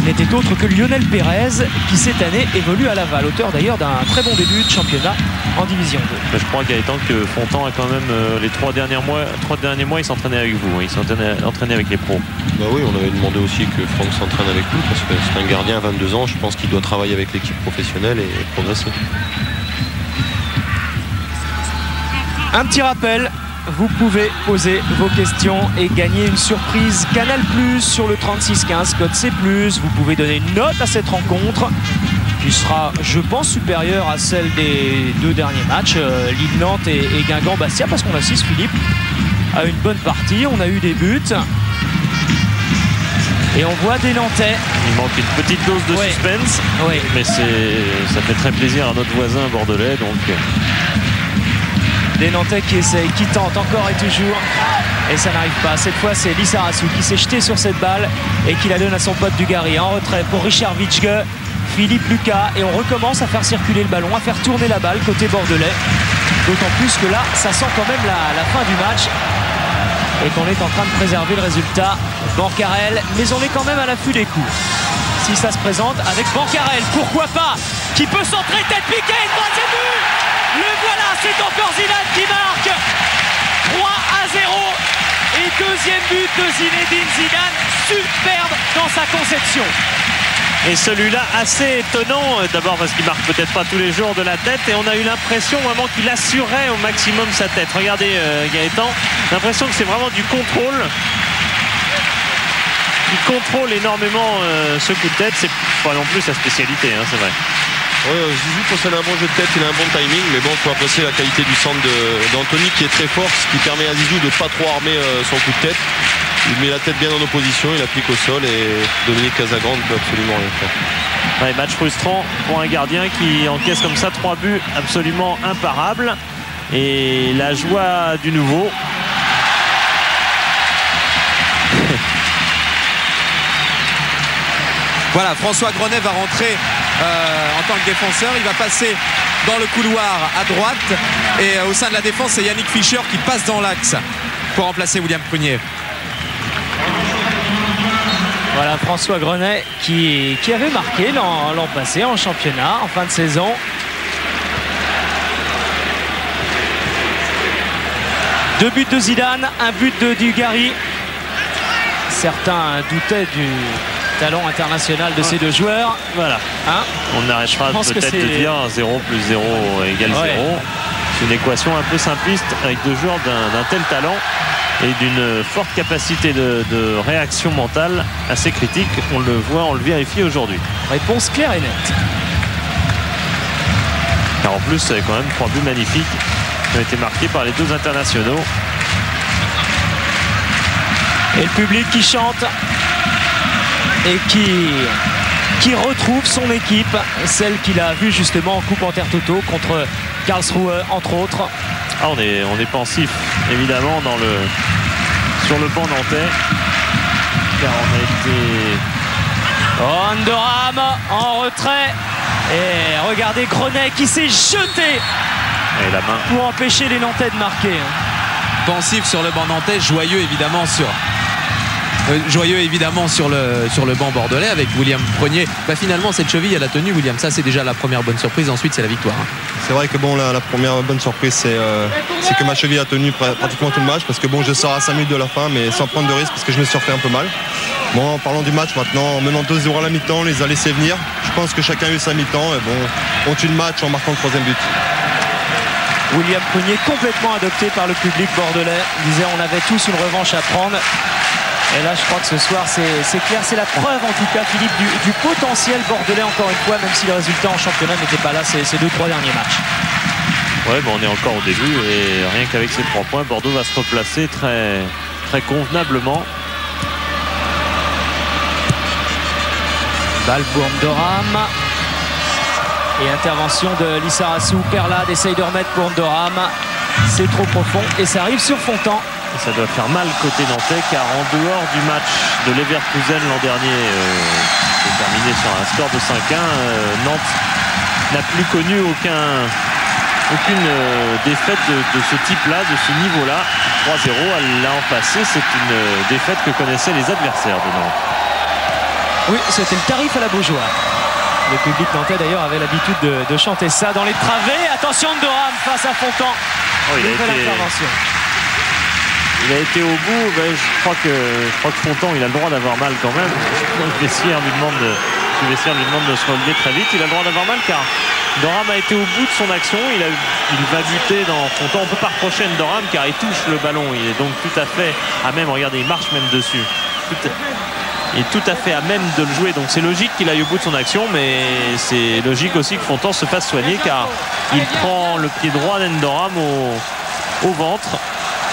n'était autre que Lionel Pérez qui cette année évolue à Laval, auteur d'ailleurs d'un très bon début de championnat en Division deux. Je crois Gaëtan que Fontan a quand même euh, les trois derniers mois, trois derniers mois il s'entraînait avec vous, il s'entraînait entraîné avec les pros. Bah oui, on avait demandé aussi que Franck s'entraîne avec nous parce que c'est un gardien à vingt-deux ans, je pense qu'il doit travailler avec l'équipe professionnelle et progresser. Un petit rappel. Vous pouvez poser vos questions et gagner une surprise Canal Plus sur le trente-six quinze, code C plus. Vous pouvez donner une note à cette rencontre qui sera, je pense, supérieure à celle des deux derniers matchs, euh, Lille-Nantes et, et Guingamp-Bastia, parce qu'on assiste, Philippe, à une bonne partie. On a eu des buts. Et on voit des Nantais. Il manque une petite dose de ouais. suspense, ouais. mais ça fait très plaisir à notre voisin bordelais. Donc... Les Nantais qui essayent, qui tentent encore et toujours, et ça n'arrive pas. Cette fois, c'est Lissarassou qui s'est jeté sur cette balle et qui la donne à son pote Dugarry. En retrait pour Richard Witschke, Philippe Lucas, et on recommence à faire circuler le ballon, à faire tourner la balle côté bordelais. D'autant plus que là, ça sent quand même la, la fin du match et qu'on est en train de préserver le résultat. Bancarel, mais on est quand même à l'affût des coups. Si ça se présente avec Bancarel, pourquoi pas, qui peut centrer, tête piquée, troisième but. Le voilà, c'est encore Zidane qui marque trois à zéro et deuxième but de Zinedine Zidane, superbe dans sa conception. Et celui-là assez étonnant, d'abord parce qu'il marque peut-être pas tous les jours de la tête, et on a eu l'impression vraiment qu'il assurait au maximum sa tête. Regardez euh, Gaëtan, l'impression que c'est vraiment du contrôle. Il contrôle énormément euh, ce coup de tête, c'est pas non plus sa spécialité, hein, c'est vrai. Oui, Zizou possède un bon jeu de tête, il a un bon timing, mais bon, il faut apprécier la qualité du centre d'Anthony qui est très fort, ce qui permet à Zizou de ne pas trop armer son coup de tête. Il met la tête bien en opposition, il applique au sol et Dominique Casagrande ne peut absolument rien faire. Ouais, match frustrant pour un gardien qui encaisse comme ça trois buts absolument imparables. Et la joie du nouveau. Voilà, François Grenet va rentrer euh, en tant que défenseur. Il va passer dans le couloir à droite. Et euh, au sein de la défense, c'est Yannick Fischer qui passe dans l'axe pour remplacer William Prunier. Voilà, François Grenet qui, qui avait marqué l'an passé en championnat, en fin de saison. Deux buts de Zidane, un but de Dugarry. Certains doutaient du... talent international de ces deux joueurs. Voilà. Hein, on n'arrêtera peut-être de dire zéro plus zéro égale zéro. Ouais. C'est une équation un peu simpliste avec deux joueurs d'un tel talent et d'une forte capacité de, de réaction mentale assez critique. On le voit, on le vérifie aujourd'hui. Réponse claire et nette. Car en plus, c'est quand même trois buts magnifiques qui ont été marqués par les deux internationaux. Et le public qui chante. Et qui, qui retrouve son équipe, celle qu'il a vue justement en Coupe Intertoto contre Karlsruhe, entre autres. Ah, on est, on est pensif, évidemment, dans le, sur le banc nantais. Car on a été... Oh, Ndoram en retrait. Et regardez Grenet qui s'est jeté et la main. Pour empêcher les Nantais de marquer. Pensif sur le banc nantais, joyeux évidemment sur... Joyeux évidemment sur le, sur le banc bordelais avec William Prunier. Bah finalement cette cheville elle a tenu William, ça c'est déjà la première bonne surprise, ensuite c'est la victoire. C'est vrai que bon la, la première bonne surprise c'est euh, que ma cheville a tenu pr pratiquement tout le match parce que bon je sors à cinq minutes de la fin mais sans prendre de risque parce que je me suis refait un peu mal. Bon en parlant du match maintenant, menant deux zéro à la mi-temps, on les a laissés venir. Je pense que chacun a eu sa mi-temps et bon on tue le match en marquant le troisième but. William Prunier complètement adopté par le public bordelais, il disait on avait tous une revanche à prendre. Et là, je crois que ce soir, c'est clair. C'est la preuve, en tout cas, Philippe, du, du potentiel bordelais, encore une fois, même si le résultat en championnat n'était pas là ces, ces deux, trois derniers matchs. Ouais, ben on est encore au début. Et rien qu'avec ces trois points, Bordeaux va se replacer très, très convenablement Balle pour Ndoram. Et intervention de Lissarassou. Perlade essaye de remettre pour Ndoram. C'est trop profond et ça arrive sur Fontan. Ça doit faire mal côté nantais car en dehors du match de Leverkusen l'an dernier, euh, terminé sur un score de cinq à un, euh, Nantes n'a plus connu aucun, aucune euh, défaite de, de ce type-là, de ce niveau-là. trois zéro, elle l'a en passé, c'est une euh, défaite que connaissaient les adversaires de Nantes. Oui, c'était le tarif à la Beaujoire. Le public nantais d'ailleurs avait l'habitude de, de chanter ça dans les travées. Attention Ndoram face à Fontan. Oh, il, a été... il a été au bout, ben, je, crois que, je crois que Fontan il a le droit d'avoir mal quand même. Le vestiaire lui demande de, le vestiaire lui demande de se relever très vite, il a le droit d'avoir mal car Ndoram a été au bout de son action, il, a, il va buter dans Fontan. On ne peut pas reprocher Ndoram car il touche le ballon, il est donc tout à fait à même, regardez il marche même dessus. Tout Il est tout à fait à même de le jouer, donc c'est logique qu'il aille au bout de son action, mais c'est logique aussi que Fontan se fasse soigner car il prend le pied droit d'Ndoram au, au ventre.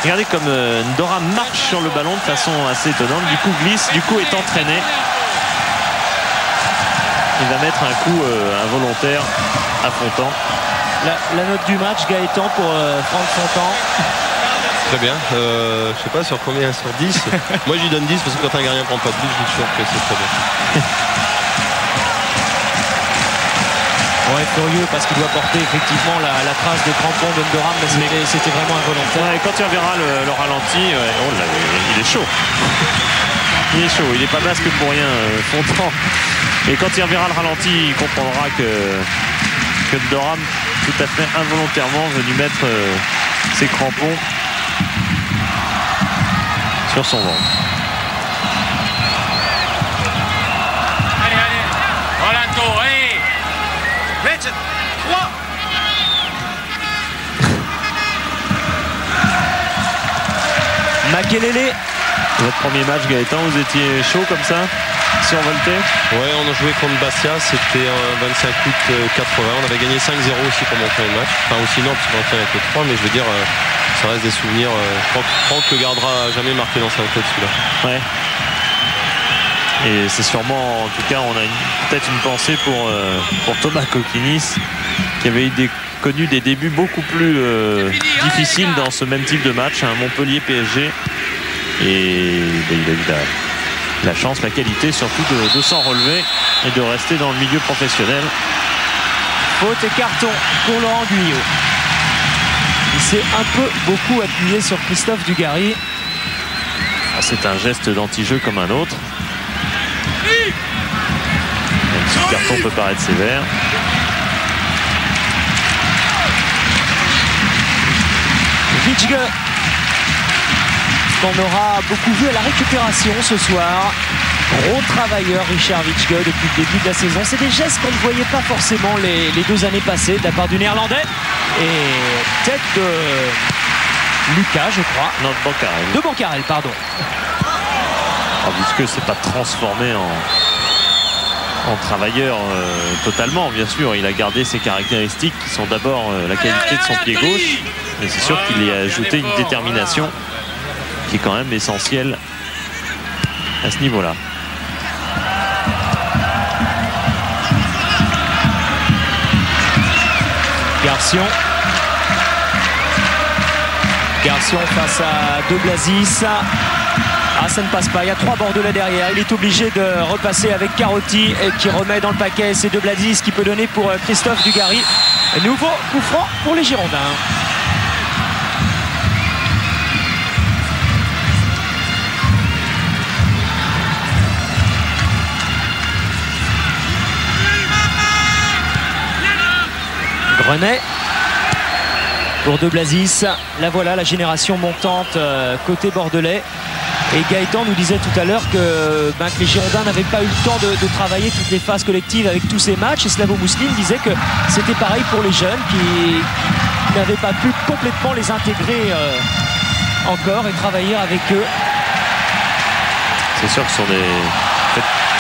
Regardez comme Ndoram marche sur le ballon de façon assez étonnante, du coup glisse, du coup est entraîné. Il va mettre un coup euh, involontaire à Fontan. La, la note du match, Gaëtan, pour euh, Franck Fontan. Très bien, euh, je sais pas sur combien, sur dix. Moi j'y donne dix parce que quand un gardien prend pas de but, je suis sûr que c'est très bien. On est curieux parce qu'il doit porter effectivement la, la trace de crampon de Ndoram, mais c'était vraiment involontaire. Ouais, et quand tu verras le, le ralenti, ouais, oh là, il est chaud. Il est chaud, il est pas masque pour rien, Fontan. Et quand il reverra le ralenti, il comprendra que, que Ndoram, tout à fait involontairement, venu mettre euh, ses crampons sur son ventre. Allez, allez, Rolando, allez Richard, trois. Makelele. Votre premier match, Gaëtan, vous étiez chaud comme ça, survolté? Ouais, on a joué contre Bastia, c'était un vingt-cinq août quatre-vingts. On avait gagné cinq zéro aussi pour mon premier match. Enfin, aussi non, parce qu'on entraîne avec le trois, mais je veux dire... Euh, ça reste des souvenirs. Franck le gardera jamais marqué dans sa tête celui-là. Ouais. Et c'est sûrement, en tout cas, on a peut-être une pensée pour, euh, pour Thomas Kokinis, qui avait eu des, connu des débuts beaucoup plus euh, difficiles dans ce même type de match, hein, Montpellier-P S G. Et ben, il a eu la, la chance, la qualité surtout de, de s'en relever et de rester dans le milieu professionnel. Faute et carton pour Laurent Guyot. Il s'est un peu beaucoup appuyé sur Christophe Dugarry. C'est un geste d'anti-jeu comme un autre. Même si le carton peut paraître sévère. Vitsge, qu'on aura beaucoup vu à la récupération ce soir. Gros travailleur Richard Vitsge depuis le début de la saison. C'est des gestes qu'on ne voyait pas forcément les, les deux années passées de la part du Néerlandais. Et tête de Lucas, je crois. Non, de Bancarel. De Bancarel, pardon. Oh, Vitsge ne s'est pas transformé en, en travailleur euh, totalement, bien sûr. Il a gardé ses caractéristiques qui sont d'abord euh, la qualité de son pied gauche. Mais c'est sûr qu'il y a ajouté une détermination qui est quand même essentielle à ce niveau-là. Garcian. Garcian face à De Blasis. Ah, ça ne passe pas, il y a trois Bordelais derrière. Il est obligé de repasser avec Carotti qui remet dans le paquet. C'est De Blasis qui peut donner pour Christophe Dugarry. Nouveau coup franc pour les Girondins. René pour De Blasis, la voilà la génération montante euh, côté bordelais. Et Gaëtan nous disait tout à l'heure que, ben, que les Girondins n'avaient pas eu le temps de, de travailler toutes les phases collectives avec tous ces matchs. Et Slavo Mousseline disait que c'était pareil pour les jeunes qui n'avaient pas pu complètement les intégrer euh, encore et travailler avec eux. C'est sûr que ce sont des...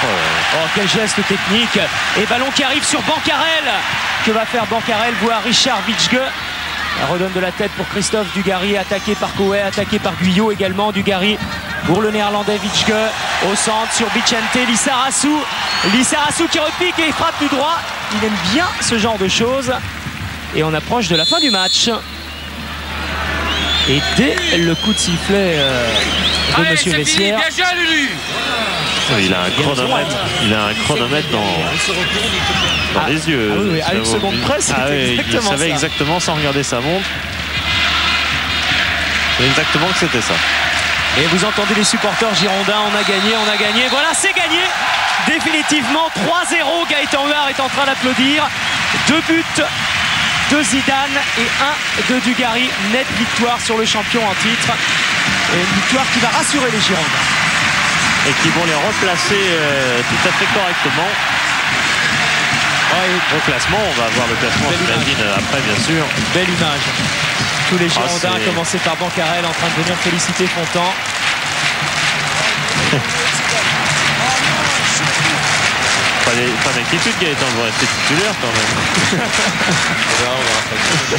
Oh, quel geste technique. Et ballon qui arrive sur Bancarel. Que va faire Bancarel, voire Richard Vitsge. Redonne de la tête pour Christophe Dugarry, attaqué par Coé, attaqué par Guyot également. Dugarry pour le néerlandais Vitsge. au centre sur Vicente Lissarassou. Lissarassou qui repique et frappe du droit. Il aime bien ce genre de choses. Et on approche de la fin du match. Et dès le coup de sifflet euh, de Allez, Monsieur Vessière. Il a un chronomètre, il a un chronomètre dans, dans ah, les yeux. Ah oui, oui, à une seconde près, ah oui, il savait ça. Exactement sans regarder sa montre. Exactement que c'était ça. Et vous entendez les supporters girondins, on a gagné, on a gagné. Voilà, c'est gagné. Définitivement trois zéro. Gaëtan Huard est en train d'applaudir. Deux buts de Zidane et un de Dugarry. Nette victoire sur le champion en titre. Et une victoire qui va rassurer les Girondins. Et qui vont les replacer euh, tout à fait correctement. Ouais, reclassement, on va avoir le classement j'imagine après bien sûr. Belle image. Tous les Girondins, ah, commencé par Bancarel, en train de venir féliciter Fontan. Pas d'inquiétude, Gaëtan, vous restez titulaire quand même. Non, on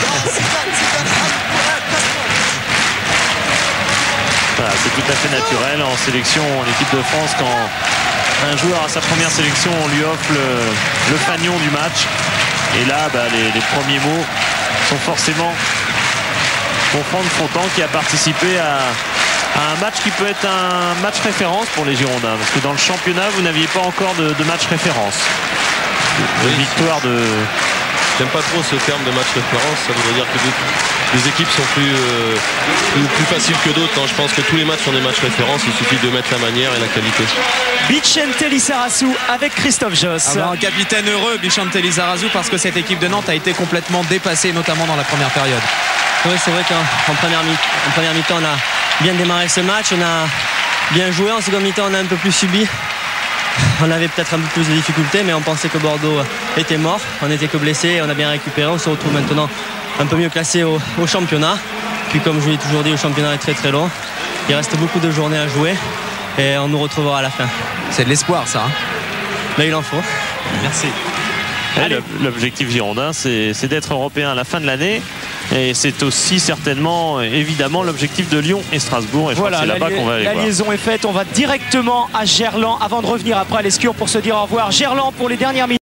voilà, c'est tout à fait naturel en sélection, en équipe de France, quand un joueur à sa première sélection, on lui offre le, le fanion du match. Et là, bah, les, les premiers mots sont forcément pour Franck Fontan qui a participé à, à un match qui peut être un match référence pour les Girondins. Parce que dans le championnat, vous n'aviez pas encore de, de match référence. De oui, victoire de... J'aime pas trop ce terme de match référence, ça voudrait dire que les équipes sont plus, euh, plus, plus faciles que d'autres. Je pense que tous les matchs sont des matchs références, il suffit de mettre la manière et la qualité. Vicente Lissarassou avec Christophe Josse. Alors, un capitaine heureux, Vicente Lissarassou, parce que cette équipe de Nantes a été complètement dépassée, notamment dans la première période. Oui, c'est vrai qu'en première mi-temps, mi on a bien démarré ce match, on a bien joué. En seconde mi-temps, on a un peu plus subi. On avait peut-être un peu plus de difficultés, mais on pensait que Bordeaux était mort. On n'était que blessé, on a bien récupéré. On se retrouve maintenant un peu mieux classé au, au championnat. Puis comme je l'ai toujours dit, le championnat est très très long. Il reste beaucoup de journées à jouer et on nous retrouvera à la fin. C'est de l'espoir ça. Hein, là il en faut. Merci. L'objectif girondin, c'est d'être européen à la fin de l'année. Et c'est aussi certainement, évidemment, l'objectif de Lyon et Strasbourg. Et je voilà, crois que c'est là-bas qu'on va aller. La voir. Liaison est faite. On va directement à Gerland avant de revenir après à l'Escure pour se dire au revoir. Gerland pour les dernières minutes.